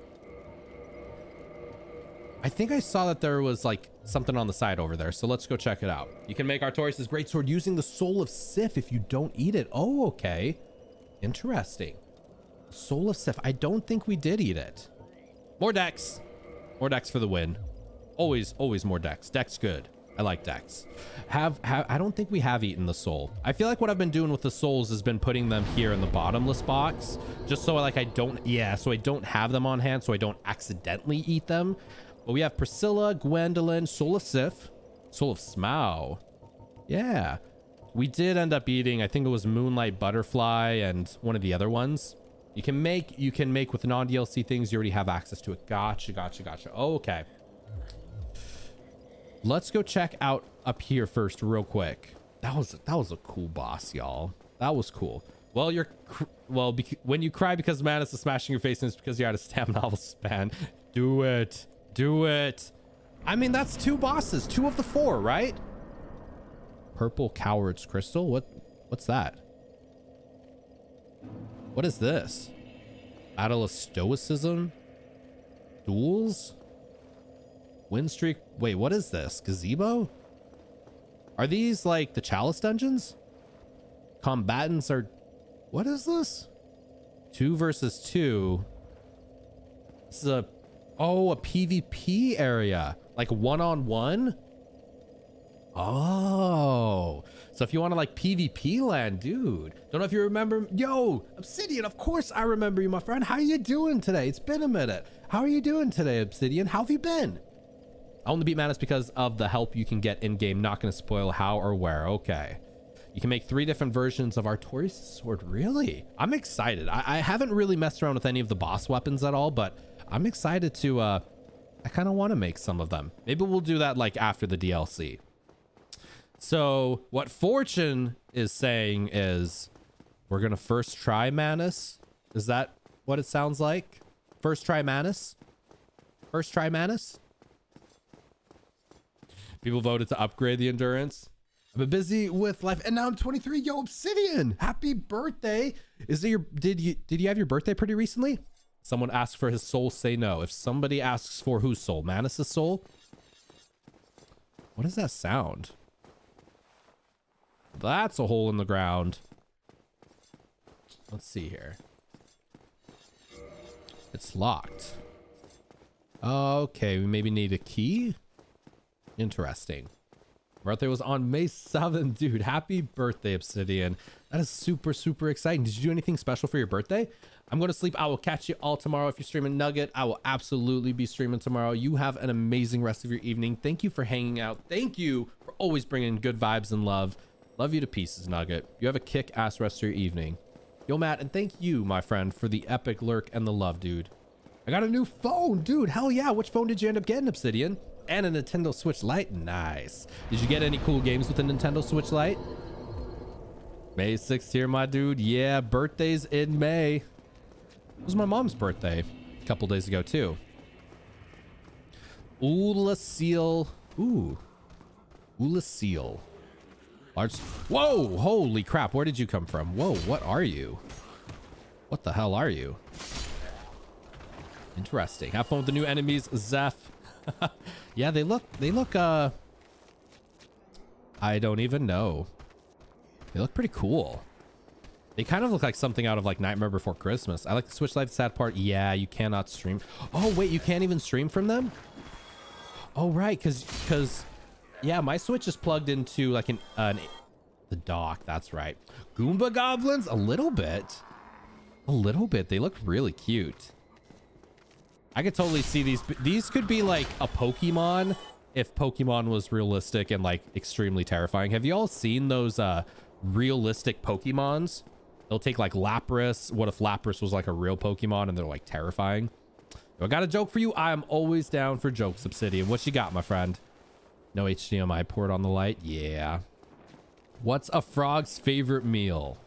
I think I saw that there was like something on the side over there. So let's go check it out. You can make Artorias' greatsword using the soul of Sif if you don't eat it. Oh, okay. Interesting. Soul of Sif. I don't think we did eat it. More Dex. More Dex for the win. Always, always more Dex. Dex good. I like Dex. I don't think we have eaten the soul. I feel like what I've been doing with the souls has been putting them here in the bottomless box. Just so like I don't... Yeah, so I don't have them on hand so I don't accidentally eat them. But we have Priscilla, Gwendolyn, Soul of Sif, Soul of Smough. Yeah. We did end up eating, I think it was Moonlight Butterfly and one of the other ones. You can make with non-DLC things. You already have access to it. Gotcha, gotcha, gotcha. Oh, okay. Let's go check out up here first real quick. That was a cool boss, y'all. That was cool. Well, when you cry because Manus is smashing your face and it's because you're out of stamina span. Do it. Do it. I mean, that's two bosses. Two of the four, right? Purple Coward's Crystal? What's that? What is this? Battle of Stoicism? Duels? Windstreak? Wait, what is this? Gazebo? Are these like the Chalice dungeons? Combatants are... What is this? 2 versus 2. This is a... Oh, a PvP area, like one-on-one. Oh, so if you want to like PvP land, dude. Don't know if you remember. Yo, Obsidian, of course I remember you, my friend. How are you doing today? It's been a minute. How are you doing today, Obsidian? How have you been? I only beat Manus because of the help you can get in game. Not going to spoil how or where. Okay. You can make 3 different versions of Artorias' sword. Really? I'm excited. I haven't really messed around with any of the boss weapons at all, but I'm excited to, I kind of want to make some of them. Maybe we'll do that like after the DLC. So what Fortune is saying is we're going to first try Manus. Is that what it sounds like? First try Manus. First try Manus. People voted to upgrade the endurance. I've been busy with life and now I'm 23. Yo, Obsidian, happy birthday. Is it your, did you have your birthday pretty recently? Someone asks for his soul, say no. If somebody asks for whose soul? Manus' soul? What is that sound? That's a hole in the ground. Let's see here. It's locked. Okay, we maybe need a key. Interesting. Birthday was on May 7th, dude. Happy birthday, Obsidian. That is super, super exciting. Did you do anything special for your birthday? I'm going to sleep. I will catch you all tomorrow. If you're streaming Nugget, I will absolutely be streaming tomorrow. You have an amazing rest of your evening. Thank you for hanging out. Thank you for always bringing good vibes and love. Love you to pieces, Nugget. You have a kick-ass rest of your evening. Yo, Matt, and thank you, my friend, for the epic lurk and the love, dude. I got a new phone, dude. Hell yeah. Which phone did you end up getting, Obsidian? And a Nintendo Switch Lite. Nice. Did you get any cool games with a Nintendo Switch Lite? May 6th here, my dude. Yeah, birthdays in May. It was my mom's birthday a couple days ago too. Oolacile. Ooh. Oolacile. Large. Whoa! Holy crap! Where did you come from? Whoa! What are you? What the hell are you? Interesting. Have fun with the new enemies, Zeph. Yeah, they look. I don't even know. They look pretty cool. They kind of look like something out of like Nightmare Before Christmas. I like the Switch Lite. Sad part. Yeah, you cannot stream. Oh, wait, you can't even stream from them. Oh, right. Cause yeah, my Switch is plugged into like the dock. That's right. Goomba goblins. A little bit. They look really cute. I could totally see these. These could be like a Pokemon. If Pokemon was realistic and like extremely terrifying. Have you all seen those realistic Pokemons? They'll take like Lapras. What if Lapras was like a real Pokemon and they're like terrifying? I got a joke for you. I am always down for jokes, Obsidian. What you got, my friend? No HDMI port on the light. Yeah. What's a frog's favorite meal?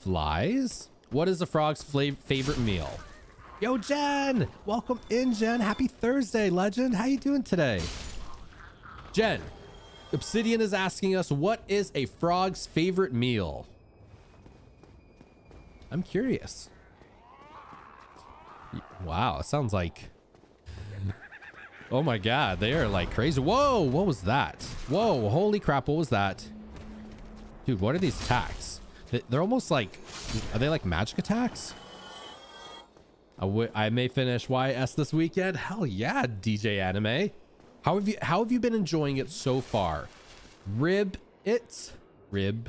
Flies? What is a frog's favorite meal? Yo, Jen. Welcome in, Jen. Happy Thursday, legend. How you doing today? Jen, Obsidian is asking us, what is a frog's favorite meal? I'm curious. Wow, it sounds like... Oh my god, they are like crazy. Whoa, what was that? Whoa, holy crap, what was that? Dude, what are these attacks? They're almost like... Are they like magic attacks? I may finish YS this weekend. Hell yeah, DJ Anime. How have you been enjoying it so far? Rib it's like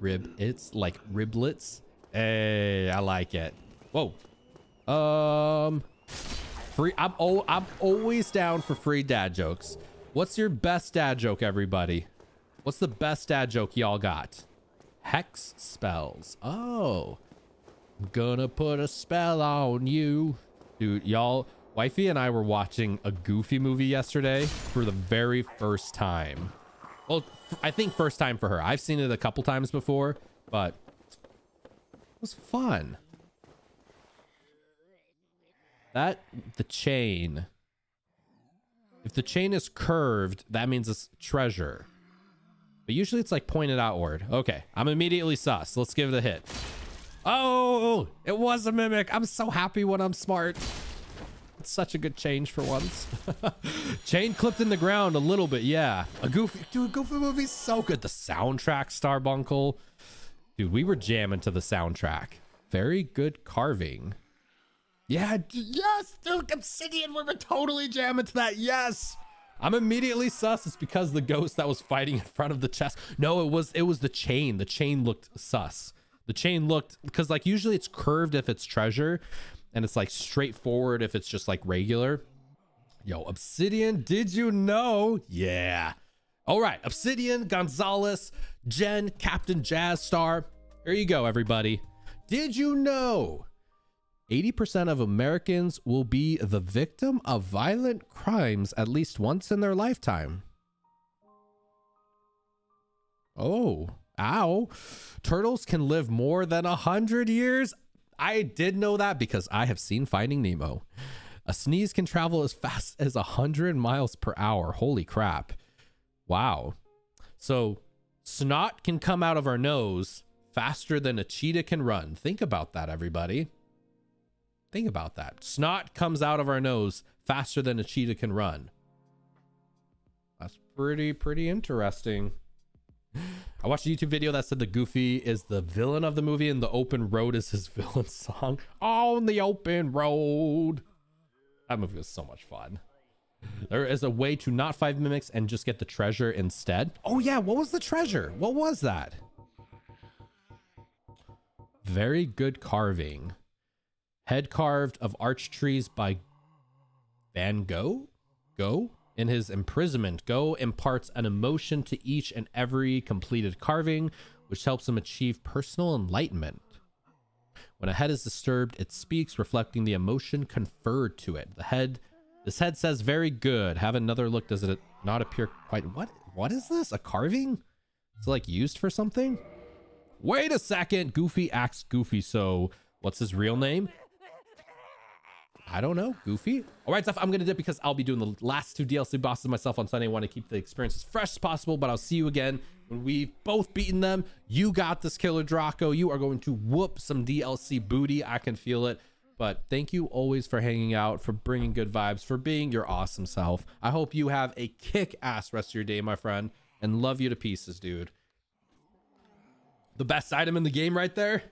riblets. Hey, I like it. Whoa. Free. I'm always down for free dad jokes. What's your best dad joke, everybody? What's the best dad joke y'all got? Hex spells. Oh, I'm gonna put a spell on you, dude. Y'all, wifey and I were watching a Goofy movie yesterday for the very first time. Well, I think first time for her. I've seen it a couple times before, but it was fun. That, the chain. If the chain is curved, that means it's treasure. But usually it's like pointed outward. Okay, I'm immediately sus. Let's give it a hit. Oh, it was a mimic. I'm so happy when I'm smart. Such a good change for once. Chain clipped in the ground a little bit. Yeah, a Goofy, dude, Goofy movie's so good. The soundtrack, Starbuncle, dude, we were jamming to the soundtrack. Very good carving. Yeah, yes, dude, Obsidian, we were totally jamming to that. Yes, I'm immediately sus. It's because the ghost that was fighting in front of the chest. No, it was the chain. The chain looked sus. The chain looked, because like usually it's curved if it's treasure, and it's like straightforward if it's just like regular. Yo, Obsidian, did you know? Yeah. All right, Obsidian, Gonzalez, Jen, Captain Jazzstar. Here you go, everybody. Did you know 80% of Americans will be the victim of violent crimes at least once in their lifetime? Oh, ow. Turtles can live more than 100 years. I did know that because I have seen Finding Nemo. A sneeze can travel as fast as 100 miles per hour. Holy crap. Wow. So snot can come out of our nose faster than a cheetah can run. Think about that, everybody. Think about that. Snot comes out of our nose faster than a cheetah can run. That's pretty interesting. I watched a YouTube video that said the Goofy is the villain of the movie and the open road is his villain song. On the open road. That movie was so much fun. There is a way to not fight mimics and just get the treasure instead. Oh yeah, what was the treasure? What was that? Very good carving. Head carved of arch trees by Van Gogh? Go? In his imprisonment, Gough imparts an emotion to each and every completed carving, which helps him achieve personal enlightenment. When a head is disturbed, it speaks, reflecting the emotion conferred to it. This head says, very good. Have another look. Does it not appear quite... What is this? A carving? Is it like used for something? Wait a second. Goofy acts goofy. So what's his real name? I don't know. Goofy. All right, Zeph, I'm going to dip because I'll be doing the last two DLC bosses myself on Sunday. I want to keep the experience as fresh as possible, but I'll see you again when we've both beaten them. You got this, Killer Draco. You are going to whoop some DLC booty. I can feel it. But thank you always for hanging out, for bringing good vibes, for being your awesome self. I hope you have a kick-ass rest of your day, my friend, and love you to pieces, dude. The best item in the game right there.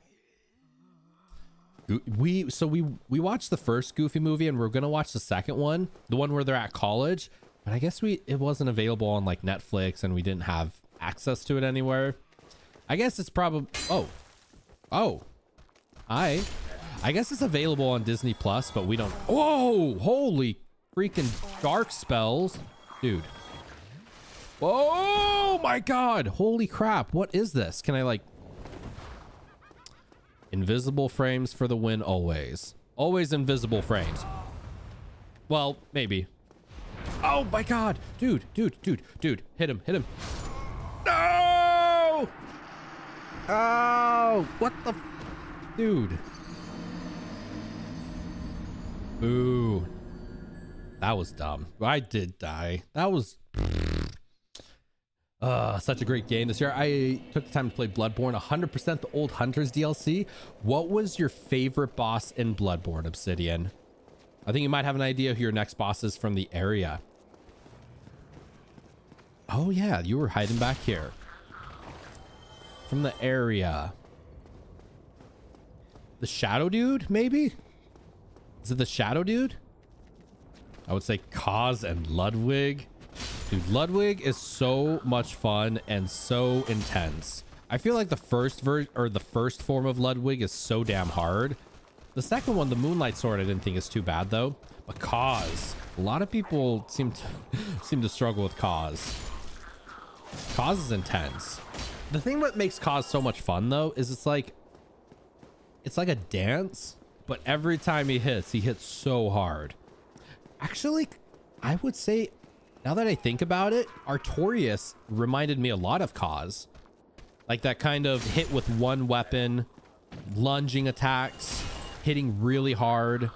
So we watched the first Goofy movie and we're gonna watch the second one, the one where they're at college, but I guess it wasn't available on like Netflix and we didn't have access to it anywhere. I guess it's probably I guess it's available on Disney Plus, but we don't. Whoa, holy freaking dark spells, dude. Oh my god, holy crap, what is this? Can I like... Invisible frames for the win always. Always invisible frames. Well, maybe. Oh my god. Dude. Hit him. No! Oh, what the... Dude. Ooh. That was dumb. I did die. That was... Such a great game this year. I took the time to play Bloodborne, 100% the Old Hunters DLC. What was your favorite boss in Bloodborne, Obsidian? I think you might have an idea who your next boss is from the area. Oh yeah, you were hiding back here. From the area. The Shadow Dude, maybe? Is it the Shadow Dude? I would say Kos and Ludwig. Dude, Ludwig is so much fun and so intense. I feel like the first form of Ludwig is so damn hard. The second one, the Moonlight Sword, I didn't think is too bad though. But Kos, a lot of people seem to struggle with Kos. Kos is intense. The thing that makes Kos so much fun though is it's like a dance, but every time he hits so hard. Actually, I would say, now that I think about it, Artorias reminded me a lot of Kos. Like that kind of hit with one weapon, lunging attacks, hitting really hard.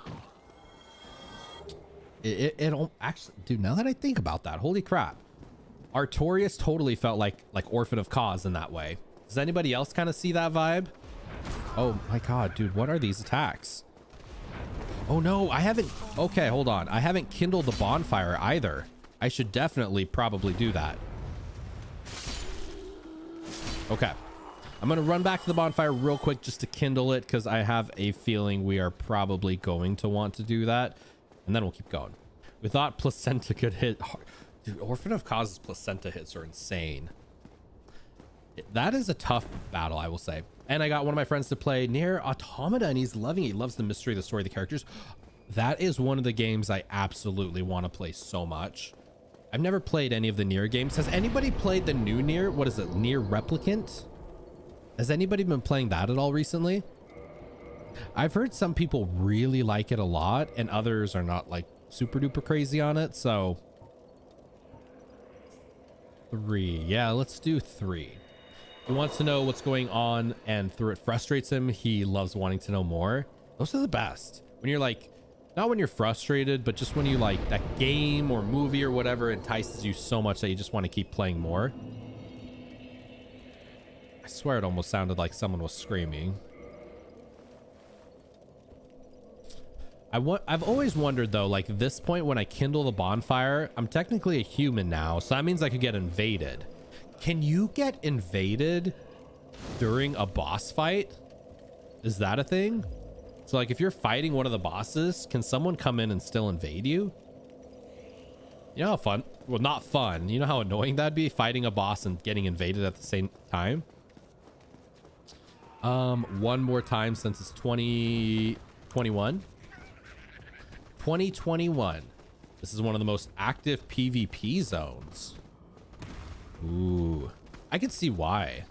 It actually, dude, now that I think about that, holy crap. Artorias totally felt like Orphan of Kos in that way. Does anybody else kind of see that vibe? Oh my God, dude, what are these attacks? Oh no, I haven't. Okay, hold on. I haven't kindled the bonfire either. I should definitely probably do that. Okay. I'm going to run back to the bonfire real quick just to kindle it, because I have a feeling we are probably going to want to do that. And then we'll keep going. We thought placenta could hit. Dude, Orphan of Kos' placenta hits are insane. That is a tough battle, I will say. And I got one of my friends to play Nier Automata, and he's loving it. He loves the mystery, the story, the characters. That is one of the games I absolutely want to play so much. I've never played any of the Nier games. Has anybody played the new Nier? What is it? Nier Replicant? Has anybody been playing that at all recently? I've heard some people really like it a lot, and others are not like super duper crazy on it. So 3. Yeah, let's do 3. He wants to know what's going on, and through it frustrates him. He loves wanting to know more. Those are the best. When you're like, not when you're frustrated, but just when you like that game or movie or whatever entices you so much that you just want to keep playing more. I swear it almost sounded like someone was screaming. I've always wondered though, like this point when I kindle the bonfire, I'm technically a human now, so that means I could get invaded. Can you get invaded during a boss fight? Is that a thing? So like if you're fighting one of the bosses, can someone come in and still invade you? You know how fun, well not fun, you know how annoying that'd be, fighting a boss and getting invaded at the same time? One more time since it's 2021. 2021. This is one of the most active PvP zones. Ooh, I could see why.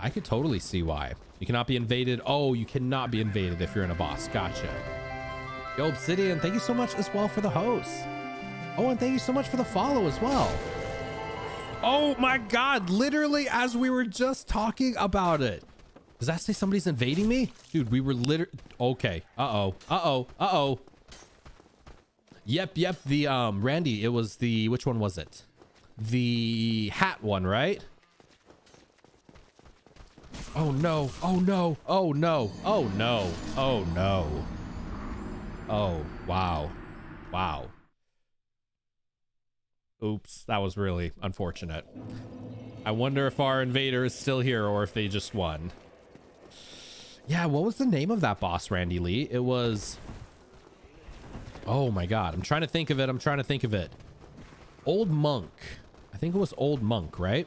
I could totally see why. You cannot be invaded. Oh, you cannot be invaded if you're in a boss. Gotcha. Yo, Obsidian, thank you so much as well for the host. Oh, and thank you so much for the follow as well. Oh my God, literally as we were just talking about it. Does that say somebody's invading me? Dude, we were literally... Okay. Uh-oh. Uh-oh. Uh-oh. Yep, yep. The, Randy, it was the... Which one was it? The hat one, right? Oh no, oh no, oh no, oh no, oh no. Oh, wow. Wow. Oops, that was really unfortunate. I wonder if our invader is still here or if they just won. Yeah, what was the name of that boss, Randy Lee? It was... Oh my God, I'm trying to think of it. I'm trying to think of it. Old Monk. I think it was Old Monk, right?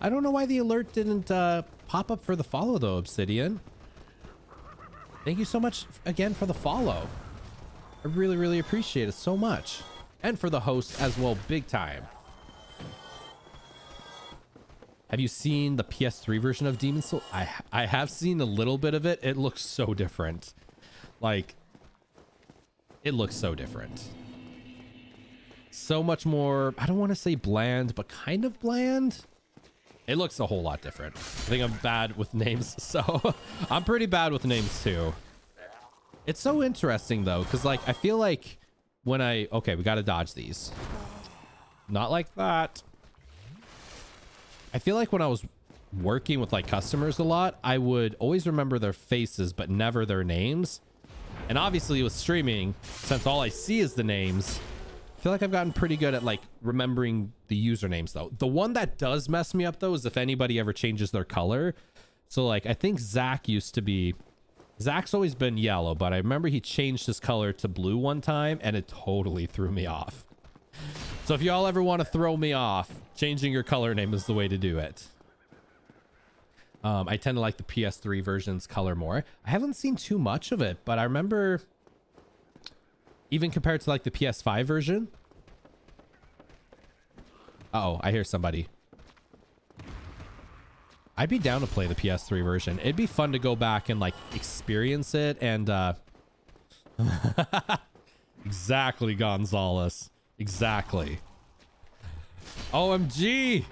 I don't know why the alert didn't pop up for the follow though, Obsidian. Thank you so much again for the follow. I really, really appreciate it so much. And for the host as well, big time. Have you seen the PS3 version of Demon's Souls? I have seen a little bit of it. It looks so different. Like, it looks so different. So much more, I don't want to say bland, but kind of bland. It looks a whole lot different. I think I'm bad with names, so I'm pretty bad with names too. It's so interesting though, because like I feel like when I... Okay, we got to dodge these. Not like that. I feel like when I was working with like customers a lot, I would always remember their faces but never their names. And obviously with streaming, since all I see is the names, I feel like I've gotten pretty good at like remembering the usernames though. The one that does mess me up though is if anybody ever changes their color. So like I think Zach used to be, Zach's always been yellow, but I remember he changed his color to blue one time and it totally threw me off. So if y'all ever want to throw me off, changing your color name is the way to do it. I tend to like the PS3 version's color more. I haven't seen too much of it, but I remember even compared to like the PS5 version. Uh-oh, I hear somebody. I'd be down to play the PS3 version. It'd be fun to go back and like experience it and exactly, Gonzalez. Exactly. OMG.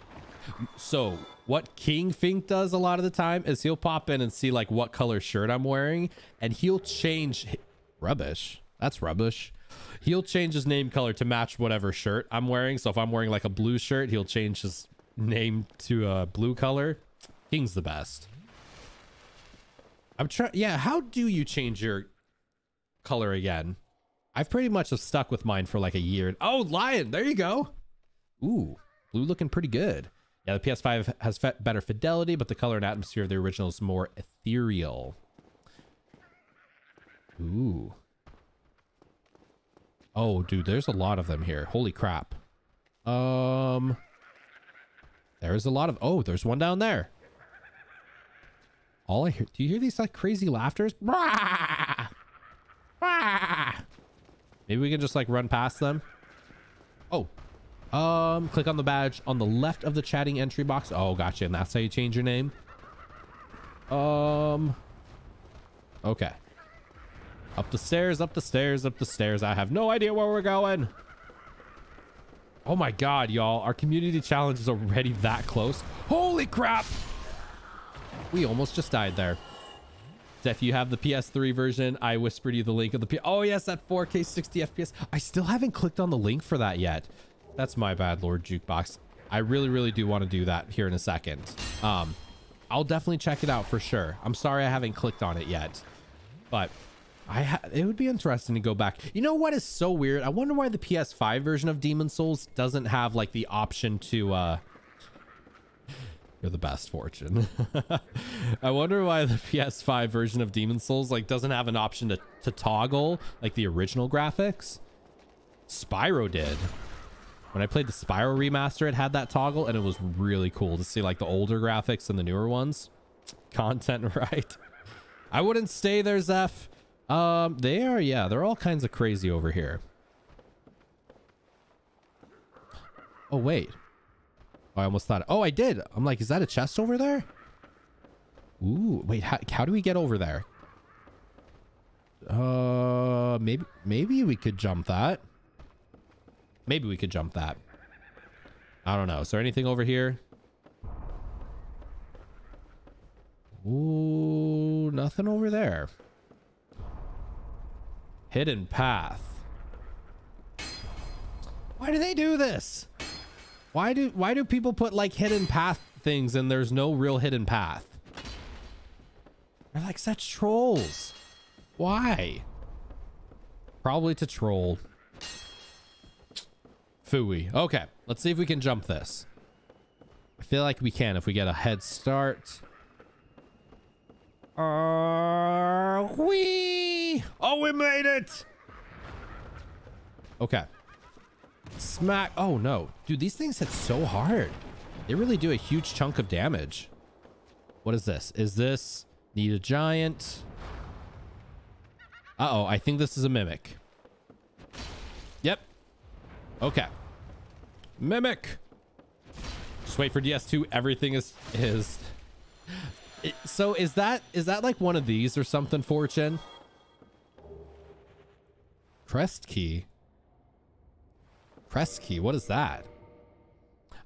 So what King Fink does a lot of the time is he'll pop in and see like what color shirt I'm wearing, and he'll change rubbish. That's rubbish. He'll change his name color to match whatever shirt I'm wearing. So if I'm wearing like a blue shirt, he'll change his name to a blue color. King's the best. I'm trying. Yeah. How do you change your color again? I've pretty much have stuck with mine for like a year. Oh, Lion. There you go. Ooh, blue looking pretty good. Yeah, the PS5 has better fidelity, but the color and atmosphere of the original is more ethereal. Ooh. Oh, dude, there's a lot of them here. Holy crap. There's a lot of... Oh, there's one down there. All I hear... Do you hear these like crazy laughters? Maybe we can just like run past them. Oh, click on the badge on the left of the chatting entry box. Oh, gotcha. And that's how you change your name. Okay. Up the stairs, up the stairs, up the stairs. I have no idea where we're going. Oh my God, y'all. Our community challenge is already that close. Holy crap. We almost just died there. If you have the PS3 version, I whispered you the link of the P. Oh yes, that 4K 60 FPS. I still haven't clicked on the link for that yet. That's my bad, Lord Jukebox. I really do want to do that here in a second. I'll definitely check it out for sure. I'm sorry I haven't clicked on it yet, but it would be interesting to go back. You know what is so weird? I wonder why the PS5 version of Demon's Souls doesn't have like the option to You're the best, Fortune. I wonder why the PS5 version of Demon's Souls like doesn't have an option to toggle like the original graphics. Spyro did. When I played the Spyro remaster, it had that toggle, and it was really cool to see like the older graphics and the newer ones. Content, right? I wouldn't stay there, Zeph. They are, yeah, they're all kinds of crazy over here. Oh, wait. I almost thought, oh, I did. I'm like, is that a chest over there? Ooh, wait, how do we get over there? Maybe we could jump that. Maybe we could jump that. I don't know. Is there anything over here? Ooh, nothing over there. Hidden path. Why do they do this? Why do people put like hidden path things and there's no real hidden path? They're like such trolls. Why? Probably to troll. Phooey. Okay, let's see if we can jump this. I feel like we can if we get a head start. Whee! Oh, we made it. Okay. Smack. Oh no, dude, these things hit so hard. They really do a huge chunk of damage. What is this? Is this need a giant? Uh-oh, I think this is a mimic. Yep. Okay, mimic. Just wait for DS2. Everything is it, so is that like one of these or something? Fortune crest key. Press key. What is that?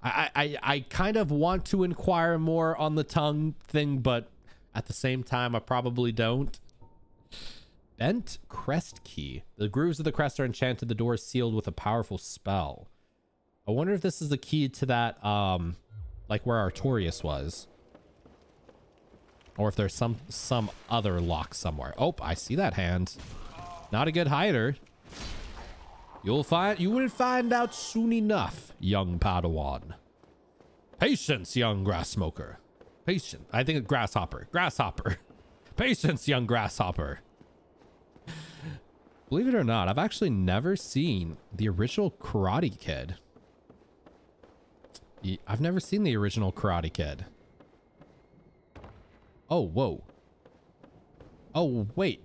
I kind of want to inquire more on the tongue thing, but at the same time, I probably don't. Bent crest key. The grooves of the crest are enchanted. The door is sealed with a powerful spell. I wonder if this is the key to that like where Artorias was. Or if there's some other lock somewhere. Oh, I see that hand. Not a good hider. You will find out soon enough, young Padawan. Patience, young grass smoker. Patience. I think it's grasshopper. Grasshopper. Patience, young grasshopper. Believe it or not, I've actually never seen the original Karate Kid. I've never seen the original Karate Kid. Oh, whoa. Oh, wait.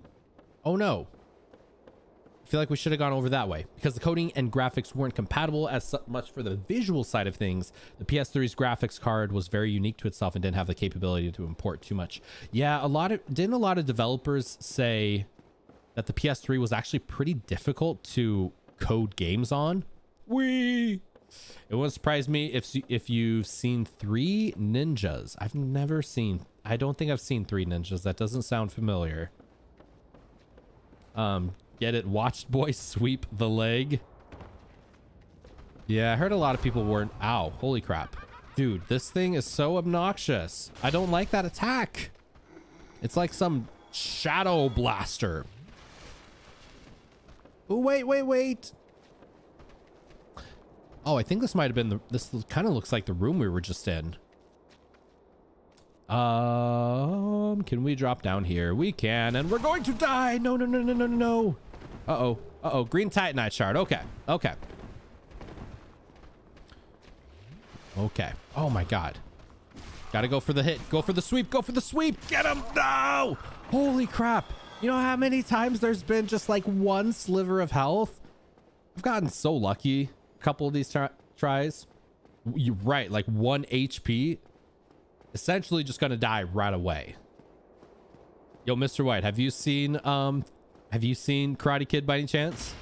Oh, no. I feel like we should have gone over that way because the coding and graphics weren't compatible as much for the visual side of things. The PS3's graphics card was very unique to itself and didn't have the capability to import too much. Yeah, a lot of developers say that the PS3 was actually pretty difficult to code games on. It wouldn't surprise me if you've seen Three Ninjas. I don't think I've seen Three Ninjas. That doesn't sound familiar. Get it? Watched boy sweep the leg. Yeah, I heard a lot of people weren't... Ow, holy crap. Dude, this thing is so obnoxious. I don't like that attack. It's like some shadow blaster. Oh, wait, wait, wait. Oh, I think this might have been the... This kind of looks like the room we were just in. Can we drop down here? We can, and we're going to die. No, no, no, no, no, no. Uh-oh. Uh-oh. Green Titanite shard. Okay. Okay. Okay. Oh my God. Gotta go for the hit. Go for the sweep. Go for the sweep. Get him. No. Holy crap. You know how many times there's been just like one sliver of health? I've gotten so lucky. A couple of these tries. You're right. Like one HP. Essentially just gonna die right away. Yo, Mr. White, have you seen Karate Kid by any chance?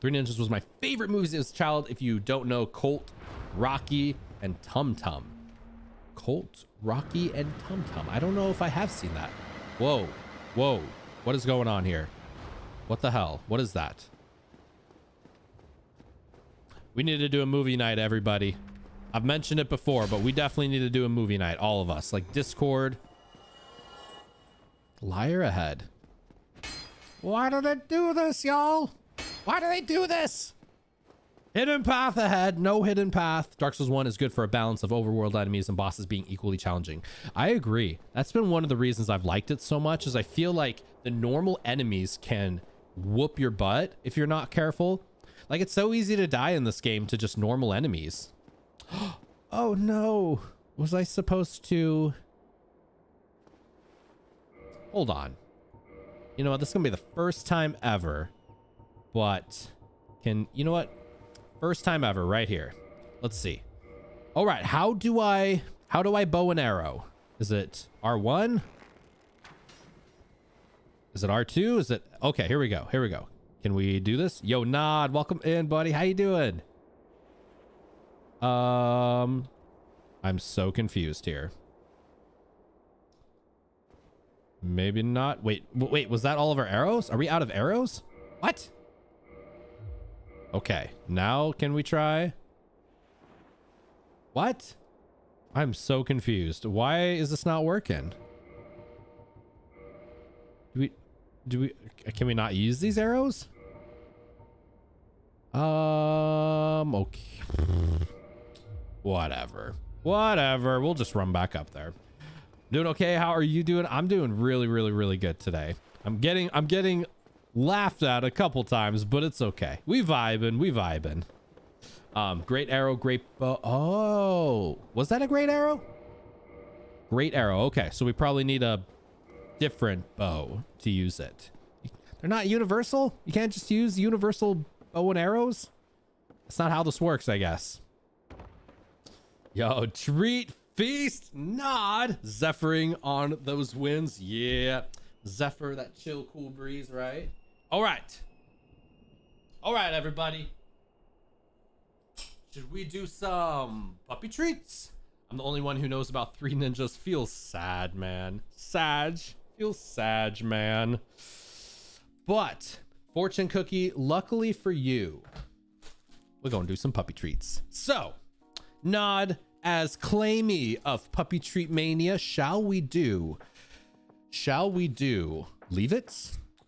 Three Ninjas was my favorite movies as a child. If you don't know, Colt, Rocky, and Tum Tum. Colt, Rocky, and Tum Tum. I don't know if I have seen that. Whoa, whoa, what is going on here? What the hell? What is that? We need to do a movie night, everybody. I've mentioned it before, but we definitely need to do a movie night. All of us. Like Discord. Liar ahead. Why did it do this, y'all? Why do they do this? Hidden path ahead. No hidden path. Dark Souls 1 is good for a balance of overworld enemies and bosses being equally challenging. I agree. That's been one of the reasons I've liked it so much, is I feel like the normal enemies can whoop your butt if you're not careful. Like, it's so easy to die in this game to just normal enemies. Oh no, was I supposed to... Hold on. You know what, this is gonna be the first time ever, but can... You know what? First time ever right here. Let's see. All right, how do I bow and arrow? Is it R1? Is it R2? Is it... Okay, here we go. Here we go. Can we do this? Yo, Nod, welcome in, buddy. How you doing? I'm so confused here. Maybe not. Wait, was that all of our arrows? Are we out of arrows? What? Okay, now can we try? What? I'm so confused. Why is this not working? Can we not use these arrows? Okay. Whatever. We'll just run back up there. Doing okay? How are you doing? I'm doing really, really, really good today. I'm getting laughed at a couple times, but it's okay. We vibing. Great arrow, great bow. Oh, was that a great arrow? Great arrow. Okay, so we probably need a different bow to use it. They're not universal. You can't just use universal bow and arrows. That's not how this works, I guess. Yo, treat, feast, Nod. Zephyring on those winds. Yeah. Zephyr, that chill, cool breeze, right? All right. All right, everybody. Should we do some puppy treats? I'm the only one who knows about Three Ninjas. Feels sad, man. Sag. Feels sad, man. But, fortune cookie, luckily for you, we're going to do some puppy treats. So... Nod, as Kalameet of Puppy Treat Mania. Shall we do leave it?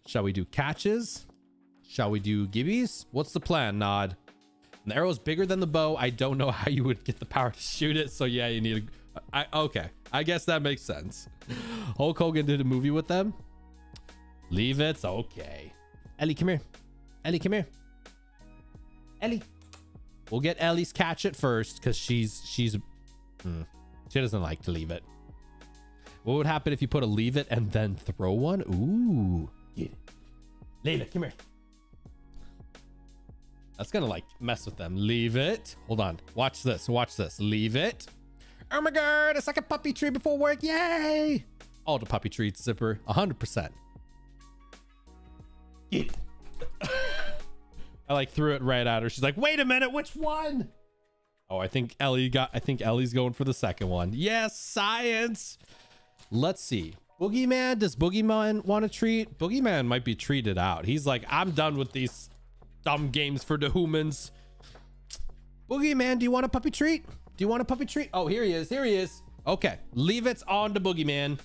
Shall we do catches? Shall we do gibbies? What's the plan, Nod? The arrow's bigger than the bow. I don't know how you would get the power to shoot it. So yeah, you need a... okay, I guess that makes sense. Hulk Hogan did a movie with them. Leave it. Okay. Ellie, come here. Ellie, come here. Ellie. We'll get Ellie's catch at first because she doesn't like to leave it. What would happen if you put a leave it and then throw one? Ooh. Get it. Leave it. Come here. That's gonna like mess with them. Leave it. Hold on. Watch this. Watch this. Leave it. Oh my god, it's like a puppy treat before work. Yay! All the puppy treats, Zipper. 100%. Yeah. I like threw it right at her. She's like, wait a minute, which one? Oh, I think Ellie's going for the second one. Yes, science. Let's see. Boogeyman, does Boogeyman want to treat? Boogeyman might be treated out. He's like, I'm done with these dumb games for the humans. Boogeyman, do you want a puppy treat? Do you want a puppy treat? Oh, here he is. Here he is. Okay. Leave it on to Boogeyman.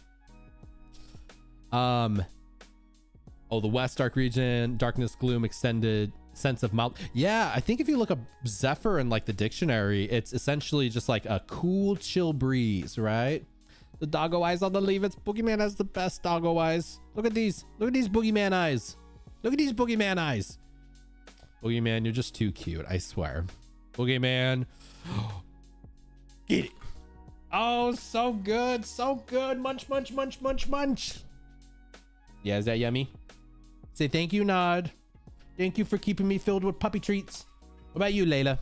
Oh, the West Dark region, darkness, gloom, extended sense of mild. Yeah, I think if you look up Zephyr in like the dictionary, it's essentially just like a cool, chill breeze, right? The doggo eyes on the leave it's. Boogeyman has the best doggo eyes. Look at these. Look at these Boogeyman eyes. Look at these Boogeyman eyes. Boogeyman, you're just too cute. I swear. Boogeyman. Get it. Oh, so good. So good. Munch, munch, munch, munch, munch. Yeah, is that yummy? Say thank you, Nod. Thank you for keeping me filled with puppy treats. What about you, Layla?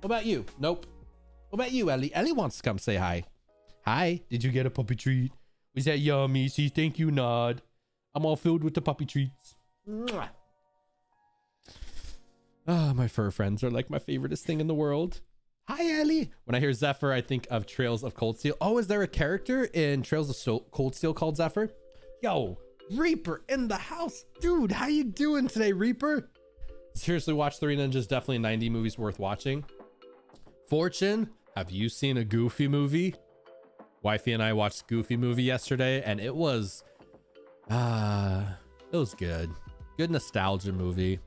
What about you? Nope. What about you, Ellie? Ellie wants to come say hi. Hi. Did you get a puppy treat? Was that yummy? Say thank you, Nod. I'm all filled with the puppy treats. Mwah. Oh, my fur friends are like my favoriteest thing in the world. Hi, Ellie. When I hear Zephyr, I think of Trails of Cold Steel. Oh, is there a character in Trails of Cold Steel called Zephyr? Yo, Reaper in the house. Dude, how you doing today, Reaper? Seriously, watch Three Ninjas. Definitely 90 movies worth watching. Fortune, have you seen a Goofy movie? Wifey and I watched Goofy movie yesterday, and it was good. Good nostalgia movie.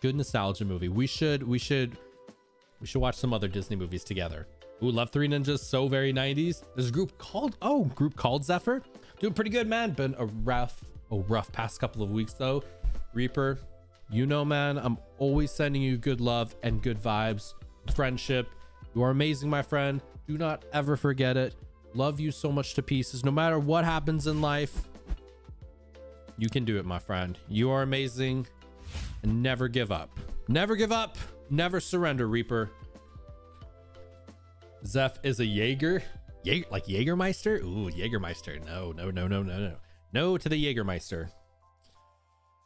Good nostalgia movie. We should watch some other Disney movies together. Ooh, love Three Ninjas. So very 90s. There's a group called Zephyr. Doing pretty good, man. Been a rough past couple of weeks though. Reaper, you know, man, I'm always sending you good love and good vibes. Friendship. You are amazing, my friend. Do not ever forget it. Love you so much to pieces. No matter what happens in life, you can do it, my friend. You are amazing. And never give up. Never give up. Never surrender, Reaper. Zeph is a Jaeger. Like Jägermeister? Ooh, Jägermeister. No. No to the Jägermeister.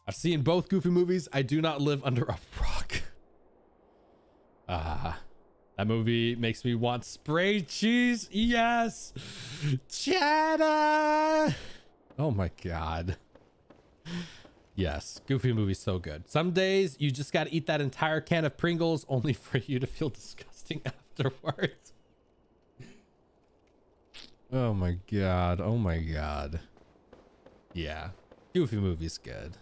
I've seen both Goofy movies. I do not live under a rock. That movie makes me want spray cheese. Yes. Cheddar. Oh my god. Yes, Goofy movie's so good. Some days you just gotta eat that entire can of Pringles only for you to feel disgusting afterwards. Oh my god, oh my god. Yeah, Goofy movie's good.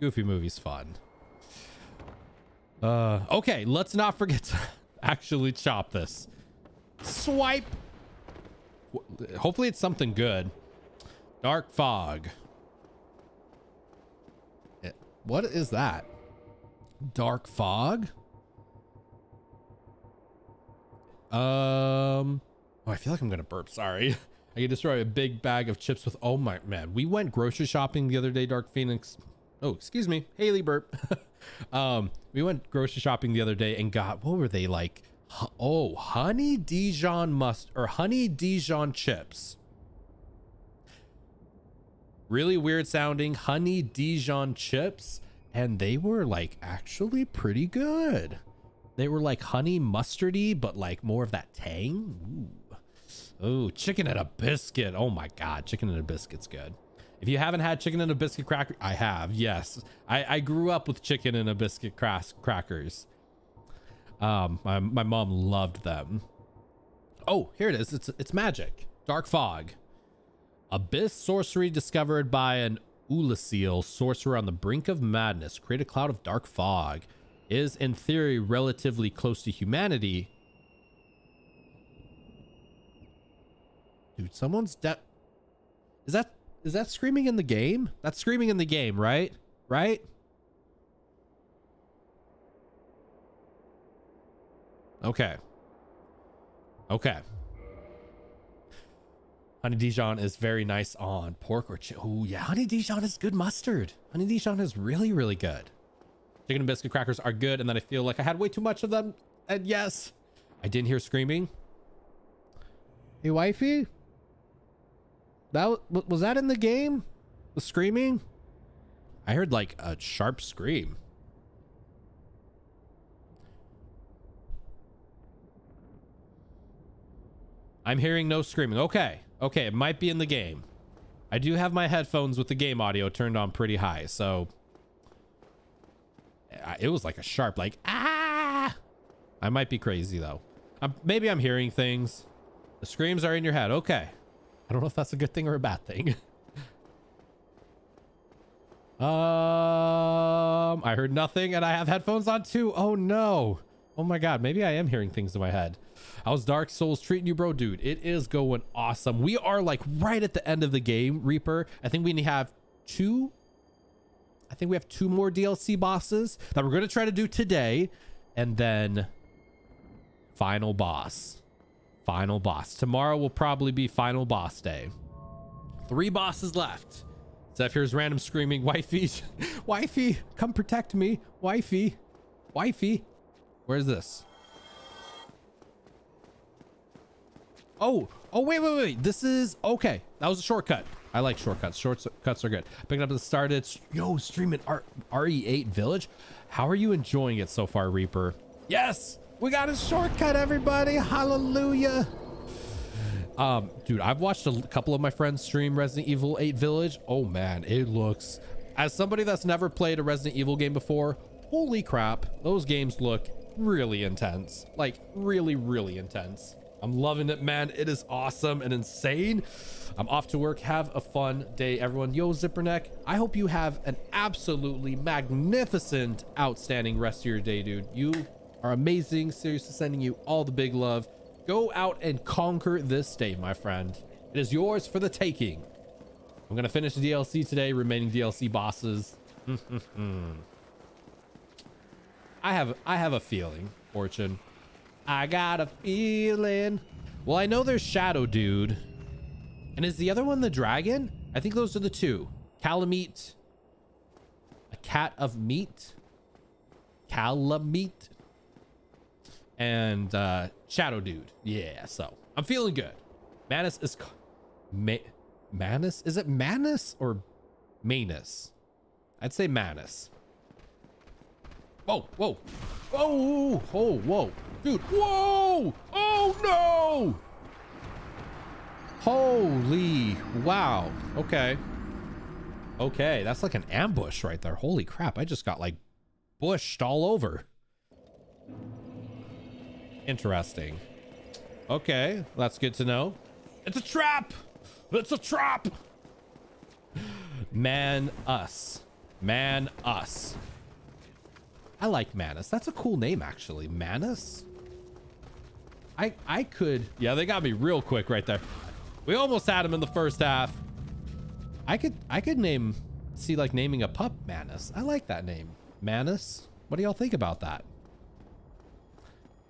Goofy movie's fun. Okay, let's not forget to actually chop this. Swipe. Hopefully it's something good. Dark Fog. What is that? Dark Fog? Oh, I feel like I'm going to burp. Sorry. I could destroy a big bag of chips with... Oh, my man. We went grocery shopping the other day, Dark Phoenix. Oh, excuse me. Haley burp. We went grocery shopping the other day and got... What were they like? Oh, honey Dijon mustard or honey Dijon chips. Really weird sounding honey Dijon chips, and they were like actually pretty good. They were like honey mustardy, but like more of that tang. Ooh. Oh, chicken and a biscuit. Oh my god, chicken and a biscuit's good. If you haven't had chicken and a biscuit cracker, I have. Yes, I grew up with chicken and a biscuit crackers. My mom loved them. Oh, here it is. It's magic. Dark Fog. Abyss sorcery discovered by an Oolacile sorcerer on the brink of madness. Create a cloud of dark fog. Is, in theory, relatively close to humanity. Dude, someone's dead. Is that screaming in the game? That's screaming in the game, right? Right? Okay. Okay. Honey Dijon is very nice on pork or chicken. Oh, yeah. Honey Dijon is good mustard. Honey Dijon is really, really good. Chicken and biscuit crackers are good. And then I feel like I had way too much of them. And yes, I didn't hear screaming. Hey, wifey. That was that in the game? The screaming? I heard like a sharp scream. I'm hearing no screaming. Okay. Okay. It might be in the game. I do have my headphones with the game audio turned on pretty high. So it was like a sharp, like, ah, I might be crazy though. Maybe I'm hearing things. The screams are in your head. Okay. I don't know if that's a good thing or a bad thing. I heard nothing and I have headphones on too. Oh no. Oh my God. Maybe I am hearing things in my head. How's Dark Souls treating you, bro? Dude, it is going awesome. We are like right at the end of the game, Reaper. I think we have two more DLC bosses that we're going to try to do today. And then final boss. Tomorrow will probably be final boss day. 3 bosses left. Zephyr's random screaming. Wifey, wifey, come protect me. Wifey, wifey. Where's this? Oh, oh, wait. This is okay. That was a shortcut. I like shortcuts. Shortcuts are good. Picking up the started. Yo, streaming RE8 Village. How are you enjoying it so far, Reaper? Yes, we got a shortcut, everybody. Hallelujah. Dude, I've watched a couple of my friends stream Resident Evil 8 Village. Oh man, it looks, as somebody that's never played a Resident Evil game before, holy crap, those games look really intense. Like really, really intense. I'm loving it, man. It is awesome and insane. I'm off to work. Have a fun day, everyone. Yo, Zipperneck, I hope you have an absolutely magnificent, outstanding rest of your day, dude. You are amazing. Seriously, sending you all the big love. Go out and conquer this day, my friend. It is yours for the taking. I'm going to finish the DLC today. Remaining DLC bosses. I have a feeling, Fortune. I got a feeling. Well, I know there's Shadow Dude. And is the other one the dragon? I think those are the two. Kalameet. A cat of meat. Kalameet. And Shadow Dude. Yeah, so I'm feeling good. Manus is... Manus? Is it Manus or Manus? I'd say Manus. Whoa, whoa. Oh, oh, whoa. Dude, whoa! Oh no! Holy wow. Okay. Okay, that's like an ambush right there. Holy crap, I just got like bushed all over. Interesting. Okay, that's good to know. It's a trap! It's a trap! Manus. Manus. I like Manus. That's a cool name, actually. Manus? I could... Yeah, they got me real quick right there. We almost had him in the first half. I could name... See, like, naming a pup Manus. I like that name. Manus? What do y'all think about that?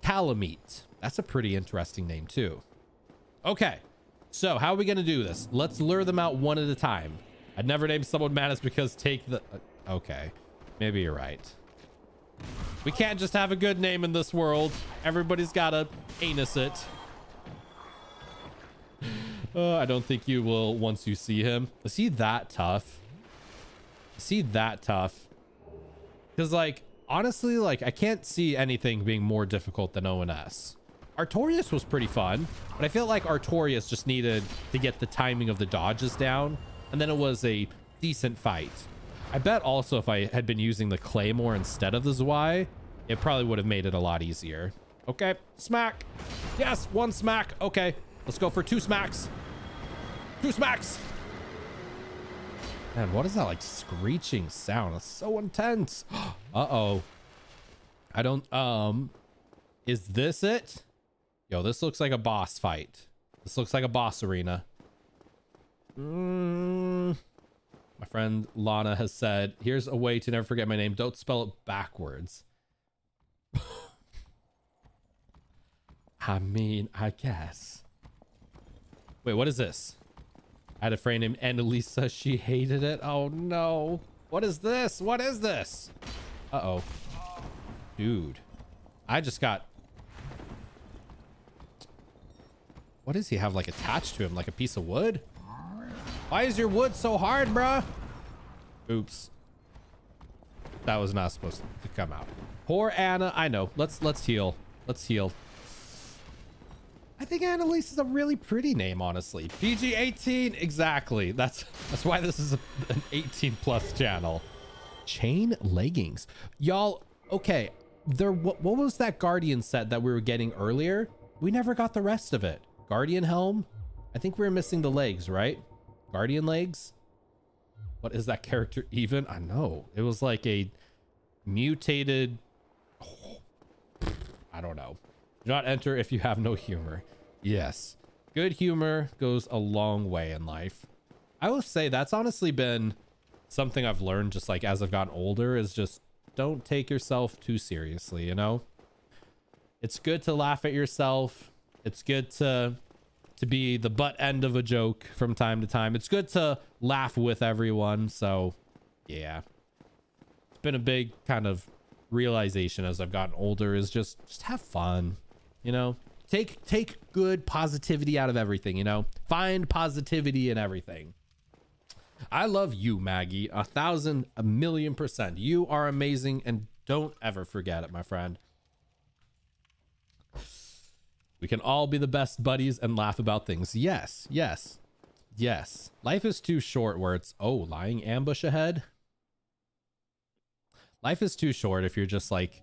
Kalameet. That's a pretty interesting name, too. Okay. So, how are we going to do this? Let's lure them out one at a time. I'd never name someone Manus because take the... Okay. Maybe you're right. We can't just have a good name in this world. Everybody's gotta anus it. I don't think you will once you see him. Is he that tough? Is he that tough? Because, like, honestly, like, I can't see anything being more difficult than ONS. Artorias was pretty fun, but I feel like Artorias just needed to get the timing of the dodges down, and then it was a decent fight. I bet also if I had been using the Claymore instead of the Zwei, it probably would have made it a lot easier. Okay. Smack. Yes, one smack. Okay. Let's go for two smacks. Two smacks. Man, what is that like screeching sound? That's so intense. Uh-oh. I don't... Is this it? Yo, this looks like a boss fight. This looks like a boss arena. My friend Lana has said, here's a way to never forget my name. Don't spell it backwards. I mean, I guess. Wait, what is this? I had a friend named Annalisa. She hated it. Oh, no. What is this? What is this? Uh-oh. Dude. I just got... What does he have, like, attached to him? Like a piece of wood? Why is your wood so hard, bruh? Oops. That was not supposed to come out. Poor Anna. I know. Let's heal. Let's heal. I think Annalise is a really pretty name, honestly. PG-18. Exactly. That's why this is an 18+ channel. Chain leggings. Y'all, okay. What was that Guardian set that we were getting earlier? We never got the rest of it. Guardian helm? I think we were missing the legs, right? Guardian legs? What is that character even? I know. It was like a mutated... Oh, I don't know. Do not enter if you have no humor. Yes. Good humor goes a long way in life. I will say that's honestly been something I've learned just like as I've gotten older is just don't take yourself too seriously, you know? It's good to laugh at yourself. It's good to be the butt end of a joke from time to time. It's good to laugh with everyone. So yeah, it's been a big kind of realization as I've gotten older is just have fun, you know, take good positivity out of everything, you know, find positivity in everything. I love you, Maggie, 1,000,000%. You are amazing. And don't ever forget it, my friend. We can all be the best buddies and laugh about things. Yes, yes, yes. Life is too short where it's, oh, lying ambush ahead. Life is too short if you're just like,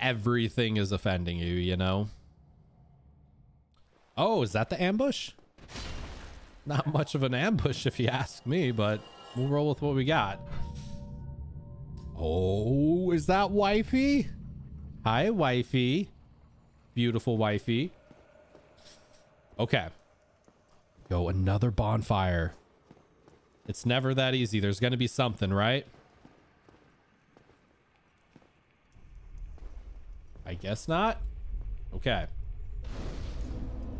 everything is offending you, you know? Oh, is that the ambush? Not much of an ambush if you ask me, but we'll roll with what we got. Oh, is that wifey? Hi, wifey. Beautiful wifey. Okay. Yo, another bonfire. It's never that easy. There's going to be something, right? I guess not. Okay.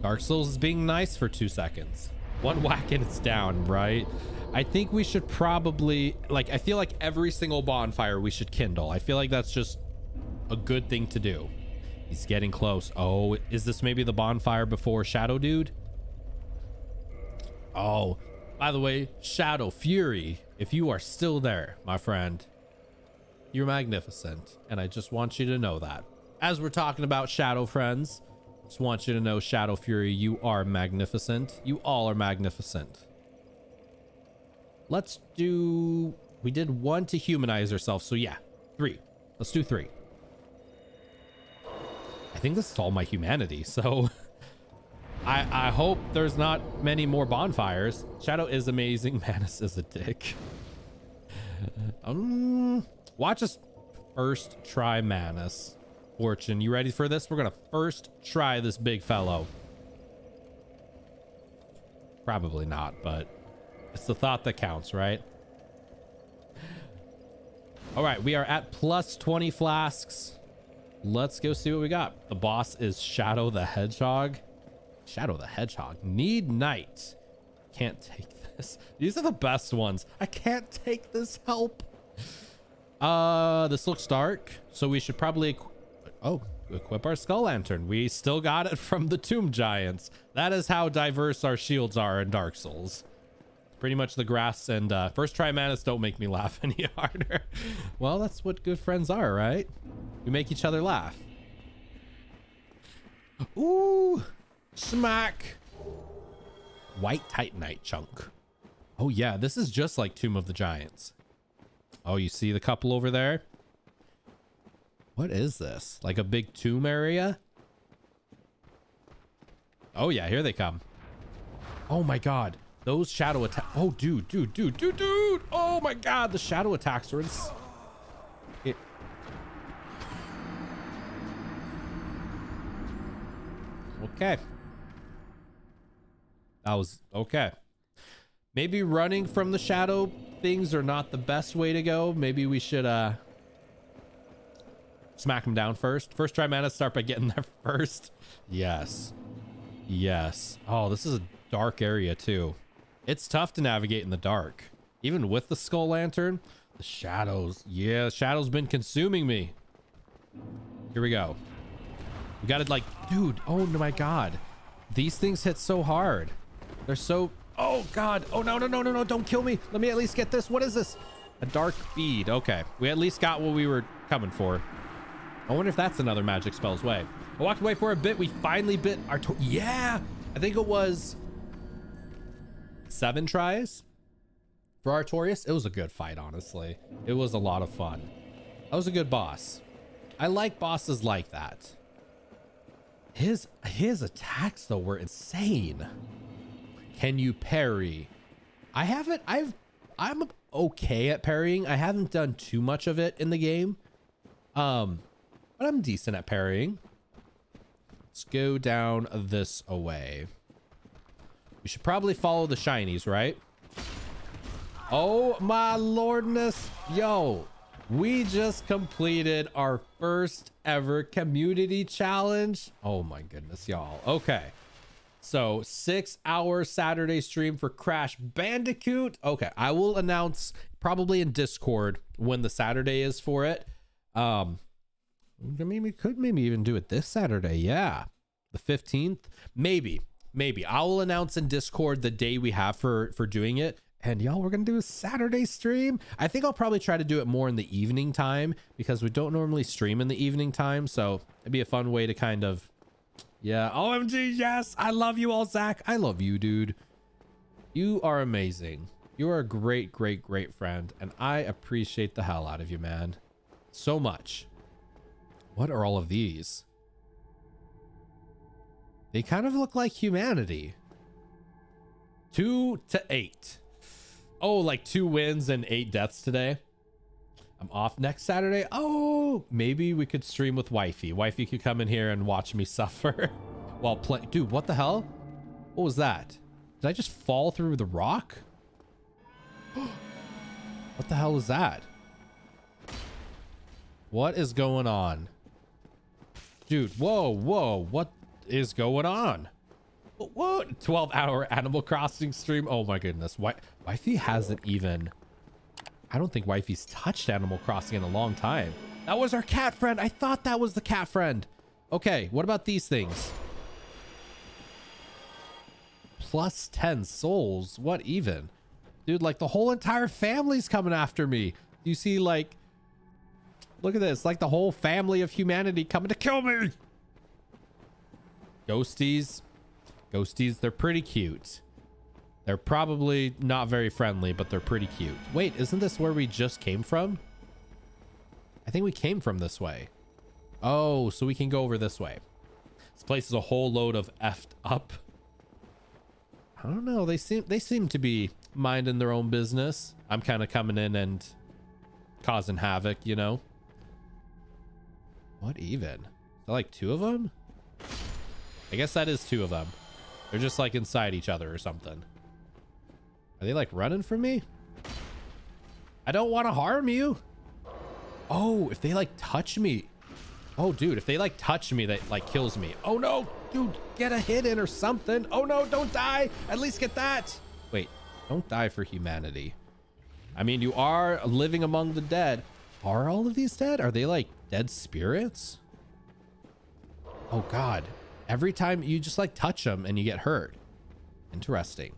Dark Souls is being nice for 2 seconds. One whack and it's down, right? I think we should probably... Like, I feel like every single bonfire we should kindle. I feel like that's just a good thing to do. He's getting close. Oh, is this maybe the bonfire before Shadow Dude? Oh, by the way, Shadow Fury, if you are still there, my friend, you're magnificent. And I just want you to know that. As we're talking about Shadow Friends, I just want you to know, Shadow Fury, you are magnificent. You all are magnificent. Let's do... We did one to humanize ourselves. So yeah, 3. Let's do 3. I think this is all my humanity, so I hope there's not many more bonfires. Shadow is amazing. Manus is a dick. Watch us first try Manus. Fortune, you ready for this? We're going to first try this big fellow. Probably not, but it's the thought that counts, right? All right, we are at +20 flasks. Let's go see what we got. The boss is Shadow the Hedgehog. Shadow the Hedgehog. Need Knight. Can't take this. These are the best ones. I can't take this help. This looks dark. So we should probably... equip our Skull Lantern. We still got it from the Tomb Giants. That is how diverse our shields are in Dark Souls. It's pretty much the grass and... First try, Manus. Don't make me laugh any harder. Well, that's what good friends are, right? We make each other laugh. Ooh, smack. White Titanite chunk. Oh yeah, this is just like Tomb of the Giants. Oh, you see the couple over there? What is this? Like a big tomb area? Oh yeah, here they come. Oh my god. Those shadow attacks. Oh, dude. Oh my god, the shadow attacks are insane. Okay. That was okay. Maybe running from the shadow things are not the best way to go. Maybe we should smack them down first. First try, Manus, start by getting there first. Yes. Yes. Oh, this is a dark area too. It's tough to navigate in the dark. Even with the skull lantern, the shadows. Yeah, the shadow's been consuming me. Here we go. We gotta like, dude, oh my god. These things hit so hard. They're so, oh god. Oh no, don't kill me. Let me at least get this. What is this? A dark bead. Okay, we at least got what we were coming for. I wonder if that's another magic spell's way. I walked away for a bit. We finally bit our, yeah, I think it was 7 tries for Artorias. It was a good fight, honestly. It was a lot of fun. That was a good boss. I like bosses like that. His attacks though were insane. Can you parry? I haven't. I'm okay at parrying. I haven't done too much of it in the game, but I'm decent at parrying. Let's go down this away. We should probably follow the shinies, right? Oh my lordness, yo! We just completed our first ever community challenge. Oh my goodness, y'all. Okay, so 6-hour Saturday stream for Crash Bandicoot. Okay, I will announce probably in Discord when the Saturday is for it. I mean, we could maybe even do it this Saturday. Yeah, the 15th, maybe I will announce in Discord the day we have for doing it. And y'all, we're going to do a Saturday stream. I think I'll probably try to do it more in the evening time because we don't normally stream in the evening time. So it'd be a fun way to kind of, yeah. OMG, yes. I love you all, Zach. I love you, dude. You are amazing. You are a great, great, great friend. And I appreciate the hell out of you, man. So much. What are all of these? They kind of look like humanity. 2 to 8. Oh, like 2 wins and 8 deaths today. I'm off next Saturday. Oh, maybe we could stream with Wifey. Wifey could come in here and watch me suffer while playing. Dude, what the hell? What was that? Did I just fall through the rock? What the hell was that? What is going on? Dude, whoa. What is going on? What? 12-hour Animal Crossing stream. Oh my goodness. Wifey hasn't even, I don't think Wifey's touched Animal Crossing in a long time. That was our cat friend. I thought that was the cat friend. Okay, what about these things? Plus 10 souls. What even? Dude, like the whole entire family's coming after me. You see, like, look at this. Like the whole family of humanity coming to kill me. Ghosties. Ghosties, they're pretty cute. They're probably not very friendly, but they're pretty cute. Wait, isn't this where we just came from? I think we came from this way. Oh, so we can go over this way. This place is a whole load of effed up. I don't know. They seem to be minding their own business. I'm kind of coming in and causing havoc, you know? What even? Is that like 2 of them? I guess that is 2 of them. They're just like inside each other or something. Are they like running from me? I don't want to harm you. Oh, if they like touch me. Oh, dude, if they like touch me, that like kills me. Oh, no, dude, get a hit in or something. Oh, no, don't die. At least get that. Wait, don't die for humanity. I mean, you are living among the dead. Are all of these dead? Are they like dead spirits? Oh, God. Every time you just like touch them and you get hurt. Interesting.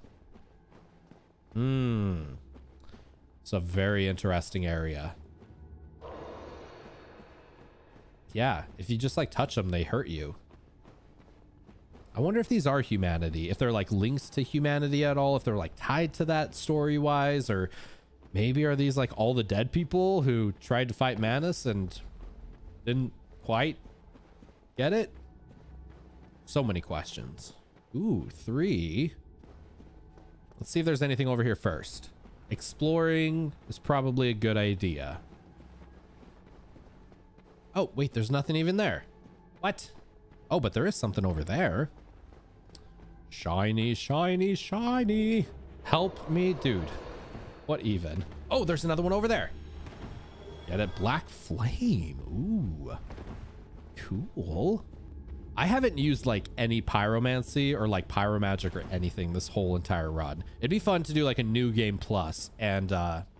Hmm. It's a very interesting area. Yeah. If you just like touch them, they hurt you. I wonder if these are humanity, if they're like links to humanity at all, if they're like tied to that story wise, or maybe are these like all the dead people who tried to fight Manus and Didn't quite get it. So many questions. Ooh, 3. Let's see if there's anything over here first. Exploring is probably a good idea. Oh, wait, there's nothing even there. What? Oh, but there is something over there. Shiny, shiny, shiny. Help me, dude. What even? Oh, there's another one over there. Get it? Black flame. Ooh. Cool. I haven't used like any pyromancy or like pyromagic or anything this whole entire run. It'd be fun to do like a new game plus and like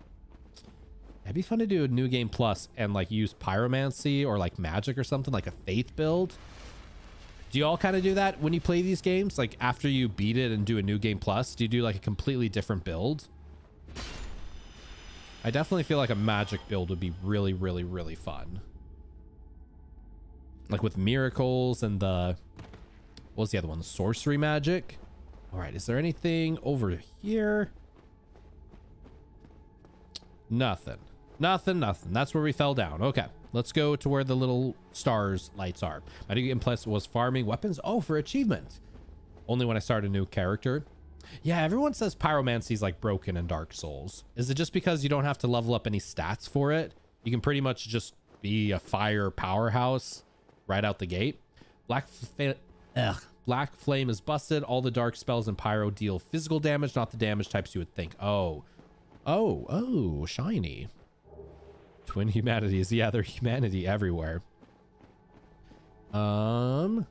use pyromancy or like magic or something, like a faith build. Do you all kind of do that when you play these games? Like after you beat it and do a new game plus, do you do like a completely different build? I definitely feel like a magic build would be really, really, really fun. Like with miracles and the, what was the other one? The sorcery magic. All right. Is there anything over here? Nothing, nothing, nothing. That's where we fell down. Okay. Let's go to where the little stars lights are. My new game plus was farming weapons. Oh, for achievement. Only when I start a new character. Yeah. Everyone says pyromancy is like broken in Dark Souls. Is it just because you don't have to level up any stats for it? You can pretty much just be a fire powerhouse right out the gate. Black flame is busted. All the dark spells and pyro deal physical damage, not the damage types you would think. Oh, oh, oh, shiny. Twin humanities. Yeah, they're humanity everywhere. More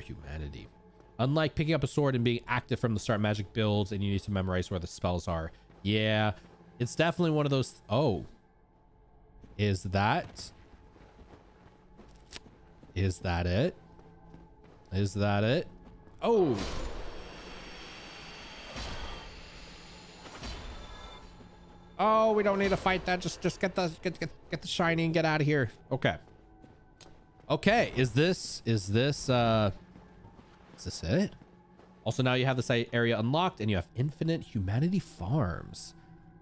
humanity. Unlike picking up a sword and being active from the start, magic builds and you need to memorize where the spells are. Yeah, it's definitely one of those. Oh, is that? Is that it? Is that it? Oh! Oh, we don't need to fight that. Just get the shiny and get out of here. Okay. Okay. Is this it? Also, now you have this area unlocked and you have infinite humanity farms.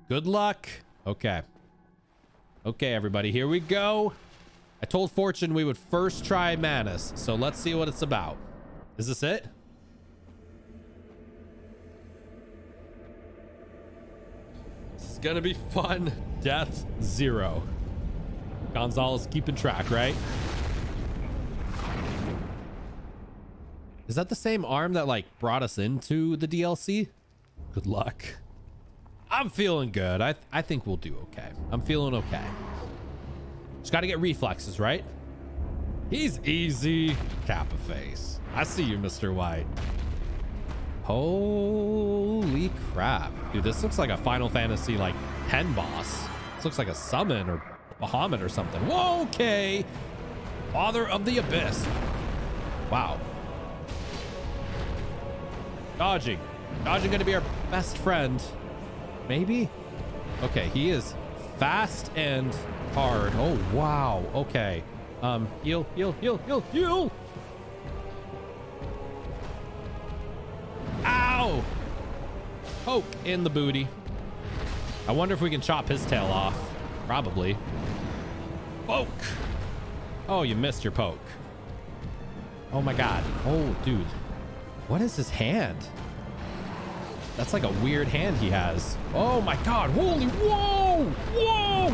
Good luck. Okay. Okay, everybody. Here we go. I told Fortune we would first try Manus, so let's see what it's about. Is this it? This is gonna be fun. Death 0. Gonzalez keeping track, right? Is that the same arm that like brought us into the DLC? Good luck. I'm feeling good. I think we'll do okay. I'm feeling okay. Just got to get reflexes, right? He's easy. Kappa face. I see you, Mr. White. Holy crap. Dude, this looks like a Final Fantasy, like, 10 boss. This looks like a summon or Bahamut or something. Whoa, okay. Father of the Abyss. Wow. Dodging. Dodging going to be our best friend. Maybe? Okay, he is fast and... hard. Oh wow. Okay. Heal. Ow! Poke in the booty. I wonder if we can chop his tail off. Probably. Poke. Oh, you missed your poke. Oh my god. Oh, dude. What is his hand? That's like a weird hand he has. Oh my god. Holy. Whoa. Whoa.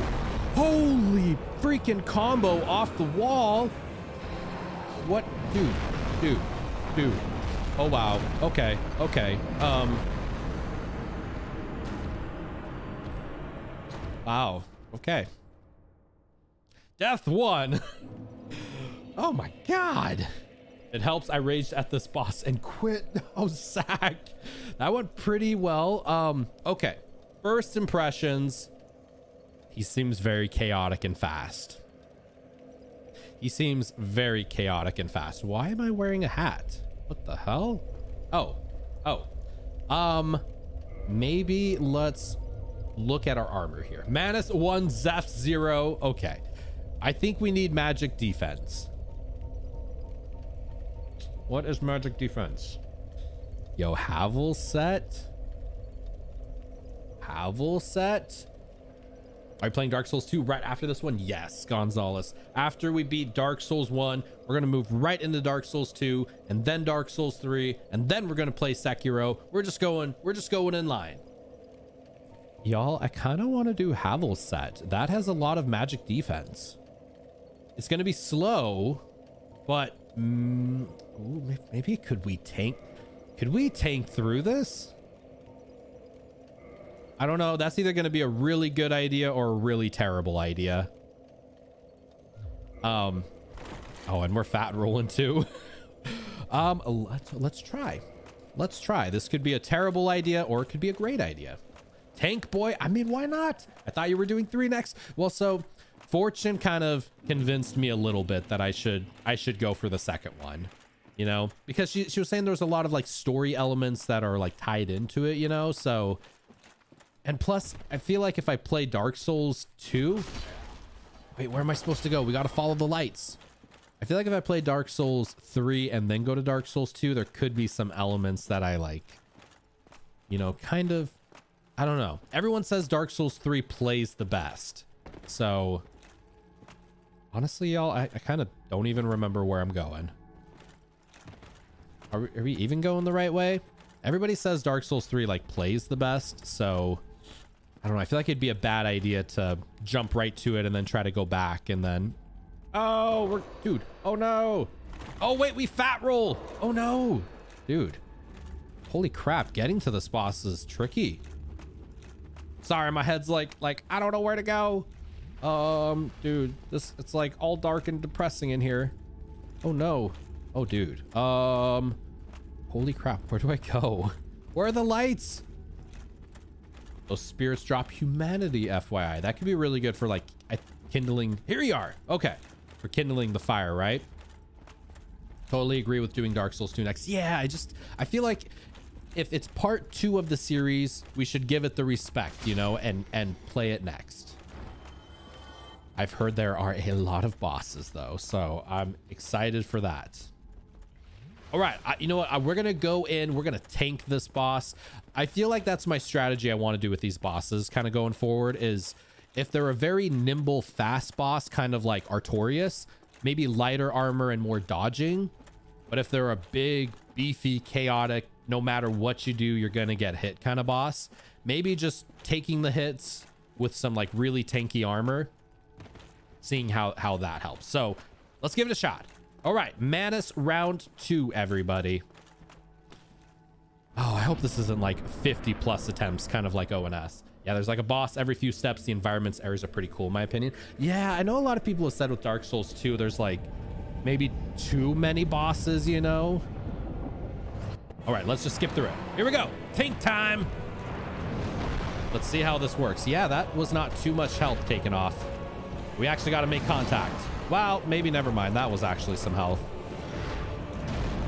Holy freaking combo off the wall. What? Dude. Oh, wow. Okay. Wow. Okay. Death 1. Oh my God. It helps I raged at this boss and quit. Oh, Zach. That went pretty well. Okay. First impressions. He seems very chaotic and fast. Why am I wearing a hat? What the hell? Maybe let's look at our armor here. Manus 1, Zeph 0. Okay. I think we need magic defense. What is magic defense? Yo, Havel set. Are we playing Dark Souls 2 right after this one? Yes, Gonzalez. After we beat Dark Souls 1, we're going to move right into Dark Souls 2 and then Dark Souls 3, and then we're going to play Sekiro. We're just going in line. Y'all, I kind of want to do Havel's set. That has a lot of magic defense. It's going to be slow, but ooh, maybe could we tank through this? I don't know. That's either going to be a really good idea or a really terrible idea. Oh, and we're fat rolling too. Let's try. This could be a terrible idea or it could be a great idea. Tank boy. I mean, why not? I thought you were doing 3 next. Well, so Fortune kind of convinced me a little bit that I should go for the second one, you know, because she was saying there's a lot of like story elements that are like tied into it, you know, so. And plus, I feel like if I play Dark Souls 2... Wait, where am I supposed to go? We got to follow the lights. I feel like if I play Dark Souls 3 and then go to Dark Souls 2, there could be some elements that I like. You know, kind of... I don't know. Everyone says Dark Souls 3 plays the best. So... Honestly, y'all, I kind of don't even remember where I'm going. Are we even going the right way? Everybody says Dark Souls 3, like, plays the best, so... I don't know. I feel like it'd be a bad idea to jump right to it and then try to go back and then... Oh, we're... Dude. Oh, no. Oh, wait. We fat roll. Oh, no. Dude. Holy crap. Getting to this boss is tricky. Sorry. My head's like, I don't know where to go. Dude. This... It's, like, all dark and depressing in here. Oh, no. Oh, dude. Holy crap. Where do I go? Where are the lights? Those spirits drop humanity, FYI. That could be really good for, like, kindling. Here you are. Okay. For kindling the fire, right? Totally agree with doing Dark Souls 2 next. Yeah, I feel like if it's part 2 of the series, we should give it the respect, you know, and play it next. I've heard there are a lot of bosses, though, so I'm excited for that. All right, you know what? We're going to go in. We're going to tank this boss. I feel like that's my strategy I want to do with these bosses kind of going forward is if they're a very nimble, fast boss, kind of like Artorias, maybe lighter armor and more dodging. But if they're a big, beefy, chaotic, no matter what you do, you're going to get hit kind of boss, maybe just taking the hits with some like really tanky armor, seeing how that helps. So let's give it a shot. All right, Manus round 2, everybody. Oh, I hope this isn't like 50 plus attempts, kind of like ONS. Yeah, there's like a boss every few steps. The environments areas are pretty cool, in my opinion. Yeah, I know a lot of people have said with Dark Souls 2, there's like maybe too many bosses, you know? All right, let's just skip through it. Here we go. Tank time. Let's see how this works. Yeah, that was not too much health taken off. We actually got to make contact. Well, maybe never mind. That was actually some health.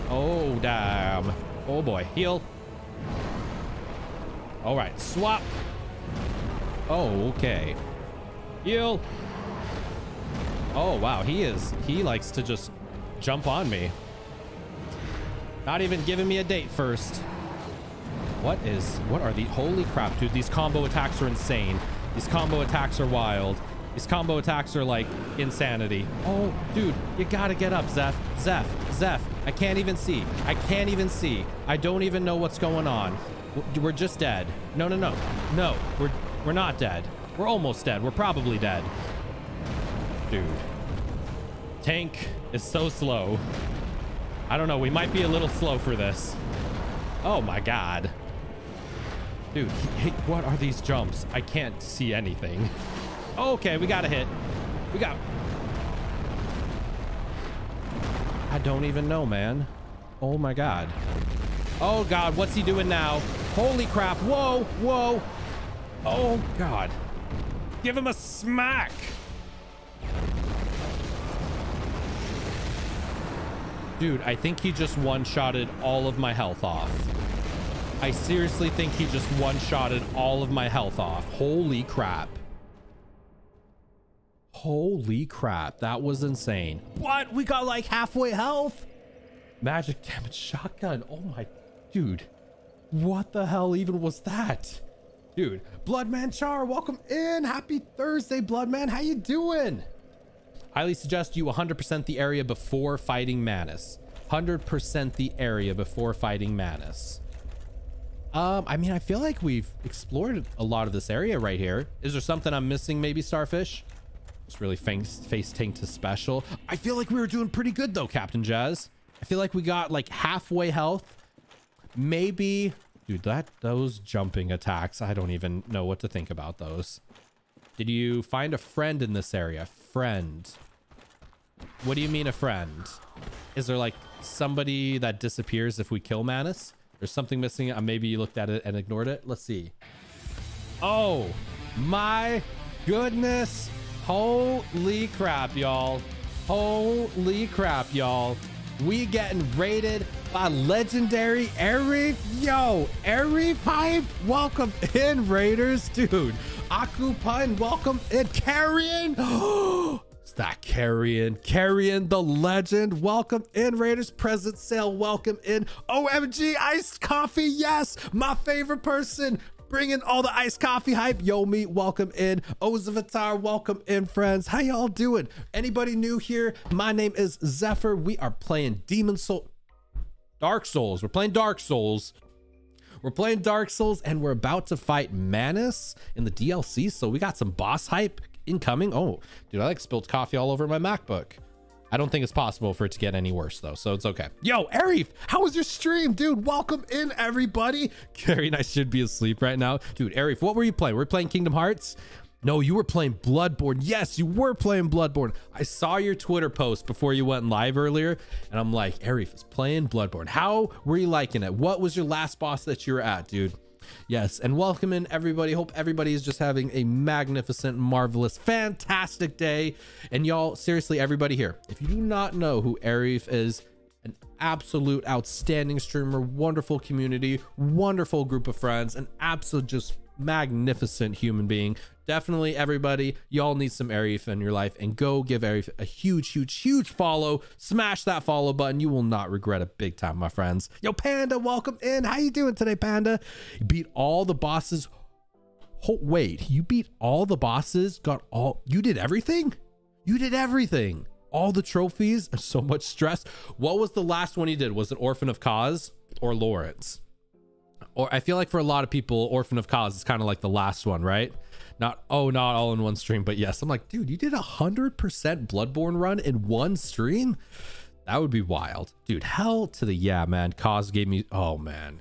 Oh, damn. Oh, boy. Heal. All right. Swap. Oh, okay. Heal. Oh, wow. He likes to just jump on me. Not even giving me a date first. What are the... Holy crap, dude. These combo attacks are insane. These combo attacks are wild. These combo attacks are like insanity. Oh, dude, you gotta get up, Zeph. Zeph, Zeph. I can't even see. I can't even see. I don't even know what's going on. We're just dead. No, no, no. No, we're not dead. We're almost dead. We're probably dead. Dude. Tank is so slow. I don't know. We might be a little slow for this. Oh my God. Dude, what are these jumps? I can't see anything. Okay, we got a hit. We got... I don't even know, man. Oh, my God. Oh, God. What's he doing now? Holy crap. Whoa, whoa. Oh, God. Give him a smack. Dude, I think he just one-shotted all of my health off. I seriously think he just one-shotted all of my health off. Holy crap. Holy crap, that was insane. What? We got like halfway health. Magic damage shotgun. Oh my... Dude, what the hell even was that? Dude, Bloodman Char, welcome in. Happy Thursday, Bloodman. How you doing? Highly suggest you 100% the area before fighting Manus. 100% the area before fighting Manus. I mean, I feel like we've explored a lot of this area right here. Is there something I'm missing, maybe, Starfish? Just really face tank to special. I feel like we were doing pretty good, though, Captain Jazz. I feel like we got, like, halfway health. Maybe... Dude, those jumping attacks, I don't even know what to think about those. Did you find a friend in this area? Friend. What do you mean a friend? Is there, like, somebody that disappears if we kill Manus? There's something missing. Maybe you looked at it and ignored it. Let's see. Oh, my goodness. Holy crap, y'all. Holy crap, y'all. We getting raided by legendary Arif. Yo, Arif Hype, welcome in, Raiders. Dude, Aku Pun, welcome in. Carrion. It's that Carrion. Carrion the legend, welcome in, Raiders. Present sale, welcome in. OMG, iced coffee, yes. My favorite person. Bringing all the iced coffee hype. Yomi, welcome in. Ozavatar, welcome in, friends. How y'all doing? Anybody new here? My name is Zephyr. We are playing Demon's Souls. Dark Souls. We're playing Dark Souls. We're playing Dark Souls, and we're about to fight Manus in the DLC, so we got some boss hype incoming. Oh, dude, I like spilled coffee all over my MacBook. I don't think it's possible for it to get any worse, though, so it's okay. Yo, Arif, how was your stream, dude? Welcome in, everybody. Carrie and I should be asleep right now. Dude, Arif, what were you playing? Were you playing Kingdom Hearts? No, you were playing Bloodborne. Yes, you were playing Bloodborne. I saw your Twitter post before you went live earlier, and I'm like, Arif is playing Bloodborne. How were you liking it? What was your last boss that you were at, dude? Yes, and welcome in, everybody. Hope everybody is just having a magnificent, marvelous, fantastic day. And y'all, seriously, everybody here, if you do not know who Arif is, an absolute outstanding streamer, wonderful community, wonderful group of friends, an absolute just magnificent human being. Definitely, everybody, y'all need some Arif in your life, and go give Arif a huge follow. Smash that follow button. You will not regret it big time, my friends. Yo, Panda, welcome in. How you doing today, Panda? You beat all the bosses. Oh, wait, you beat all the bosses? Got all, you did everything? You did everything. All the trophies and so much stress. What was the last one you did? Was it Orphan of Kos or Lawrence? Or I feel like for a lot of people, Orphan of Kos is kind of like the last one, right? Not, oh, not all in one stream, but yes. I'm like, dude, you did 100% Bloodborne run in one stream? That would be wild. Dude, hell to the yeah, man. Kos gave me, oh, man.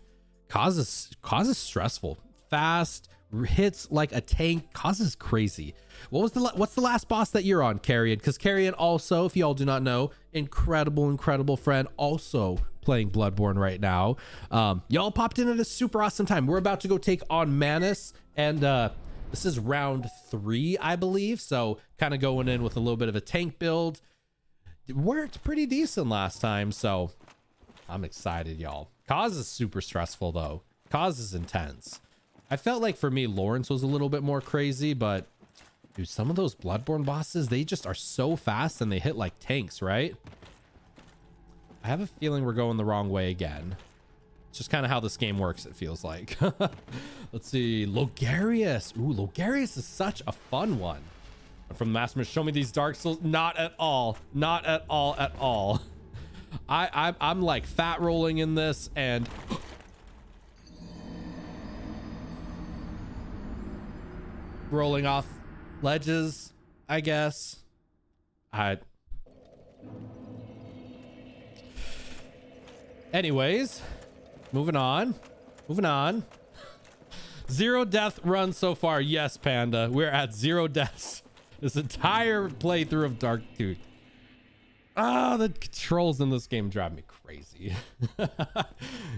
Kos is stressful. Fast, hits like a tank. Kos is crazy. What's the last boss that you're on, Carrion? Because Carrion also, if y'all do not know, incredible friend, also playing Bloodborne right now. Y'all popped in at a super awesome time. We're about to go take on Manus, and this is round 3, I believe, so kind of going in with a little bit of a tank build. It worked pretty decent last time, so I'm excited, y'all. Kos is super stressful, though. Kos is intense. I felt like for me, Lawrence was a little bit more crazy, but dude, some of those Bloodborne bosses, they just are so fast and they hit like tanks, right? I have a feeling we're going the wrong way again. It's just kind of how this game works, it feels like. Let's see. Logarius. Ooh, Logarius is such a fun one. From Master, show me these Dark Souls. Not at all. Not at all at all. I'm like fat rolling in this and... rolling off ledges, I guess. Anyways... moving on. Moving on. 0 death run so far. Yes, Panda. We're at 0 deaths. This entire playthrough of Dark... Dude. Ah, the controls in this game drive me crazy.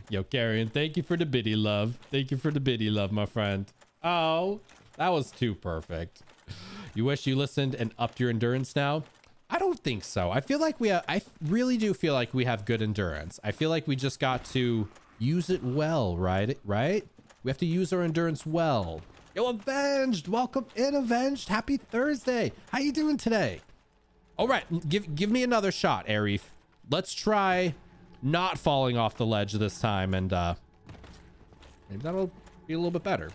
Yo, Carrion, thank you for the biddy love. Thank you for the biddy love, my friend. Oh, that was too perfect. You wish you listened and upped your endurance now? I don't think so. I feel like we have... I really do feel like we have good endurance. I feel like we just got to... use it well, right? Right? We have to use our endurance well. Yo, Avenged! Welcome in, Avenged! Happy Thursday! How you doing today? All right, give me another shot, Arif. Let's try not falling off the ledge this time, and maybe that'll be a little bit better.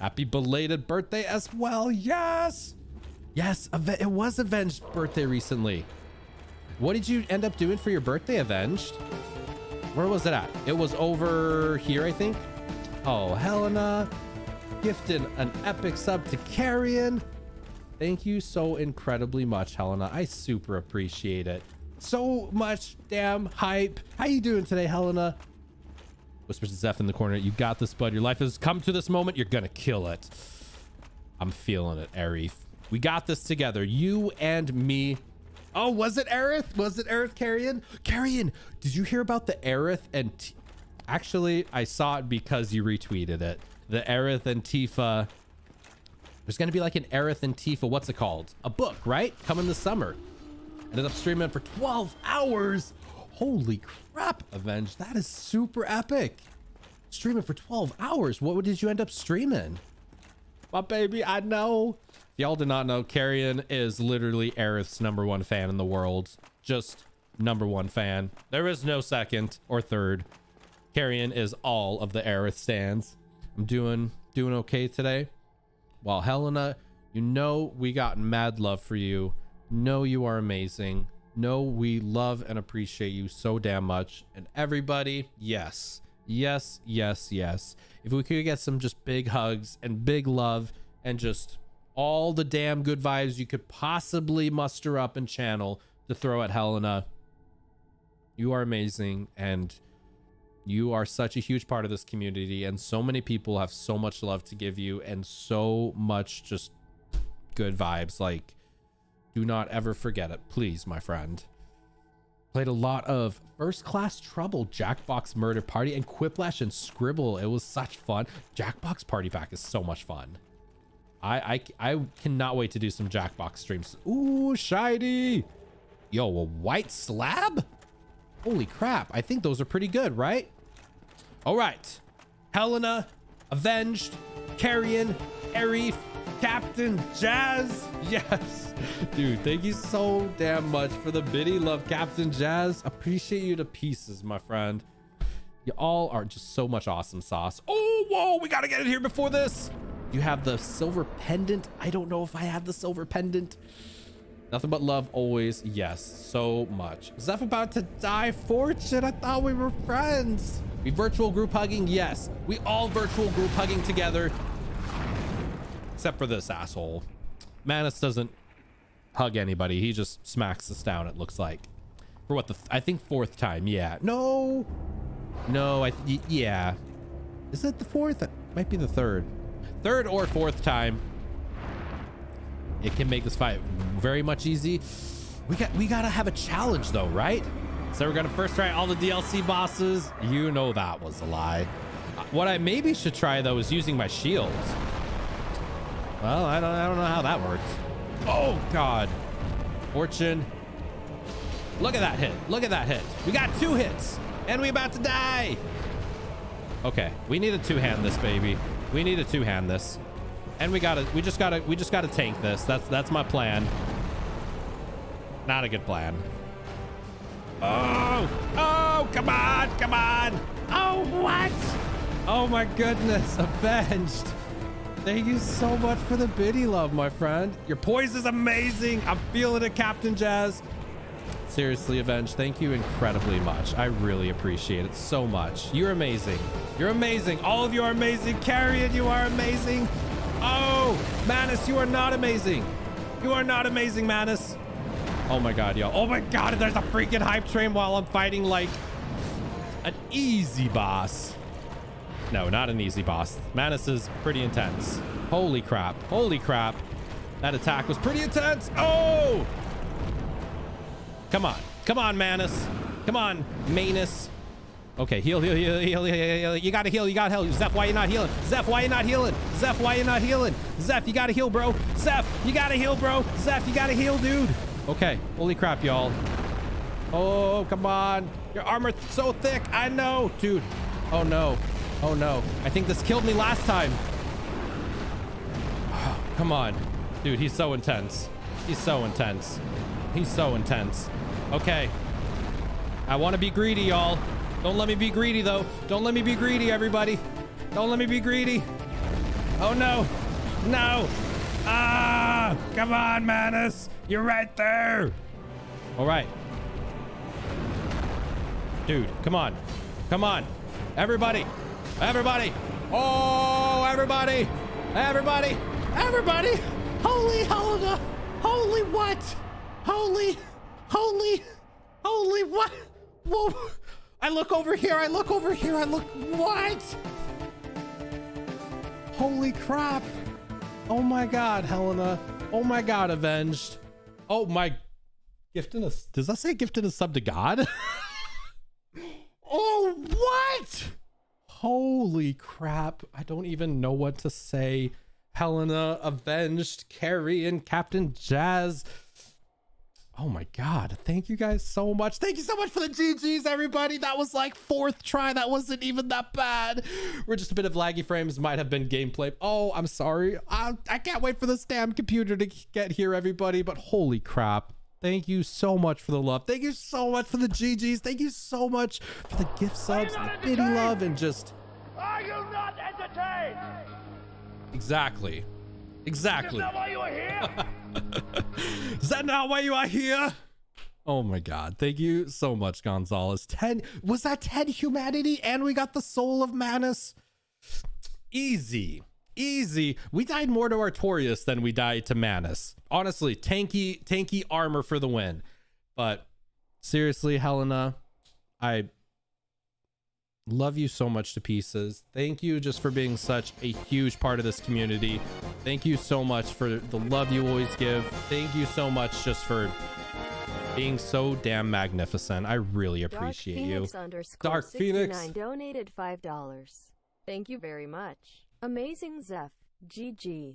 Happy belated birthday as well. Yes. Yes, it was Avenged's birthday recently. What did you end up doing for your birthday, Avenged? Where was it at? It was over here, I think. Oh, Helena. Gifted an epic sub to Carrion. Thank you so incredibly much, Helena. I super appreciate it. So much damn hype. How you doing today, Helena? Whispers to Zeph in the corner. You got this, bud. Your life has come to this moment. You're gonna kill it. I'm feeling it, Aerith. We got this together, you and me. Oh, was it Aerith? Was it Aerith Carrion? Carrion, did you hear about the Aerith and T— actually, I saw it because you retweeted it. The Aerith and Tifa. There's gonna be like an Aerith and Tifa, what's it called? A book, right? Coming this summer. Ended up streaming for 12 hours. Holy crap, Avenged. That is super epic. Streaming for 12 hours. What did you end up streaming? My baby, I know. Y'all did not know, Carrion is literally Aerith's #1 fan in the world. Just #1 fan. There is no second or third. Carrion is all of the Aerith stans. I'm doing okay today. Well, Helena, you know we got mad love for you. Know you are amazing. Know we love and appreciate you so damn much. And everybody, yes. Yes, yes, yes. If we could get some just big hugs and big love and just all the damn good vibes you could possibly muster up and channel to throw at Helena. You are amazing, and you are such a huge part of this community, and so many people have so much love to give you and so much just good vibes. Like, do not ever forget it, please, my friend. Played a lot of First Class Trouble, Jackbox Murder Party, and Quiplash and Scribble. It was such fun. Jackbox Party Pack is so much fun. I cannot wait to do some Jackbox streams. Ooh, shiny. Yo, a white slab? Holy crap. I think those are pretty good, right? All right. Helena, Avenged, Carrion, Aerith, Captain Jazz. Yes. Dude, thank you so damn much for the biddy love, Captain Jazz. Appreciate you to pieces, my friend. You all are just so much awesome sauce. Oh, whoa. We got to get in here before this. You have the silver pendant. I don't know if I have the silver pendant. Nothing but love always. Yes, so much. Zeph about to die. Fortune, I thought we were friends. We virtual group hugging. Yes, we all virtual group hugging together. Except for this asshole. Manus doesn't hug anybody. He just smacks us down, it looks like. For what, the I think 4th time. Yeah. No. No, yeah. Is it the 4th? It might be the 3rd. 3rd or 4th time. It can make this fight very much easy. We gotta have a challenge though, right? So we're gonna first try all the DLC bosses. You know that was a lie. What I maybe should try though is using my shields. Well, I don't know how that works. Oh god. Fortune. Look at that hit. Look at that hit. We got 2 hits and we about to die. Okay, we need a two-hand this baby. We need a two-hand this, and we just gotta tank this. That's my plan. Not a good plan. Oh, oh, come on, come on. Oh, what? Oh my goodness, Avenged. Thank you so much for the biddy love, my friend. Your poise is amazing. I'm feeling it, Captain Jazz. Seriously, Avenged, thank you incredibly much. I really appreciate it so much. You're amazing. You're amazing. All of you are amazing. Carrion, you are amazing. Oh, Manus, you are not amazing. You are not amazing, Manus. Oh my god, yo. Oh my god, there's a freaking hype train while I'm fighting like an easy boss. No, not an easy boss. Manus is pretty intense. Holy crap. Holy crap. That attack was pretty intense. Oh! Come on. Come on, Manus. Come on, Manus. Okay, heal. You gotta heal. You gotta heal. Zeph, why you not healing? Zeph, why you not healing? Zeph, why you not healing? Zeph, you gotta heal, bro. Zeph, you gotta heal, bro. Zeph, you gotta heal, dude. Okay, holy crap, y'all. Oh, come on. Your armor's so thick. I know, dude. Oh, no. Oh, no. I think this killed me last time. Oh, come on. Dude, he's so intense. He's so intense. He's so intense. Okay. I want to be greedy, y'all. Don't let me be greedy, though. Don't let me be greedy, everybody. Don't let me be greedy. Oh no! No! Ah! Come on, Manus! You're right there! Alright. Dude, come on. Come on. Everybody! Everybody! Oh, everybody! Everybody! Everybody! Holy Helga! Holy what? Holy! Holy! Holy what? Whoa! I look over here, I look over here, I look... What? Holy crap. Oh my god, Helena. Oh my god, Avenged. Oh my... Gifted a... Does that say gifted a sub to God? Oh, what? Holy crap. I don't even know what to say. Helena, Avenged, Carrie, and Captain Jazz. Oh my god, thank you guys so much. Thank you so much for the GGs, everybody. That was like fourth try. That wasn't even that bad. We're just a bit of laggy frames, might have been gameplay. Oh, I'm sorry. I can't wait for this damn computer to get here, everybody. But holy crap. Thank you so much for the love. Thank you so much for the GGs. Thank you so much for the gift subs, the bitty love, and just... Are you not entertained? Exactly. Exactly. Is that why you are here? Is that not why you are here? Oh my god, thank you so much, Gonzalez. 10 was that 10 humanity, and we got the soul of Manus. Easy, easy. We died more to Artorias than we died to Manus, honestly. Tanky armor for the win. But seriously, Helena, I love you so much to pieces. Thank you just for being such a huge part of this community. Thank you so much for the love you always give. Thank you so much just for being so damn magnificent. I really appreciate you. Dark Phoenix donated $5. Thank you very much. Amazing Zeph. GG.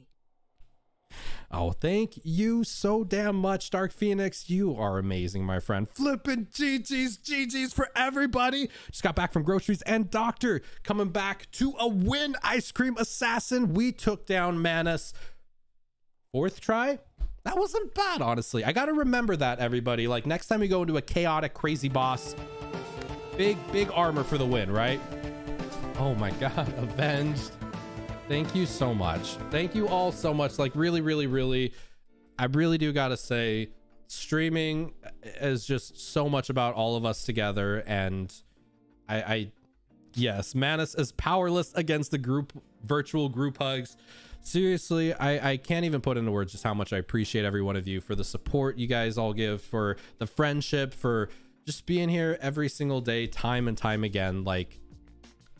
Oh, thank you so damn much, Dark Phoenix. You are amazing, my friend. Flippin' GG's, GG's for everybody. Just got back from groceries, and Doctor coming back to a win. Ice Cream Assassin. We took down Manus. Fourth try? That wasn't bad, honestly. I gotta remember that, everybody. Like, next time we go into a chaotic, crazy boss, big armor for the win, right? Oh my god, Avenged. Thank you so much. Thank you all so much. Like, really, I really do gotta say, streaming is just so much about all of us together. And yes, Manus is powerless against the virtual group hugs. Seriously, I can't even put into words just how much I appreciate every one of you for the support you guys all give, for the friendship, for just being here every single day, time and time again. Like,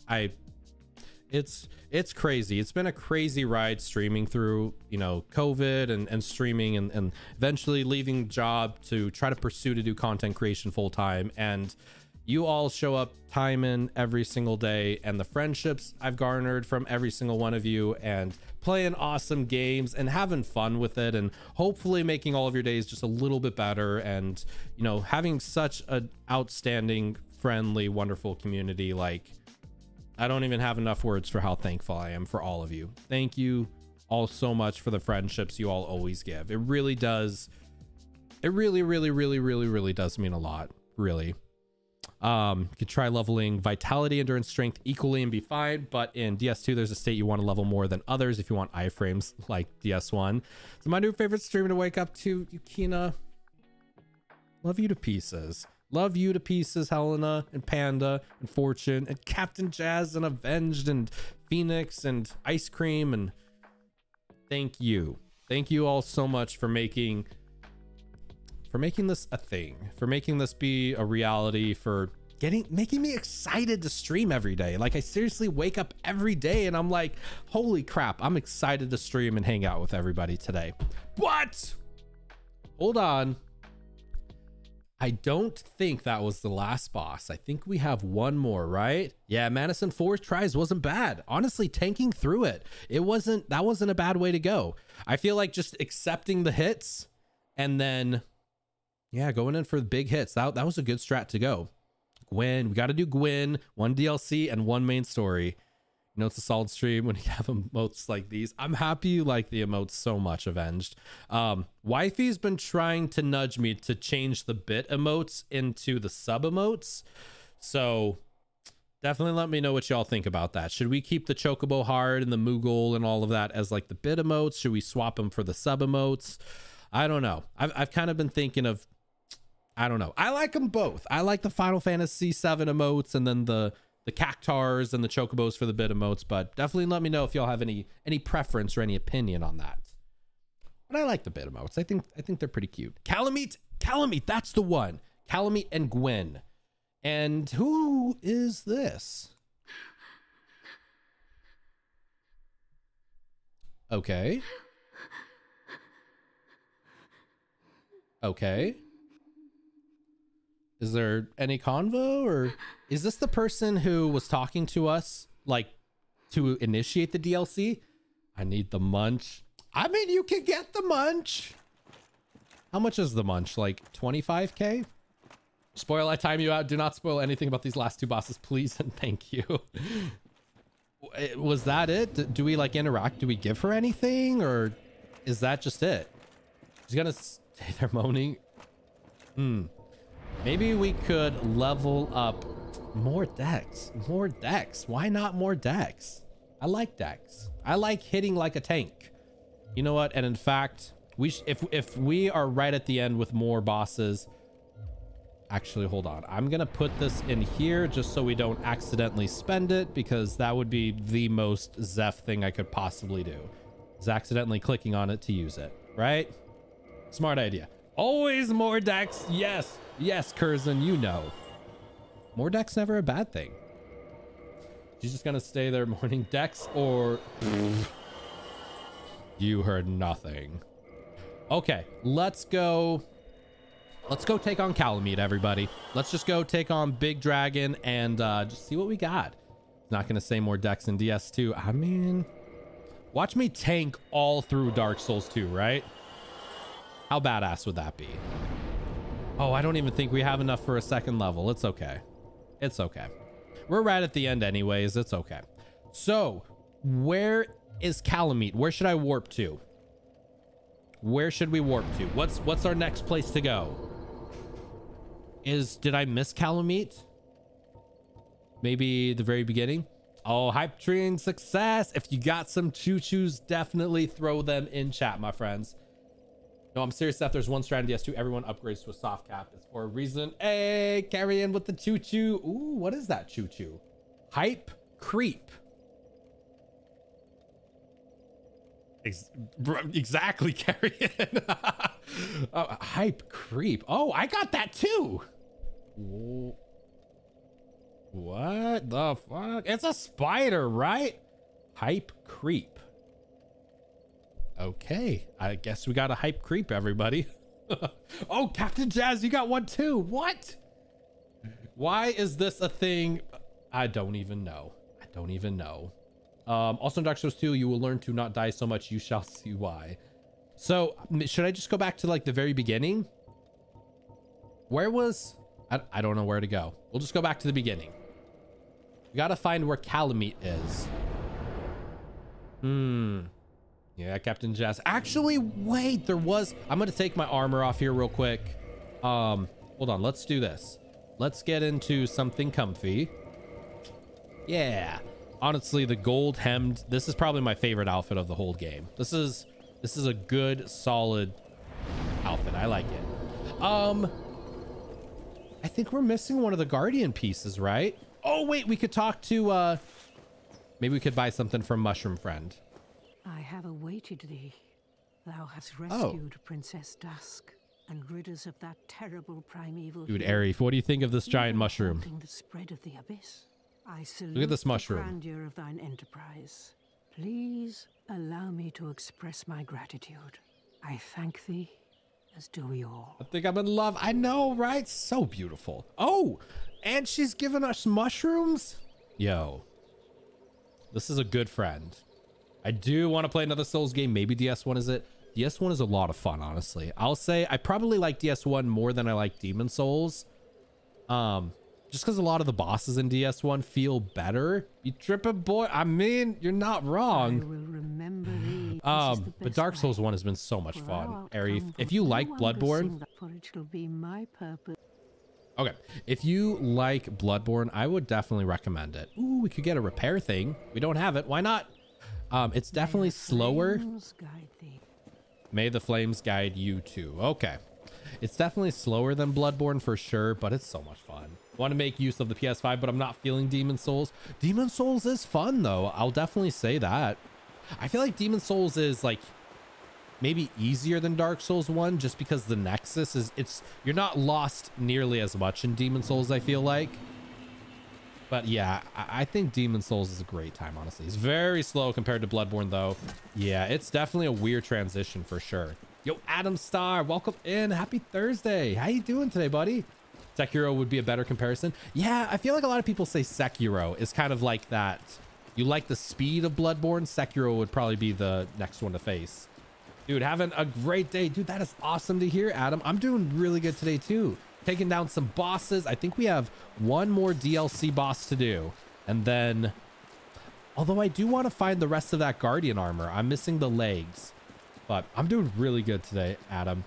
it's crazy. It's been a crazy ride streaming through, you know, COVID and streaming and eventually leaving job to try to pursue to do content creation full time. And you all show up time in every single day, and the friendships I've garnered from every single one of you, and playing awesome games and having fun with it, and hopefully making all of your days just a little bit better. And, you know, having such an outstanding, friendly, wonderful community. Like, I don't even have enough words for how thankful I am for all of you. Thank you all so much for the friendships you all always give. It really does. It really does mean a lot. Really. You could try leveling vitality, endurance, strength equally and be fine. But in DS2, there's a state you want to level more than others if you want iframes like DS1. So my new favorite streamer to wake up to, Yukina. Love you to pieces. Love you to pieces, Helena, and Panda, and Fortune, and Captain Jazz, and Avenged, and Phoenix, and Ice Cream, and thank you. Thank you all so much for making this a thing, for making this be a reality, for making me excited to stream every day. Like, I seriously wake up every day and I'm like, holy crap, I'm excited to stream and hang out with everybody today. But hold on. I don't think that was the last boss. I think we have one more, right? Yeah, Manus in 4 tries wasn't bad. Honestly, tanking through it. That wasn't a bad way to go. I feel like just accepting the hits and then, yeah, going in for the big hits. That was a good strat to go. Gwyn, we got to do Gwyn, 1 DLC and 1 main story. You know, it's a solid stream when you have emotes like these. I'm happy you like the emotes so much, Avenged. Wifey's been trying to nudge me to change the bit emotes into the sub emotes. So Definitely let me know what y'all think about that. Should we keep the Chocobo hard and the Moogle and all of that as like the bit emotes? Should we swap them for the sub emotes? I don't know. I've kind of been thinking of, I don't know. I like them both. I like the Final Fantasy VII emotes and then the Cactars and the Chocobos for the bit emotes, but definitely let me know if y'all have any preference or any opinion on that. But I like the bit emotes. I think they're pretty cute. Kalameet, that's the one. Kalameet and Gwyn. And who is this? Okay. Okay. Is there any convo, or is this the person who was talking to us like to initiate the DLC? I need the munch. I mean, you can get the munch. How much is the munch? Like 25K? Spoil, I time you out. Do not spoil anything about these last two bosses, please, and thank you. Was that it? Do we like interact? Do we give her anything, or is that just it? She's gonna stay there moaning. Hmm. Maybe we could level up more decks. More decks. Why not more decks? I like decks. I like hitting like a tank. You know what? And in fact, if we are right at the end with more bosses. Actually, hold on. I'm going to put this in here just so we don't accidentally spend it, because that would be the most Zeph thing I could possibly do, is accidentally clicking on it to use it, right? Smart idea. Always more decks. Yes. Yes, Curzon, you know. More decks never a bad thing. She's just going to stay there morning decks or... You heard nothing. Okay, let's go... Let's go take on Kalameet, everybody. Let's just go take on Big Dragon and just see what we got. Not going to say more decks in DS2. I mean, watch me tank all through Dark Souls 2, right? How badass would that be? Oh, I don't even think we have enough for a second level. It's okay. It's okay. We're right at the end anyways. It's okay. So where is Kalameet? Where should I warp to? Where should we warp to? What's our next place to go? Did I miss Kalameet? Maybe the very beginning. Oh, hype train success. If you got some choo-choos, definitely throw them in chat, my friends. No, I'm serious. If there's one strat in DS2, everyone upgrades to a soft cap. It's for a reason. Hey, carry in with the choo-choo. Ooh, what is that choo-choo? Hype creep. Exactly, carry in. Hype creep. Oh, I got that too. Whoa. What the fuck? It's a spider, right? Hype creep. Okay, I guess we got a hype creep, everybody. Oh, Captain Jazz, you got one too. What? Why is this a thing? I don't even know. I don't even know. Also in Dark Souls 2, you will learn to not die so much. You shall see why. So should I just go back to like the very beginning? Where was... I don't know where to go. We'll just go back to the beginning. We got to find where Kalameet is. Hmm. Yeah, Captain Jazz. Actually, wait, there was... I'm going to take my armor off here real quick. Hold on. Let's do this. Let's get into something comfy. Yeah. Honestly, the gold hemmed, this is probably my favorite outfit of the whole game. This is a good, solid outfit. I like it. I think we're missing one of the Guardian pieces, right? Oh, wait, we could talk to, maybe we could buy something from Mushroom Friend. I have awaited thee. Thou hast rescued Princess Dusk and rid us of that terrible primeval. Dude, Arif, what do you think of this giant mushroom? The spread of the abyss. I salute Look at this mushroom. The grandeur of thine enterprise. Please allow me to express my gratitude. I thank thee, as do we all. I think I'm in love. I know, right? So beautiful. Oh, and she's giving us mushrooms? Yo, this is a good friend. I do want to play another Souls game. Maybe DS1 is it. DS1 is a lot of fun, honestly. I'll say I probably like DS1 more than I like Demon's Souls. Just because a lot of the bosses in DS1 feel better. You tripping, boy? I mean, you're not wrong. I will remember thee. But Dark Souls 1 has been so much fun. Arif, if you like Bloodborne, Okay, if you like Bloodborne, I would definitely recommend it. Ooh, we could get a repair thing. We don't have it. Why not? It's definitely slower. May the flames guide you too. Okay. It's definitely slower than Bloodborne for sure, but it's so much fun. Want to make use of the PS5, but I'm not feeling Demon's Souls. Demon's Souls is fun though. I'll definitely say that. I feel like Demon's Souls is like maybe easier than Dark Souls 1 just because the Nexus is, you're not lost nearly as much in Demon's Souls, I feel like. But yeah, I think Demon's Souls is a great time, honestly. It's very slow compared to Bloodborne though. Yeah, it's definitely a weird transition for sure. Yo, Adam Star, welcome in. Happy Thursday. How you doing today, buddy? Sekiro would be a better comparison. Yeah, I feel like a lot of people say Sekiro is kind of like that. You like the speed of Bloodborne, Sekiro would probably be the next one to face. Dude, having a great day. Dude, that is awesome to hear, Adam. I'm doing really good today too. Taking down some bosses. I think we have one more DLC boss to do. And then, although I do want to find the rest of that Guardian armor. I'm missing the legs. But I'm doing really good today, Adam.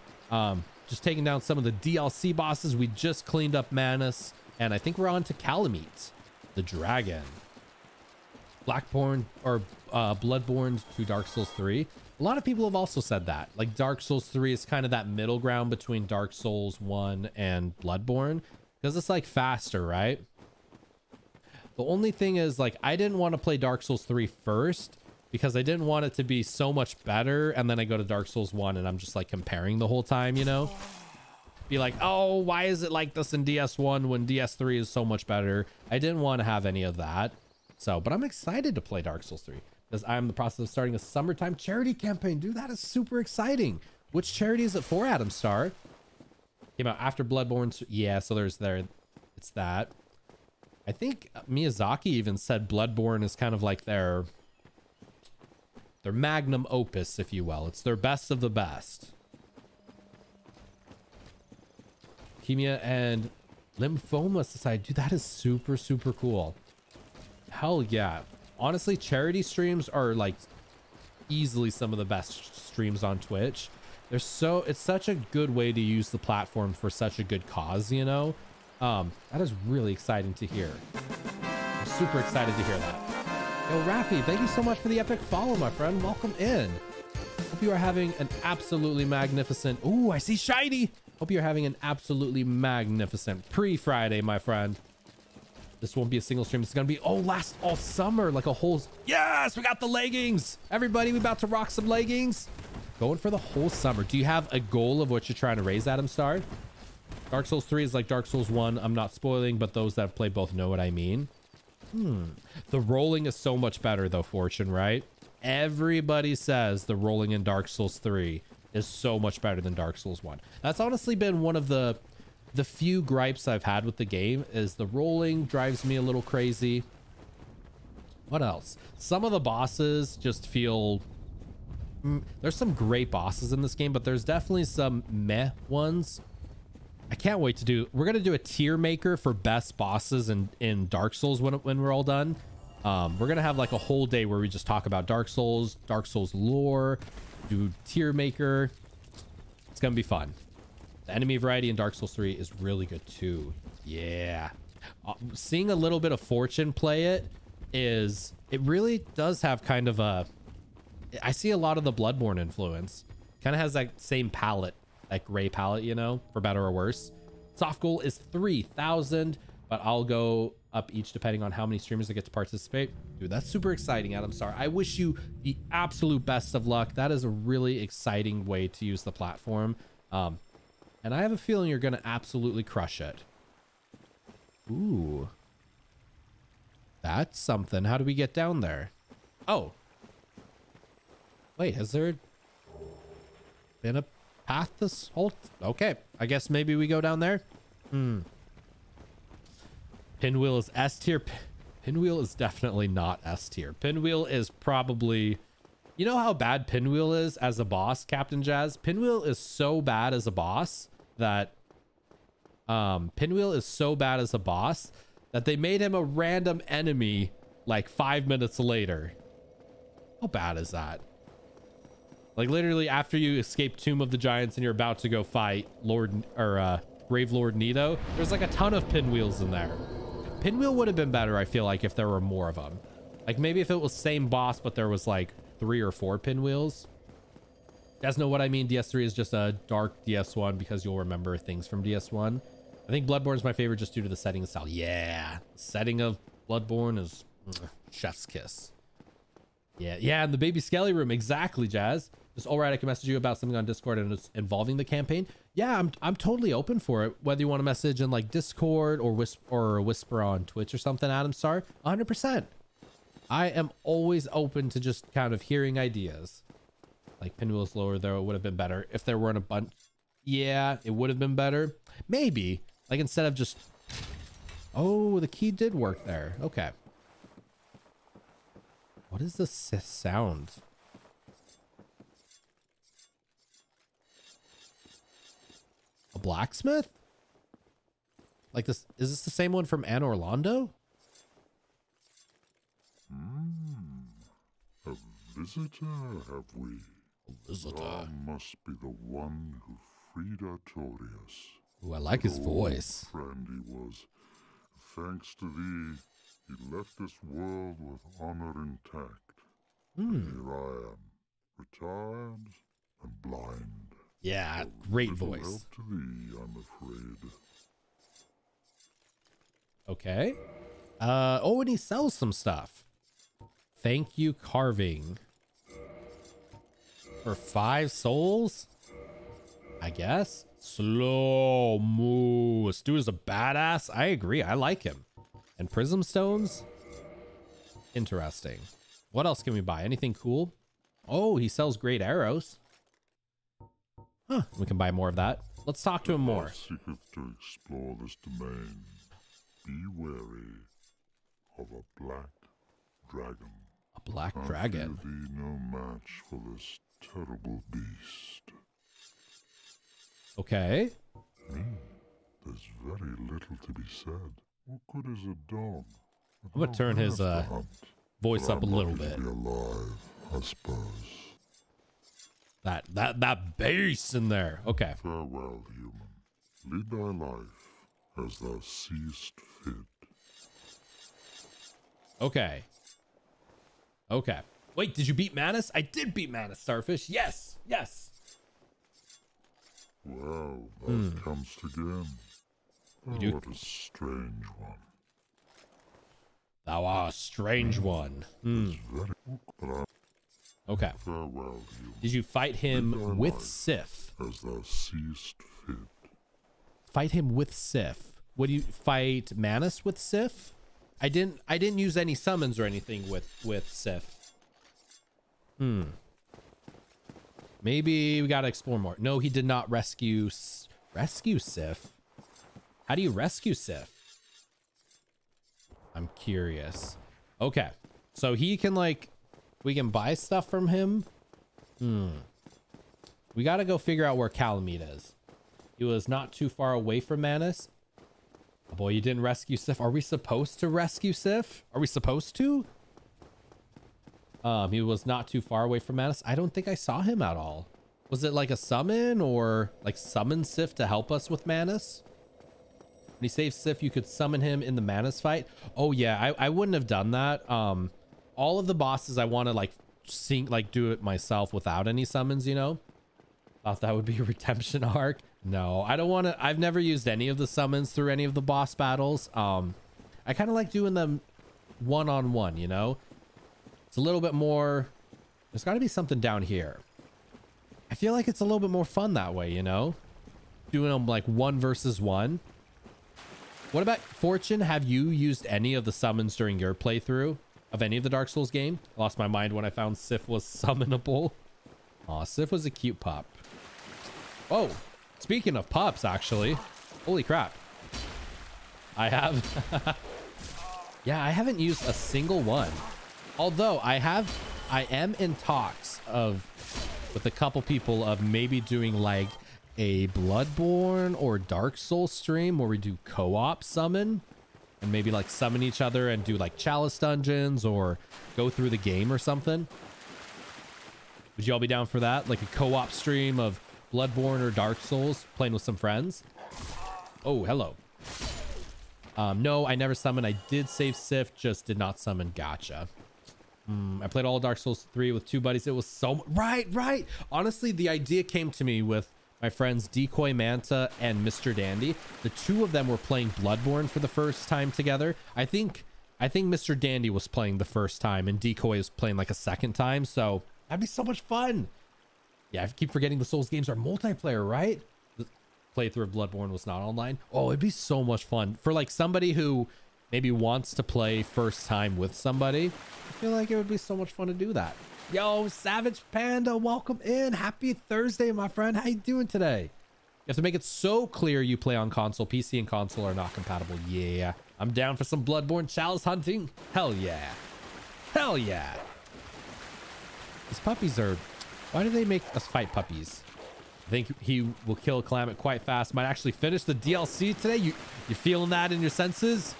Just taking down some of the DLC bosses. We just cleaned up Manus. And I think we're on to Kalameet, the dragon. Bloodborne to Dark Souls 3. A lot of people have also said that. Like Dark Souls 3 is kind of that middle ground between Dark Souls 1 and Bloodborne. Because it's like faster, right? The only thing is like I didn't want to play Dark Souls 3 first. Because I didn't want it to be so much better. And then I go to Dark Souls 1 and I'm just like comparing the whole time, you know? Be like, oh, why is it like this in DS1 when DS3 is so much better? I didn't want to have any of that. So, but I'm excited to play Dark Souls 3. Because I'm in the process of starting a summertime charity campaign. Dude, that is super exciting. Which charity is it for, Adam Star? Came out after Bloodborne. So yeah, so there's there. It's that. I think Miyazaki even said Bloodborne is kind of like their magnum opus, if you will. It's their best of the best. Leukemia and Lymphoma Society. Dude, that is super, super cool. Hell yeah. Honestly, charity streams are like easily some of the best streams on Twitch. They're so, it's such a good way to use the platform for such a good cause, you know? That is really exciting to hear. I'm super excited to hear that. Yo, Rafi, thank you so much for the epic follow, my friend. Welcome in. Hope you are having an absolutely magnificent, ooh, I see shiny. Hope you're having an absolutely magnificent pre-Friday, my friend. This won't be a single stream. It's going to be, oh, last all summer, like a whole. Yes, we got the leggings. Everybody, we about to rock some leggings. Going for the whole summer. Do you have a goal of what you're trying to raise, Adam Star? Dark Souls 3 is like Dark Souls 1. I'm not spoiling, but those that have played both know what I mean. The rolling is so much better, though, Fortune, right? Everybody says the rolling in Dark Souls 3 is so much better than Dark Souls 1. That's honestly been one of the few gripes I've had with the game is the rolling drives me a little crazy. What else? Some of the bosses just feel there's some great bosses in this game, but there's definitely some meh ones. I can't wait to do. We're going to do a tier maker for best bosses in Dark Souls when we're all done. We're going to have like a whole day where we just talk about Dark Souls lore, do tier maker. It's going to be fun. The enemy variety in Dark Souls 3 is really good too. Yeah. Seeing a little bit of Fortune play it is, it really does have kind of a, I see a lot of the Bloodborne influence. Kind of has that same palette, that gray palette, you know, for better or worse. Soft goal is 3,000, but I'll go up each depending on how many streamers I get to participate. Dude, that's super exciting, Adam Star. I wish you the absolute best of luck. That is a really exciting way to use the platform. And I have a feeling you're going to absolutely crush it. Ooh. That's something. How do we get down there? Oh. Wait, has there been a path this whole... Okay. I guess maybe we go down there. Pinwheel is S tier. Pinwheel is definitely not S tier. Pinwheel is probably... You know how bad Pinwheel is as a boss, Captain Jazz? Pinwheel is so bad as a boss that they made him a random enemy like 5 minutes later. How bad is that? Like literally after you escape Tomb of the Giants and you're about to go fight Lord or Gravelord Nido. There's like a ton of pinwheels in there. Pinwheel would have been better, I feel like, if there were more of them. Like maybe if it was same boss, but there was like 3 or 4 pinwheels. You guys know what I mean. DS3 is just a dark DS1 because you'll remember things from DS1. I think Bloodborne is my favorite just due to the setting style. Yeah, the setting of Bloodborne is chef's kiss. Yeah, and the baby Skelly room. Exactly, Jazz. Just, all right, I can message you about something on Discord and it's involving the campaign. Yeah, I'm totally open for it. Whether you want to message in like Discord or whisper on Twitch or something, Adam Star, 100%. I am always open to just kind of hearing ideas. Like pinwheel's lower though, it would have been better if there weren't a bunch. Yeah, it would have been better. Maybe. Like instead of just... Oh, the key did work there. Okay. What is this sound? A blacksmith? Like this... Is this the same one from Anne Orlando? A visitor, have we? A visitor. Thou must be the one who freed Artorias. Ooh, I like his voice. Friend he was. Thanks to thee, he left this world with honor intact. And here I am, retired and blind. Yeah, great voice. Help to thee, I'm afraid. Okay. Oh, and he sells some stuff. Thank you, carving. For 5 souls? I guess. Slow moo. This dude is a badass. I agree. I like him. And prism stones? Interesting. What else can we buy? Anything cool? Oh, he sells great arrows. Huh. We can buy more of that. Let's talk to him more. Secret to explore this domain. Be wary of a black dragon. A black dragon. Be no match for this terrible beast. Okay. There's very little to be said. What good is a dog? I'm gonna turn his voice up a little bit. Alive, I suppose. That bass in there. Okay. Farewell, human. Lead thy life as thou seest fit. Okay. Okay. Wait, did you beat Manus? I did beat Manus, Starfish. Yes, yes. Well, that comes again. Thou art a strange one. Thou art a strange one. Okay. Farewell, you. Did you fight him with Sif? As thou seest fit. Fight him with Sif. Would you fight Manus with Sif? I didn't use any summons or anything with Sif. Maybe we gotta explore more. No, he did not rescue Sif. How do you rescue Sif? I'm curious. Okay, so he can like, we can buy stuff from him. We gotta go figure out where Kalameet is. He was not too far away from Manus. Oh boy, you didn't rescue Sif. Are we supposed to rescue Sif? Are we supposed to? He was not too far away from Manus. I don't think I saw him at all. Was it like a summon or like summon Sif to help us with Manus? When he saved Sif, you could summon him in the Manus fight. Oh yeah, I wouldn't have done that. All of the bosses I want to like sink, like do it myself without any summons, you know? Thought that would be a redemption arc. No, I don't want to. I've never used any of the summons through any of the boss battles. I kind of like doing them one-on-one, you know? It's a little bit more... There's got to be something down here. I feel like it's a little bit more fun that way, you know? Doing them like 1v1. What about Fortune? Have you used any of the summons during your playthrough of any of the Dark Souls game? I lost my mind when I found Sif was summonable. Aw, Sif was a cute pup. Oh! Speaking of pups, actually, holy crap. I have, yeah, I haven't used a single one. Although I am in talks with a couple people of maybe doing like a Bloodborne or Dark Souls stream where we do co-op summon and maybe like summon each other and do like chalice dungeons or go through the game or something. Would you all be down for that? Like a co-op stream of Bloodborne or Dark Souls, playing with some friends. Oh, hello. No, I never summoned. I did save Sif, just did not summon. Gotcha. I played all Dark Souls 3 with two buddies. It was so... Right. Honestly, the idea came to me with my friends Decoy Manta and Mr. Dandy. The two of them were playing Bloodborne for the first time together. I think Mr. Dandy was playing the first time and Decoy was playing like a second time. So that'd be so much fun. Yeah, I keep forgetting the Souls games are multiplayer, right? The playthrough of Bloodborne was not online. Oh, it'd be so much fun for like somebody who maybe wants to play first time with somebody. I feel like it would be so much fun to do that. Yo, Savage Panda, welcome in. Happy Thursday, my friend. How you doing today? You have to make it so clear you play on console. PC and console are not compatible. Yeah, I'm down for some Bloodborne chalice hunting. Hell yeah. Hell yeah. These puppies are... Why do they make us fight puppies? I think he will kill Kalameet quite fast. Might actually finish the DLC today. You feeling that in your senses?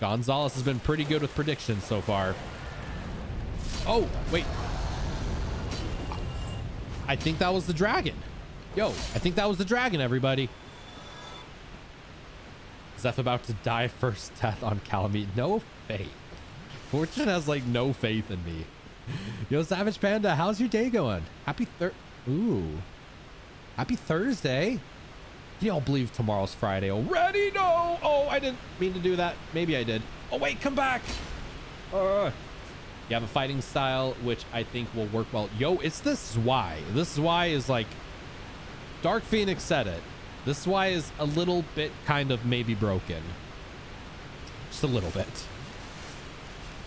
Gonzalez has been pretty good with predictions so far. Oh, wait. I think that was the dragon. Yo, I think that was the dragon, everybody. Zeph about to die first death on Kalameet. No faith. Fortune has like no faith in me. Yo, Savage Panda, how's your day going? Happy Thursday. You don't believe tomorrow's Friday already? No. Oh, I didn't mean to do that. Maybe I did. Oh, wait, come back. You have a fighting style, which I think will work well. Yo, it's this Zwei. This Zwei is like... Dark Phoenix said it. This Zwei is a little bit kind of maybe broken. Just a little bit.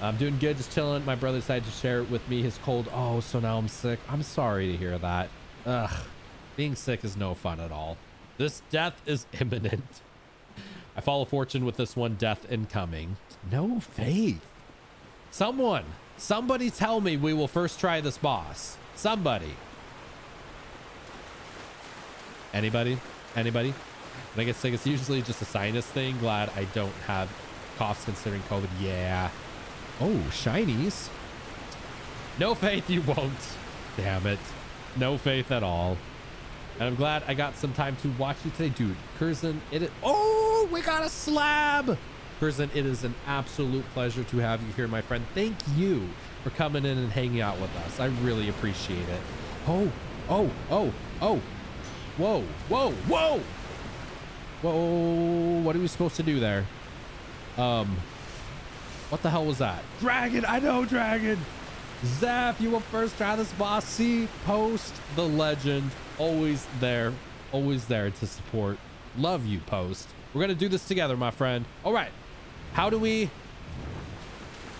I'm doing good. Just chilling. My brother decided to share with me his cold. Oh, so now I'm sick. I'm sorry to hear that. Ugh. Being sick is no fun at all. This death is imminent. I follow fortune with this one. Death incoming. No faith. Somebody tell me we will first try this boss. Somebody. Anybody? When I get sick, it's usually just a sinus thing. Glad I don't have coughs considering COVID. Yeah. Oh, shinies. No faith you won't. Damn it. No faith at all. And I'm glad I got some time to watch you today. Dude, Curzon, it is... Oh, we got a slab! Curzon, it is an absolute pleasure to have you here, my friend. Thank you for coming in and hanging out with us. I really appreciate it. Oh. Whoa. Whoa, what are we supposed to do there? What the hell was that? Dragon, I know, Dragon. Zeph, you will first try this boss. See, Post, the legend, always there to support. Love you, Post. We're gonna do this together, my friend. All right, how do we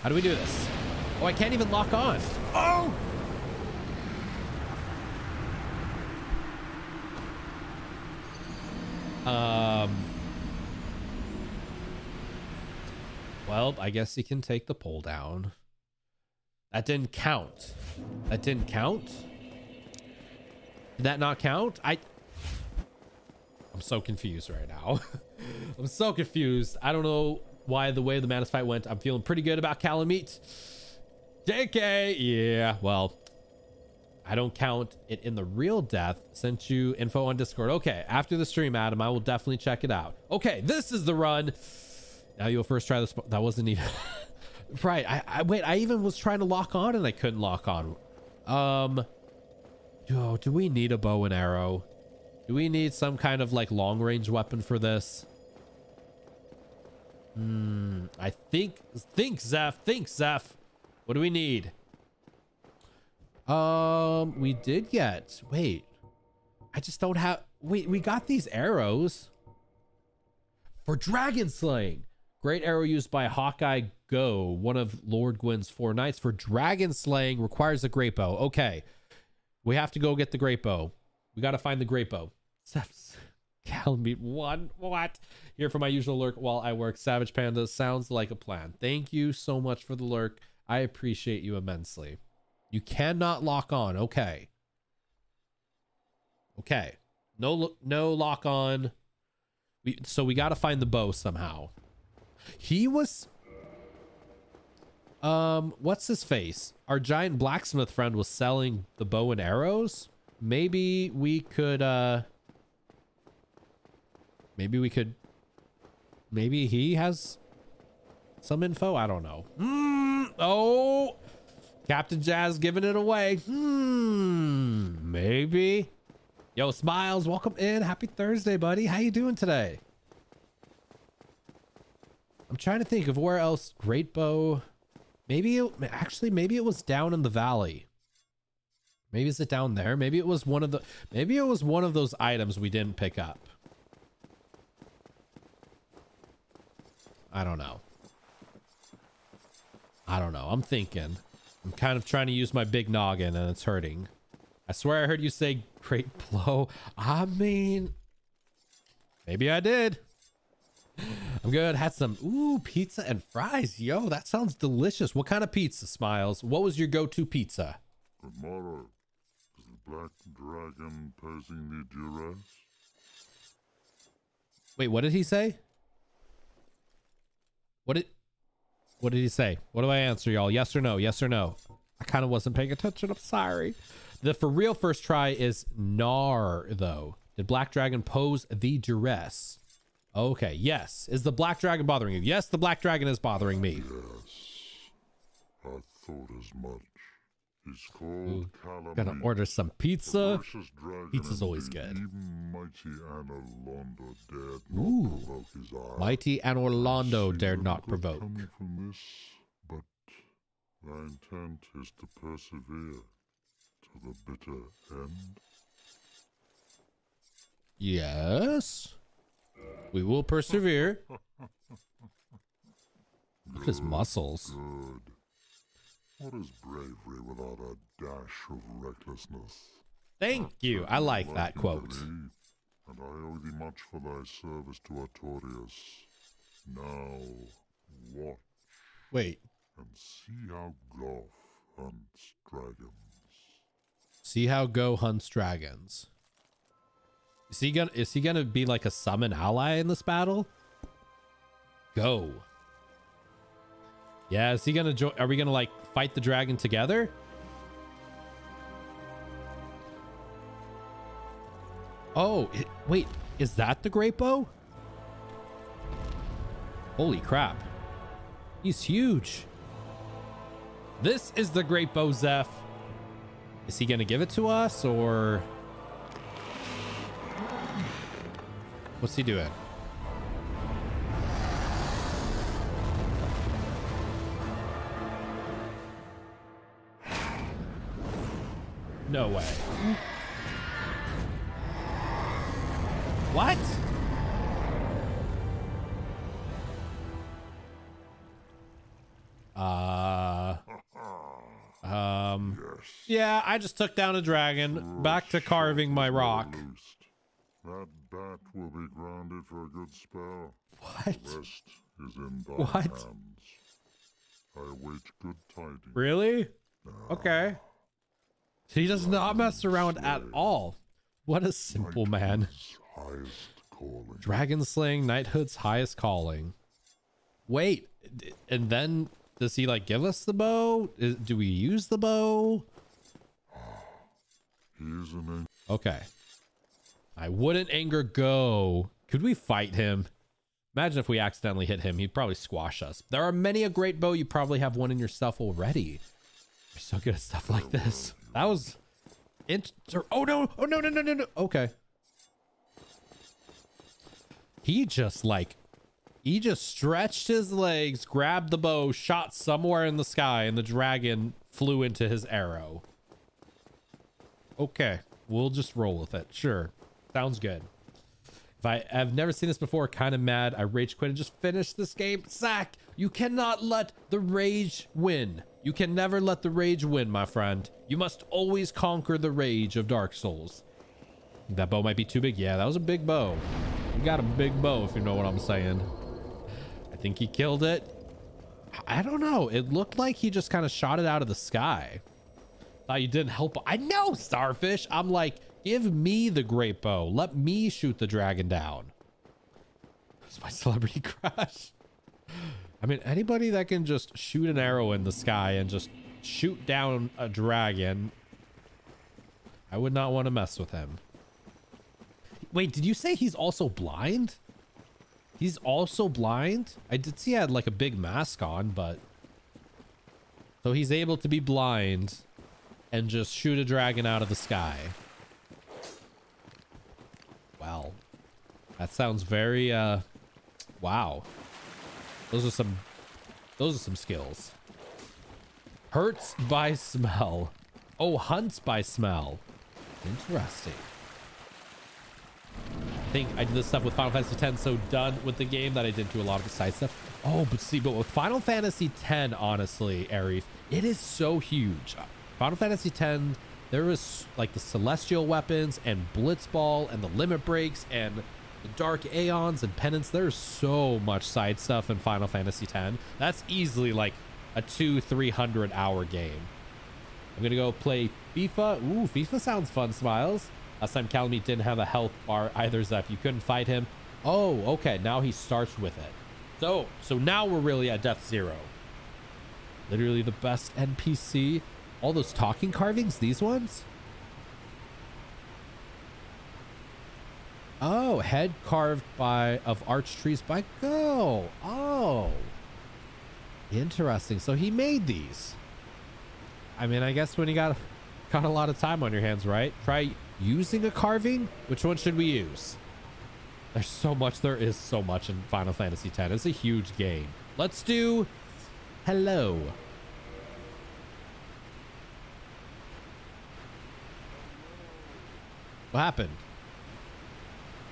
do this? Oh, I can't even lock on. Oh. Well, I guess he can take the pole down. That didn't count. Did that not count? I'm so confused right now. I'm so confused. I don't know why the way the Manus fight went. I'm feeling pretty good about Kalameet. JK. Yeah, well, I don't count it in the real death. Sent you info on Discord. Okay, after the stream, Adam, I will definitely check it out. Okay, this is the run. Now you'll first try this. That wasn't even... Right. Wait, I even was trying to lock on and I couldn't lock on. Yo, do we need a bow and arrow? Do we need some kind of like long range weapon for this? I think Zeph. What do we need? We did get... Wait. I just don't have... Wait, we got these arrows. For dragon slaying. Great arrow used by Hawkeye Gough, one of Lord Gwyn's four knights. For dragon slaying, requires a great bow. Okay. We have to go get the great bow. We got to find the great bow. Kalameet one. What? Here for my usual lurk while I work. Savage Panda, sounds like a plan. Thank you so much for the lurk. I appreciate you immensely. You cannot lock on. Okay. Okay. No lock on. So we got to find the bow somehow. He was... what's his face? Our giant blacksmith friend was selling the bow and arrows. Maybe we could, Maybe we could... Maybe he has some info? I don't know. Oh! Captain Jazz giving it away. Maybe. Yo, Smiles, welcome in. Happy Thursday, buddy. How you doing today? I'm trying to think of where else Greatbow... Maybe it, actually, maybe it was down in the valley. Maybe is it down there? Maybe it was one of the... Maybe it was one of those items we didn't pick up. I don't know. I don't know. I'm thinking. I'm kind of trying to use my big noggin and it's hurting. I swear I heard you say great blow. I mean, maybe I did. I'm good. Had some pizza and fries. Yo, that sounds delicious. What kind of pizza, Smiles? What was your go-to pizza? Tomorrow is the Black Dragon posing the duress. Wait, what did he say? What did he say? What do I answer, y'all? Yes or no? Yes or no? I kind of wasn't paying attention. I'm sorry. The for real first try is Nar, though. Did Black Dragon pose the duress? Okay, yes. Is the Black Dragon bothering you? Yes, the Black Dragon is bothering me. Yes. I thought as much. He's called Kalameet. Gonna order some pizza. Pizza's always good. Mighty and Orlando dared not provoke his ire. Mighty and Orlando dared not provoke. Coming from this, but thy intent is to persevere to the bitter end. Yes, we will persevere. Look at his muscles. Good. What is bravery without a dash of recklessness? Thank you. I like that quote. And I owe thee much for thy service to Artorias. Now watch. Wait. And see how Gough hunts dragons. See how Gough hunts dragons. Is he gonna be like a summon ally in this battle? Gough. Yeah, is he gonna join? Are we gonna like fight the dragon together? Oh, wait, is that the Great Bow? Holy crap. He's huge. This is the Great Bow, Zeph. Is he gonna give it to us or? What's he doing? No way. What? Yes. Yeah, I just took down a dragon. Back to carving my rock. That bat will be grounded for a good spell. What? The rest is in thy hands. I await good tidings. Really? Okay. He does not mess around at all. What a simple man. Dragon slaying, knighthood's highest calling. Wait, and then does he like give us the bow? Do we use the bow? Okay. I wouldn't anger Gough. Could we fight him? Imagine if we accidentally hit him. He'd probably squash us. There are many a great bow. You probably have one in yourself already. You're so good at stuff like this. That was inter- Oh no! Oh no! No! No! No! No! Okay. He just stretched his legs, grabbed the bow, shot somewhere in the sky, and the dragon flew into his arrow. Okay, we'll just roll with it. Sure, sounds good. If I have never seen this before, kind of mad. I rage quit and just finished this game. Zach, you cannot let the rage win. You can never let the rage win, my friend. You must always conquer the rage of Dark Souls. That bow might be too big. Yeah, that was a big bow. You got a big bow, if you know what I'm saying. I think he killed it. I don't know. It looked like he just kind of shot it out of the sky. Thought you didn't help. I know, Starfish. I'm like, give me the great bow. Let me shoot the dragon down. That's my celebrity crush. I mean, anybody that can just shoot an arrow in the sky and just shoot down a dragon, I would not want to mess with him. Wait, did you say he's also blind? He's also blind. I did see he had like a big mask on, but... So he's able to be blind and just shoot a dragon out of the sky. Wow. That sounds very, wow. Those are some skills. Hurts by smell. Oh, hunts by smell. Interesting. I think I did this stuff with Final Fantasy X, so done with the game that I didn't do a lot of the side stuff. Oh, but see, but with Final Fantasy X, honestly, Arif, it is so huge. Final Fantasy X, there was like the Celestial Weapons and Blitzball and the Limit Breaks and the Dark Aeons and Penance. There's so much side stuff in Final Fantasy X. That's easily like a 200-300 hour game. I'm gonna go play FIFA. Ooh, FIFA sounds fun, Smiles. Last time Kalameet didn't have a health bar either, Zeph. You couldn't fight him. Oh, okay. Now he starts with it. So now we're really at Death Zero. Literally the best NPC. All those talking carvings, these ones? Oh, head carved of arch trees by Gough. Oh. Interesting. So he made these. I mean, I guess when you got a lot of time on your hands, right? Try using a carving. Which one should we use? There's so much. There is so much in Final Fantasy X. It's a huge game. Let's do hello. What happened?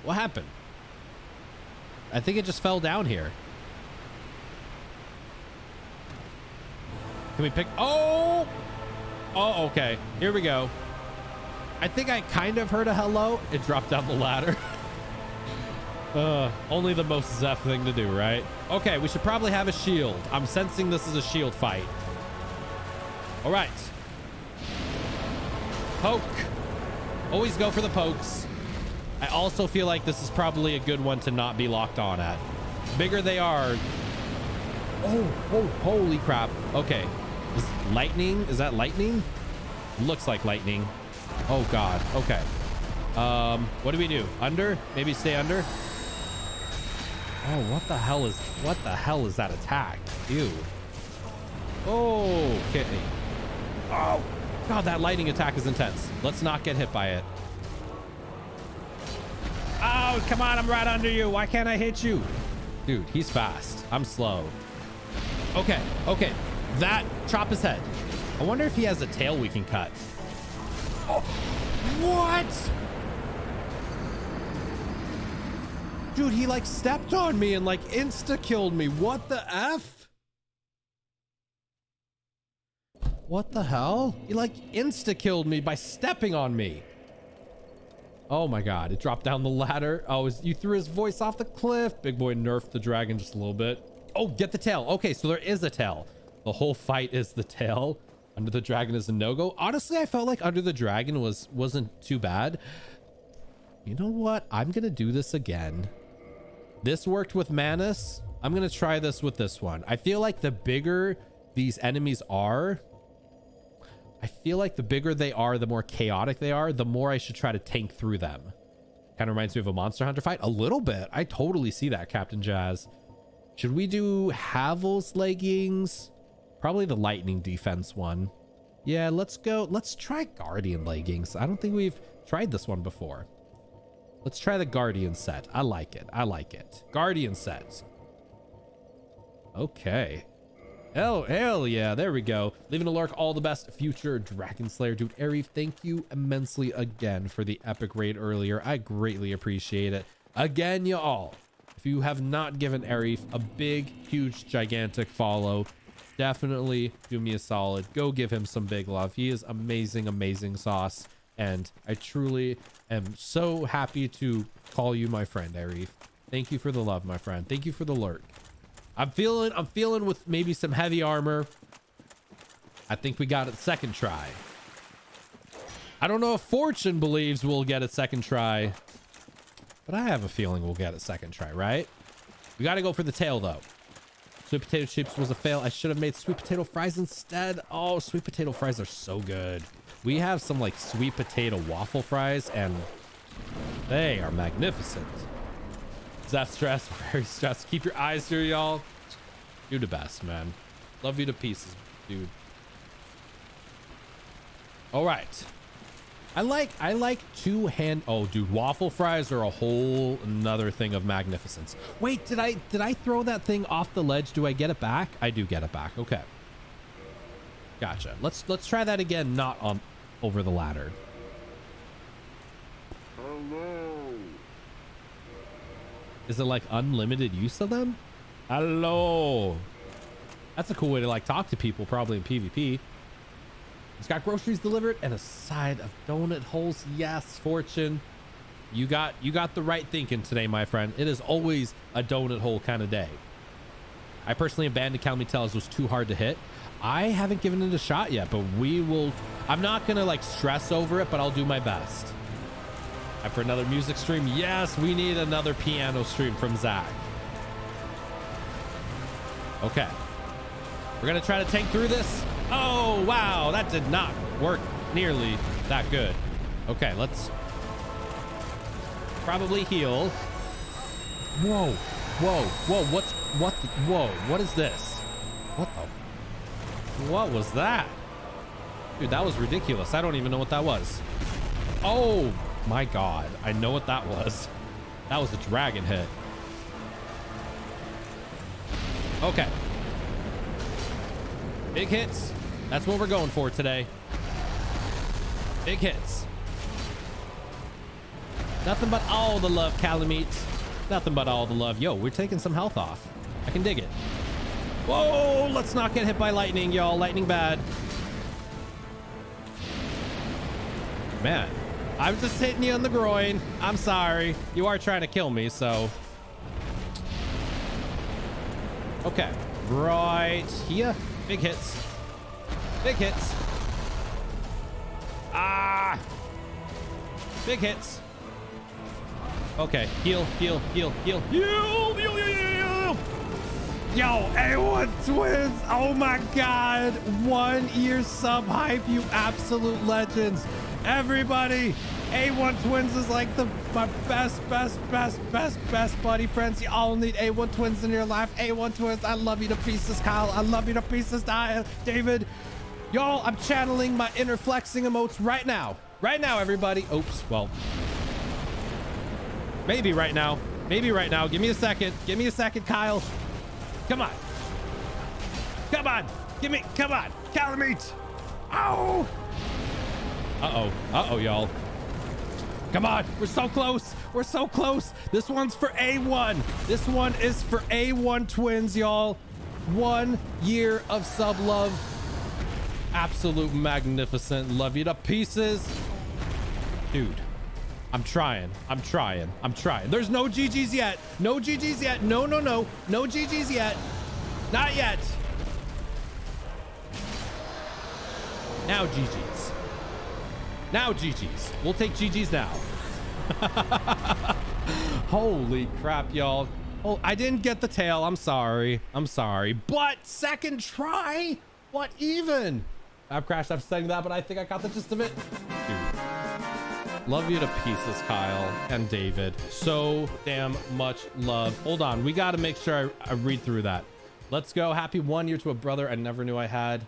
What happened? I think it just fell down here. Can we pick? Oh! Oh, okay. Here we go. I think I kind of heard a hello. It dropped down the ladder. Only the most Zeph thing to do, right? Okay, we should probably have a shield. I'm sensing this is a shield fight. All right. Poke. Always go for the pokes. I also feel like this is probably a good one to not be locked on at. Bigger they are. Oh, holy crap. Okay. Is lightning? Is that lightning? Looks like lightning. Oh, God. Okay. What do we do? Under? Maybe stay under? Oh, what the hell is that attack? Ew. Oh, okay. Oh, God, that lightning attack is intense. Let's not get hit by it. Oh, come on. I'm right under you. Why can't I hit you? Dude, he's fast. I'm slow. Okay. Okay. That chop his head. I wonder if he has a tail we can cut. Oh, what? Dude, he like stepped on me and like insta-killed me. What the F? What the hell? He like insta-killed me by stepping on me. Oh my God, it dropped down the ladder. Oh, you threw his voice off the cliff. Big boy nerfed the dragon just a little bit. Oh, get the tail. Okay, so there is a tail. The whole fight is the tail. Under the Dragon is a no-go. Honestly, I felt like Under the Dragon wasn't too bad. You know what? I'm going to do this again. This worked with Manus. I'm going to try this with this one. I feel like the bigger these enemies are, I feel like the bigger they are, the more chaotic they are, the more I should try to tank through them. Kind of reminds me of a Monster Hunter fight. A little bit. I totally see that, Captain Jazz. Should we do Havel's leggings? Probably the lightning defense one. Yeah, let's go. Let's try Guardian leggings. I don't think we've tried this one before. Let's try the Guardian set. I like it. I like it. Guardian sets. Okay. Oh, hell yeah. There we go. Leaving a lurk. All the best, future Dragon Slayer. Dude, Arif, thank you immensely again for the epic raid earlier. I greatly appreciate it. Again, y'all. If you have not given Arif a big, huge, gigantic follow, definitely do me a solid. Go give him some big love. He is amazing, amazing sauce. And I truly am so happy to call you my friend, Arif. Thank you for the love, my friend. Thank you for the lurk. I'm feeling with maybe some heavy armor. I think we got it second try. I don't know if Fortune believes we'll get it second try, but I have a feeling we'll get it second try, right? We got to go for the tail though. Sweet potato chips was a fail. I should have made sweet potato fries instead. Oh, sweet potato fries are so good. We have some like sweet potato waffle fries and they are magnificent. That's stress, very stressed. Keep your eyes here, y'all. You're the best, man. Love you to pieces, dude. All right. I like two hand. Oh, dude, waffle fries are a whole another thing of magnificence. Wait, did I throw that thing off the ledge? Do I get it back? I do get it back. Okay. Gotcha. Let's try that again. Not on over the ladder. Hello. Is it like unlimited use of them? Hello. That's a cool way to like talk to people, probably in PvP. It's got groceries delivered and a side of donut holes. Yes, Fortune. You got the right thinking today, my friend. It is always a donut hole kind of day. I personally abandoned Kalameet. Was too hard to hit. I haven't given it a shot yet, but we will. I'm not going to like stress over it, but I'll do my best. And for another music stream. Yes, we need another piano stream from Zach. Okay. We're going to try to tank through this. Oh, wow. That did not work nearly that good. Okay, let's probably heal. Whoa, whoa, whoa. Whoa, what is this? What was that? Dude, that was ridiculous. I don't even know what that was. Oh, my God. I know what that was. That was a dragon hit. Okay. Big hits. That's what we're going for today. Big hits. Nothing but all the love, Kalameet. Nothing but all the love. Yo, we're taking some health off. I can dig it. Whoa, let's not get hit by lightning, y'all. Lightning bad. Man, I was just hitting you on the groin. I'm sorry. You are trying to kill me, so. Okay. Right here. Big hits. Big hits. Ah! Big hits. Okay. Heal, heal, heal, heal. Heal, heal, heal. Yo, A1 Twins. Oh my God. 1 year sub hype, you absolute legends. Everybody, A1 Twins is like my best buddy friends. You all need A1 Twins in your life. A1 Twins, I love you to pieces, Kyle. I love you to pieces, David. Y'all, I'm channeling my inner flexing emotes right now. Right now, everybody. Oops, well, maybe right now. Maybe right now. Give me a second. Give me a second, Kyle. Come on. Come on. Give me, come on. Kalameet. Ow. Uh-oh. Uh-oh, y'all. Come on. We're so close. We're so close. This one's for A1. This one is for A1 Twins, y'all. 1 year of sub love. Absolute magnificent. Love you to pieces. Dude, I'm trying. I'm trying. I'm trying. There's no GGs yet. No GGs yet. No, no, no. No GGs yet. Not yet. Now GGs. Now GG's. We'll take GG's now. Holy crap, y'all. Oh, I didn't get the tail. I'm sorry. I'm sorry. But second try? What even? I've crashed. I've said that, but I think I got the gist of it. Dude. Love you to pieces, Kyle and David. So damn much love. Hold on. We got to make sure I read through that. Let's go. Happy 1 year to a brother I never knew I had.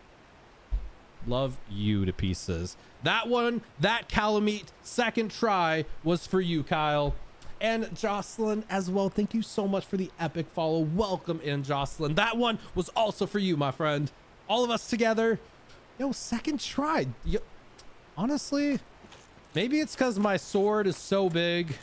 Love you to pieces. That one, that Kalameet second try was for you, Kyle. And Jocelyn as well. Thank you so much for the epic follow. Welcome in, Jocelyn. That one was also for you, my friend. All of us together. Yo, second try. Yo, honestly, maybe it's because my sword is so big.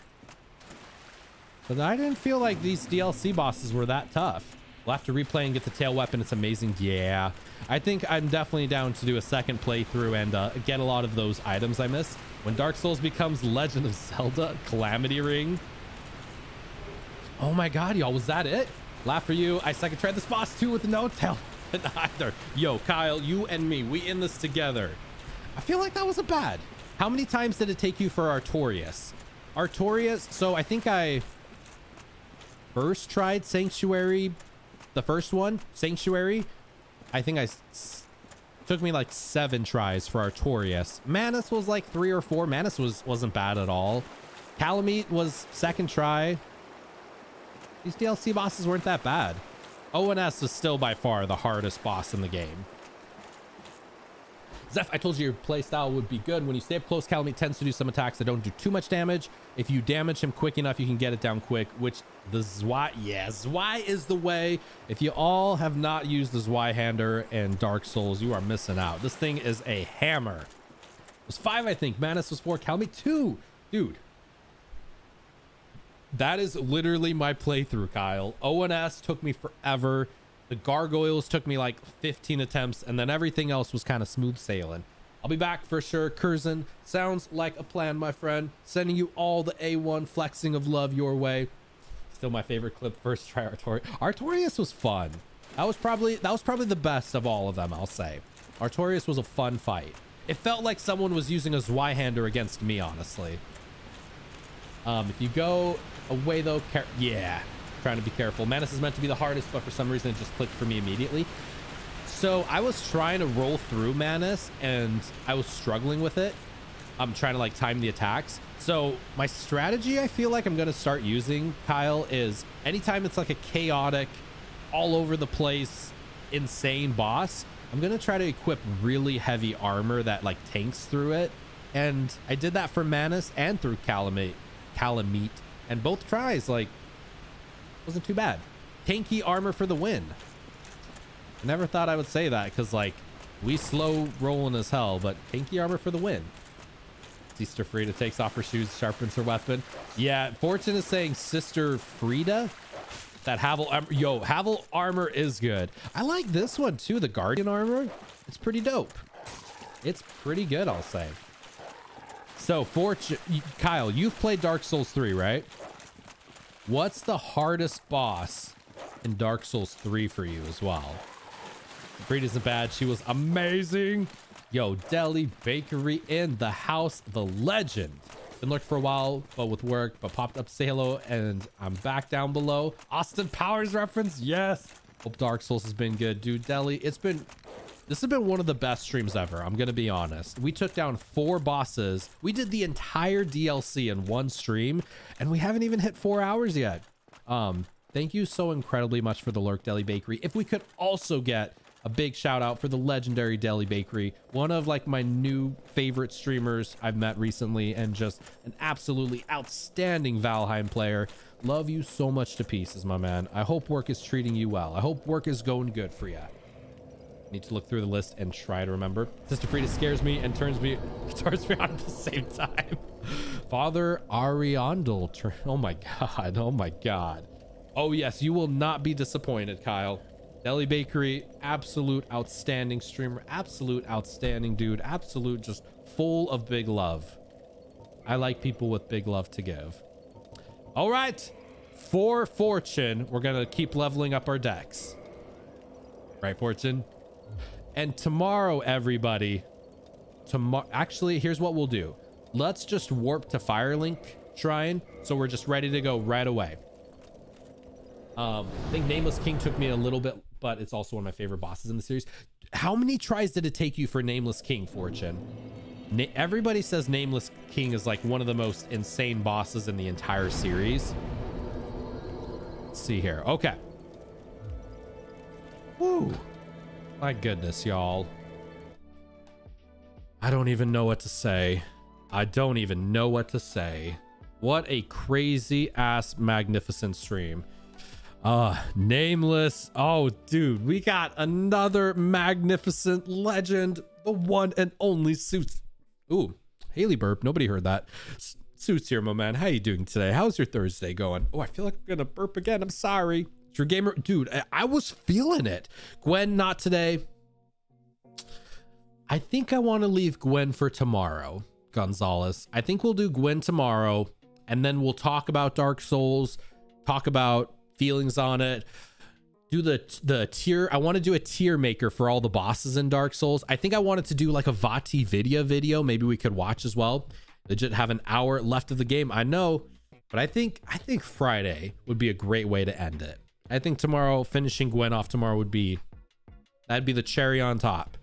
But I didn't feel like these DLC bosses were that tough. We'll have to replay and get the tail weapon. It's amazing. Yeah, I think I'm definitely down to do a second playthrough and get a lot of those items I missed. When Dark Souls becomes Legend of Zelda, Calamity Ring. Oh my God, y'all, was that it? Laugh for you. I second tried this boss too with no tail either. Yo, Kyle, you and me, we in this together. I feel like that wasn't bad. How many times did it take you for Artorias? Artorias. So I think I first tried Sanctuary. The first one, Sanctuary, I think took me like 7 tries for Artorias. Manus was like 3 or 4. Manus wasn't bad at all. Kalameet was second try. These DLC bosses weren't that bad. ONS was still by far the hardest boss in the game. Zeph, I told you your playstyle would be good. When you stay up close, Kalameet tends to do some attacks that don't do too much damage. If you damage him quick enough, you can get it down quick, which the Zwei, yeah, Zwei is the way. If you all have not used the Zwei hander in Dark Souls, you are missing out. This thing is a hammer. It was 5, I think. Manus was 4. Kalameet 2. Dude. That is literally my playthrough, Kyle. ONS took me forever. The gargoyles took me like 15 attempts, and then everything else was kind of smooth sailing. I'll be back for sure. Curzon, sounds like a plan, my friend. Sending you all the A1 flexing of love your way. Still my favorite clip. First try Artorias. Artorias was fun. That was probably the best of all of them, I'll say. Artorias was a fun fight. It felt like someone was using a Zweihander against me, honestly. If you go away though, yeah. Trying to be careful. Manus is meant to be the hardest, but for some reason it just clicked for me immediately. So I was trying to roll through Manus and I was struggling with it. I'm trying to like time the attacks. So my strategy, I feel like I'm going to start using, Kyle, is anytime it's like a chaotic, all over the place, insane boss, I'm going to try to equip really heavy armor that like tanks through it. And I did that for Manus and through Kalameet, and both tries, like, wasn't too bad. Tanky armor for the win. I never thought I would say that, because like we slow rolling as hell, but tanky armor for the win. Sister Friede takes off her shoes, sharpens her weapon. Yeah, Fortune is saying Sister Friede. That Havel armor, yo, Havel armor is good. I like this one too, the Guardian armor. It's pretty dope. It's pretty good, I'll say. So Fortune, Kyle, you've played Dark Souls 3, right? What's the hardest boss in Dark Souls 3 for you as well? Friede isn't bad. She was amazing. Yo, deli, bakery in the house, the legend. Been lurked for a while, but with work, but popped up to say hello, and I'm back down below. Austin Powers reference, yes. Hope Dark Souls has been good. Dude, deli, this has been one of the best streams ever. I'm going to be honest. We took down 4 bosses. We did the entire DLC in one stream, and we haven't even hit 4 hours yet. Thank you so incredibly much for the lurk, Deli Bakery. If we could also get a big shout out for the legendary Deli Bakery, one of like my new favorite streamers I've met recently, and just an absolutely outstanding Valheim player. Love you so much to pieces, my man. I hope work is treating you well. I hope work is going good for you. Need to look through the list and try to remember. Sister Friede scares me and turns me on at the same time. Father Ariandel. Oh my God. Oh my God. Oh yes. You will not be disappointed, Kyle. Deli Bakery. Absolute outstanding streamer. Absolute outstanding dude. Absolute just full of big love. I like people with big love to give. All right. For Fortune, we're going to keep leveling up our decks. Right, Fortune? And tomorrow, everybody, actually, here's what we'll do. Let's just warp to Firelink Shrine, so we're just ready to go right away. I think Nameless King took me a little bit, but it's also one of my favorite bosses in the series. How many tries did it take you for Nameless King, Fortune? Everybody says Nameless King is like one of the most insane bosses in the entire series. Let's see here. Okay. Woo. My goodness, y'all. I don't even know what to say. I don't even know what to say. What a crazy ass magnificent stream. Nameless. Oh, dude, we got another magnificent legend. The one and only Suits. Ooh, Haley burp. Nobody heard that. Suits here, my man. How you doing today? How's your Thursday going? Oh, I feel like I'm going to burp again. I'm sorry. True Gamer, dude, I was feeling it. Gwyn, not today. I think I want to leave Gwyn for tomorrow, Gonzalez. I think we'll do Gwyn tomorrow, and then we'll talk about Dark Souls, talk about feelings on it, do the tier. I want to do a tier maker for all the bosses in Dark Souls. I think I wanted to do like a VATI video. Maybe we could watch as well. Legit have an hour left of the game. I know, but I think Friday would be a great way to end it. I think tomorrow, finishing Gwyn off tomorrow that'd be the cherry on top.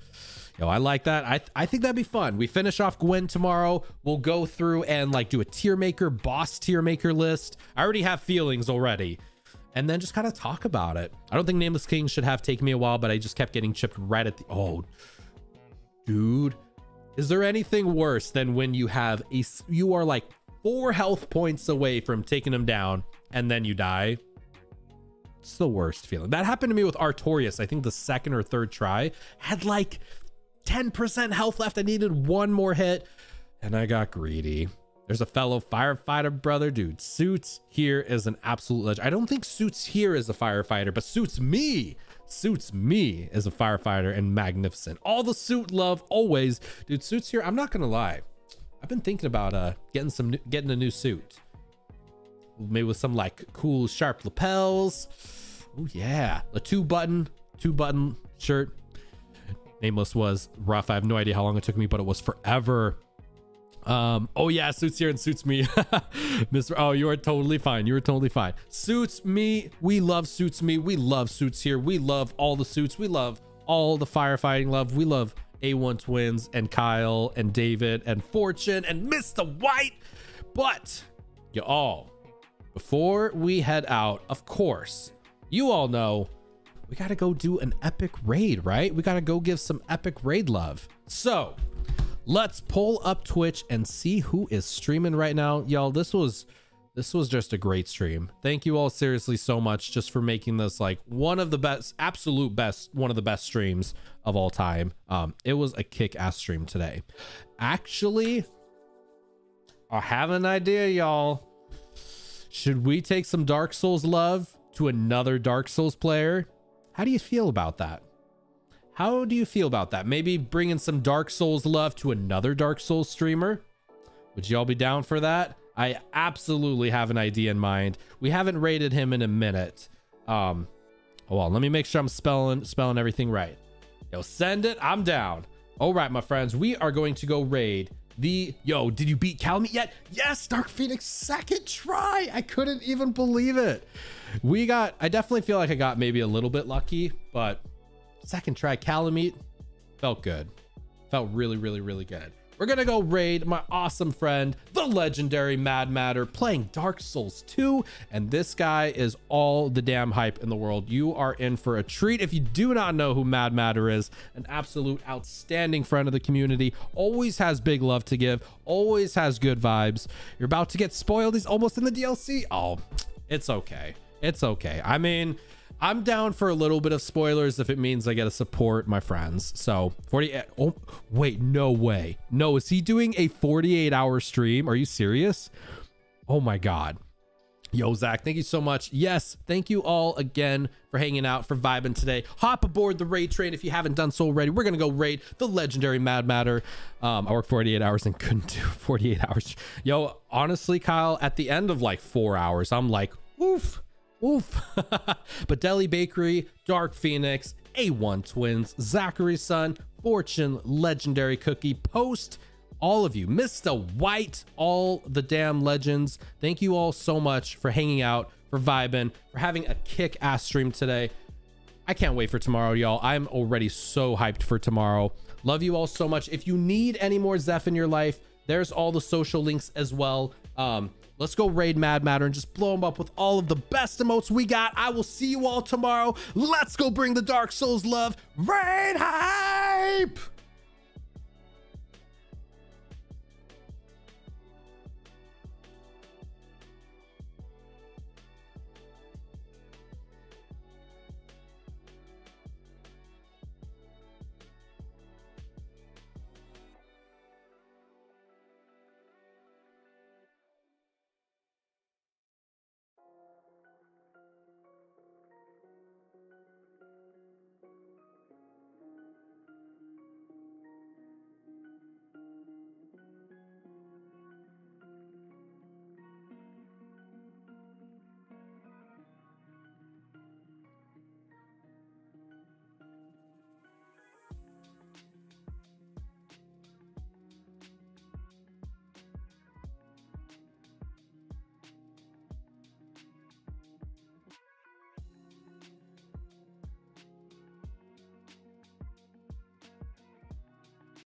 Yo, I like that. I think that'd be fun. We finish off Gwyn tomorrow. We'll go through and like do a tier maker, boss tier maker list. I already have feelings already. and then just kind of talk about it. I don't think Nameless King should have taken me a while, but I just kept getting chipped right at the... Oh, dude. Is there anything worse than when you have a... You are like 4 health points away from taking him down, and then you die? It's the worst feeling. That happened to me with Artorias. I think the 2nd or 3rd try had like 10% health left. I needed 1 more hit, and I got greedy. There's a fellow firefighter brother, dude. Suits here is an absolute legend. I don't think Suits here is a firefighter, but Suits me is a firefighter and magnificent. All the Suit love always, dude. Suits here. I'm not gonna lie. I've been thinking about getting a new suit, maybe with some like cool sharp lapels. Oh yeah, a 2-button shirt. Nameless was rough. I have no idea how long it took me, but it was forever. Oh yeah, Suits here and Suits me. Mr. Oh, you are totally fine. You are totally fine. Suits me. We love Suits me. We love Suits here. We love all the suits. We love all the firefighting love. We love A1 Twins and Kyle and David and Fortune and Mr. White. But you all, before we head out, of course, you all know we got to go do an epic raid, right? We got to go give some epic raid love. So let's pull up Twitch and see who is streaming right now. Y'all, this was just a great stream. Thank you all seriously so much just for making this like one of the best, absolute best, one of the best streams of all time. It was a kick-ass stream today. Actually, I have an idea, y'all. Should we take some Dark Souls love to another Dark Souls player? How do you feel about that? How do you feel about that? Maybe bringing some Dark Souls love to another Dark Souls streamer? Would y'all be down for that? I absolutely have an idea in mind. We haven't raided him in a minute. Hold on, let me make sure I'm spelling everything right. Yo, send it. I'm down. All right, my friends, we are going to go raid the... Yo, did you beat Kalameet yet? Yes, Dark Phoenix, 2nd try. I couldn't even believe it. We got... I definitely feel like I got maybe a little bit lucky, but... 2nd try Kalameet felt good. Felt really good. We're gonna go raid my awesome friend, the legendary Mad Matter, playing Dark Souls 2, and this guy is all the damn hype in the world. You are in for a treat. If you do not know who Mad Matter is, an absolute outstanding friend of the community, always has big love to give, always has good vibes. You're about to get spoiled. He's almost in the DLC. Oh, it's okay. It's okay. I mean, I'm down for a little bit of spoilers if it means I get to support my friends. So 48. Oh, wait, no way. No, is he doing a 48-hour stream? Are you serious? Oh my God. Yo, Zach, thank you so much. Yes, thank you all again for hanging out, for vibing today. Hop aboard the raid train if you haven't done so already. We're going to go raid the legendary Mad Matter. I worked 48 hours and couldn't do 48 hours. Yo, honestly, Kyle, at the end of like 4 hours, I'm like, oof. Oof. But Deli Bakery, Dark Phoenix, A1 Twins, Zachary's Son, Fortune, Legendary Cookie, Post, all of you, Mr. White, all the damn legends. Thank you all so much for hanging out, for vibing, for having a kick-ass stream today. I can't wait for tomorrow, y'all. I'm already so hyped for tomorrow. Love you all so much. If you need any more Zeph in your life, there's all the social links as well. Let's go raid Mad Matter and just blow him up with all of the best emotes we got. I will see you all tomorrow. Let's go bring the Dark Souls love. Raid hype!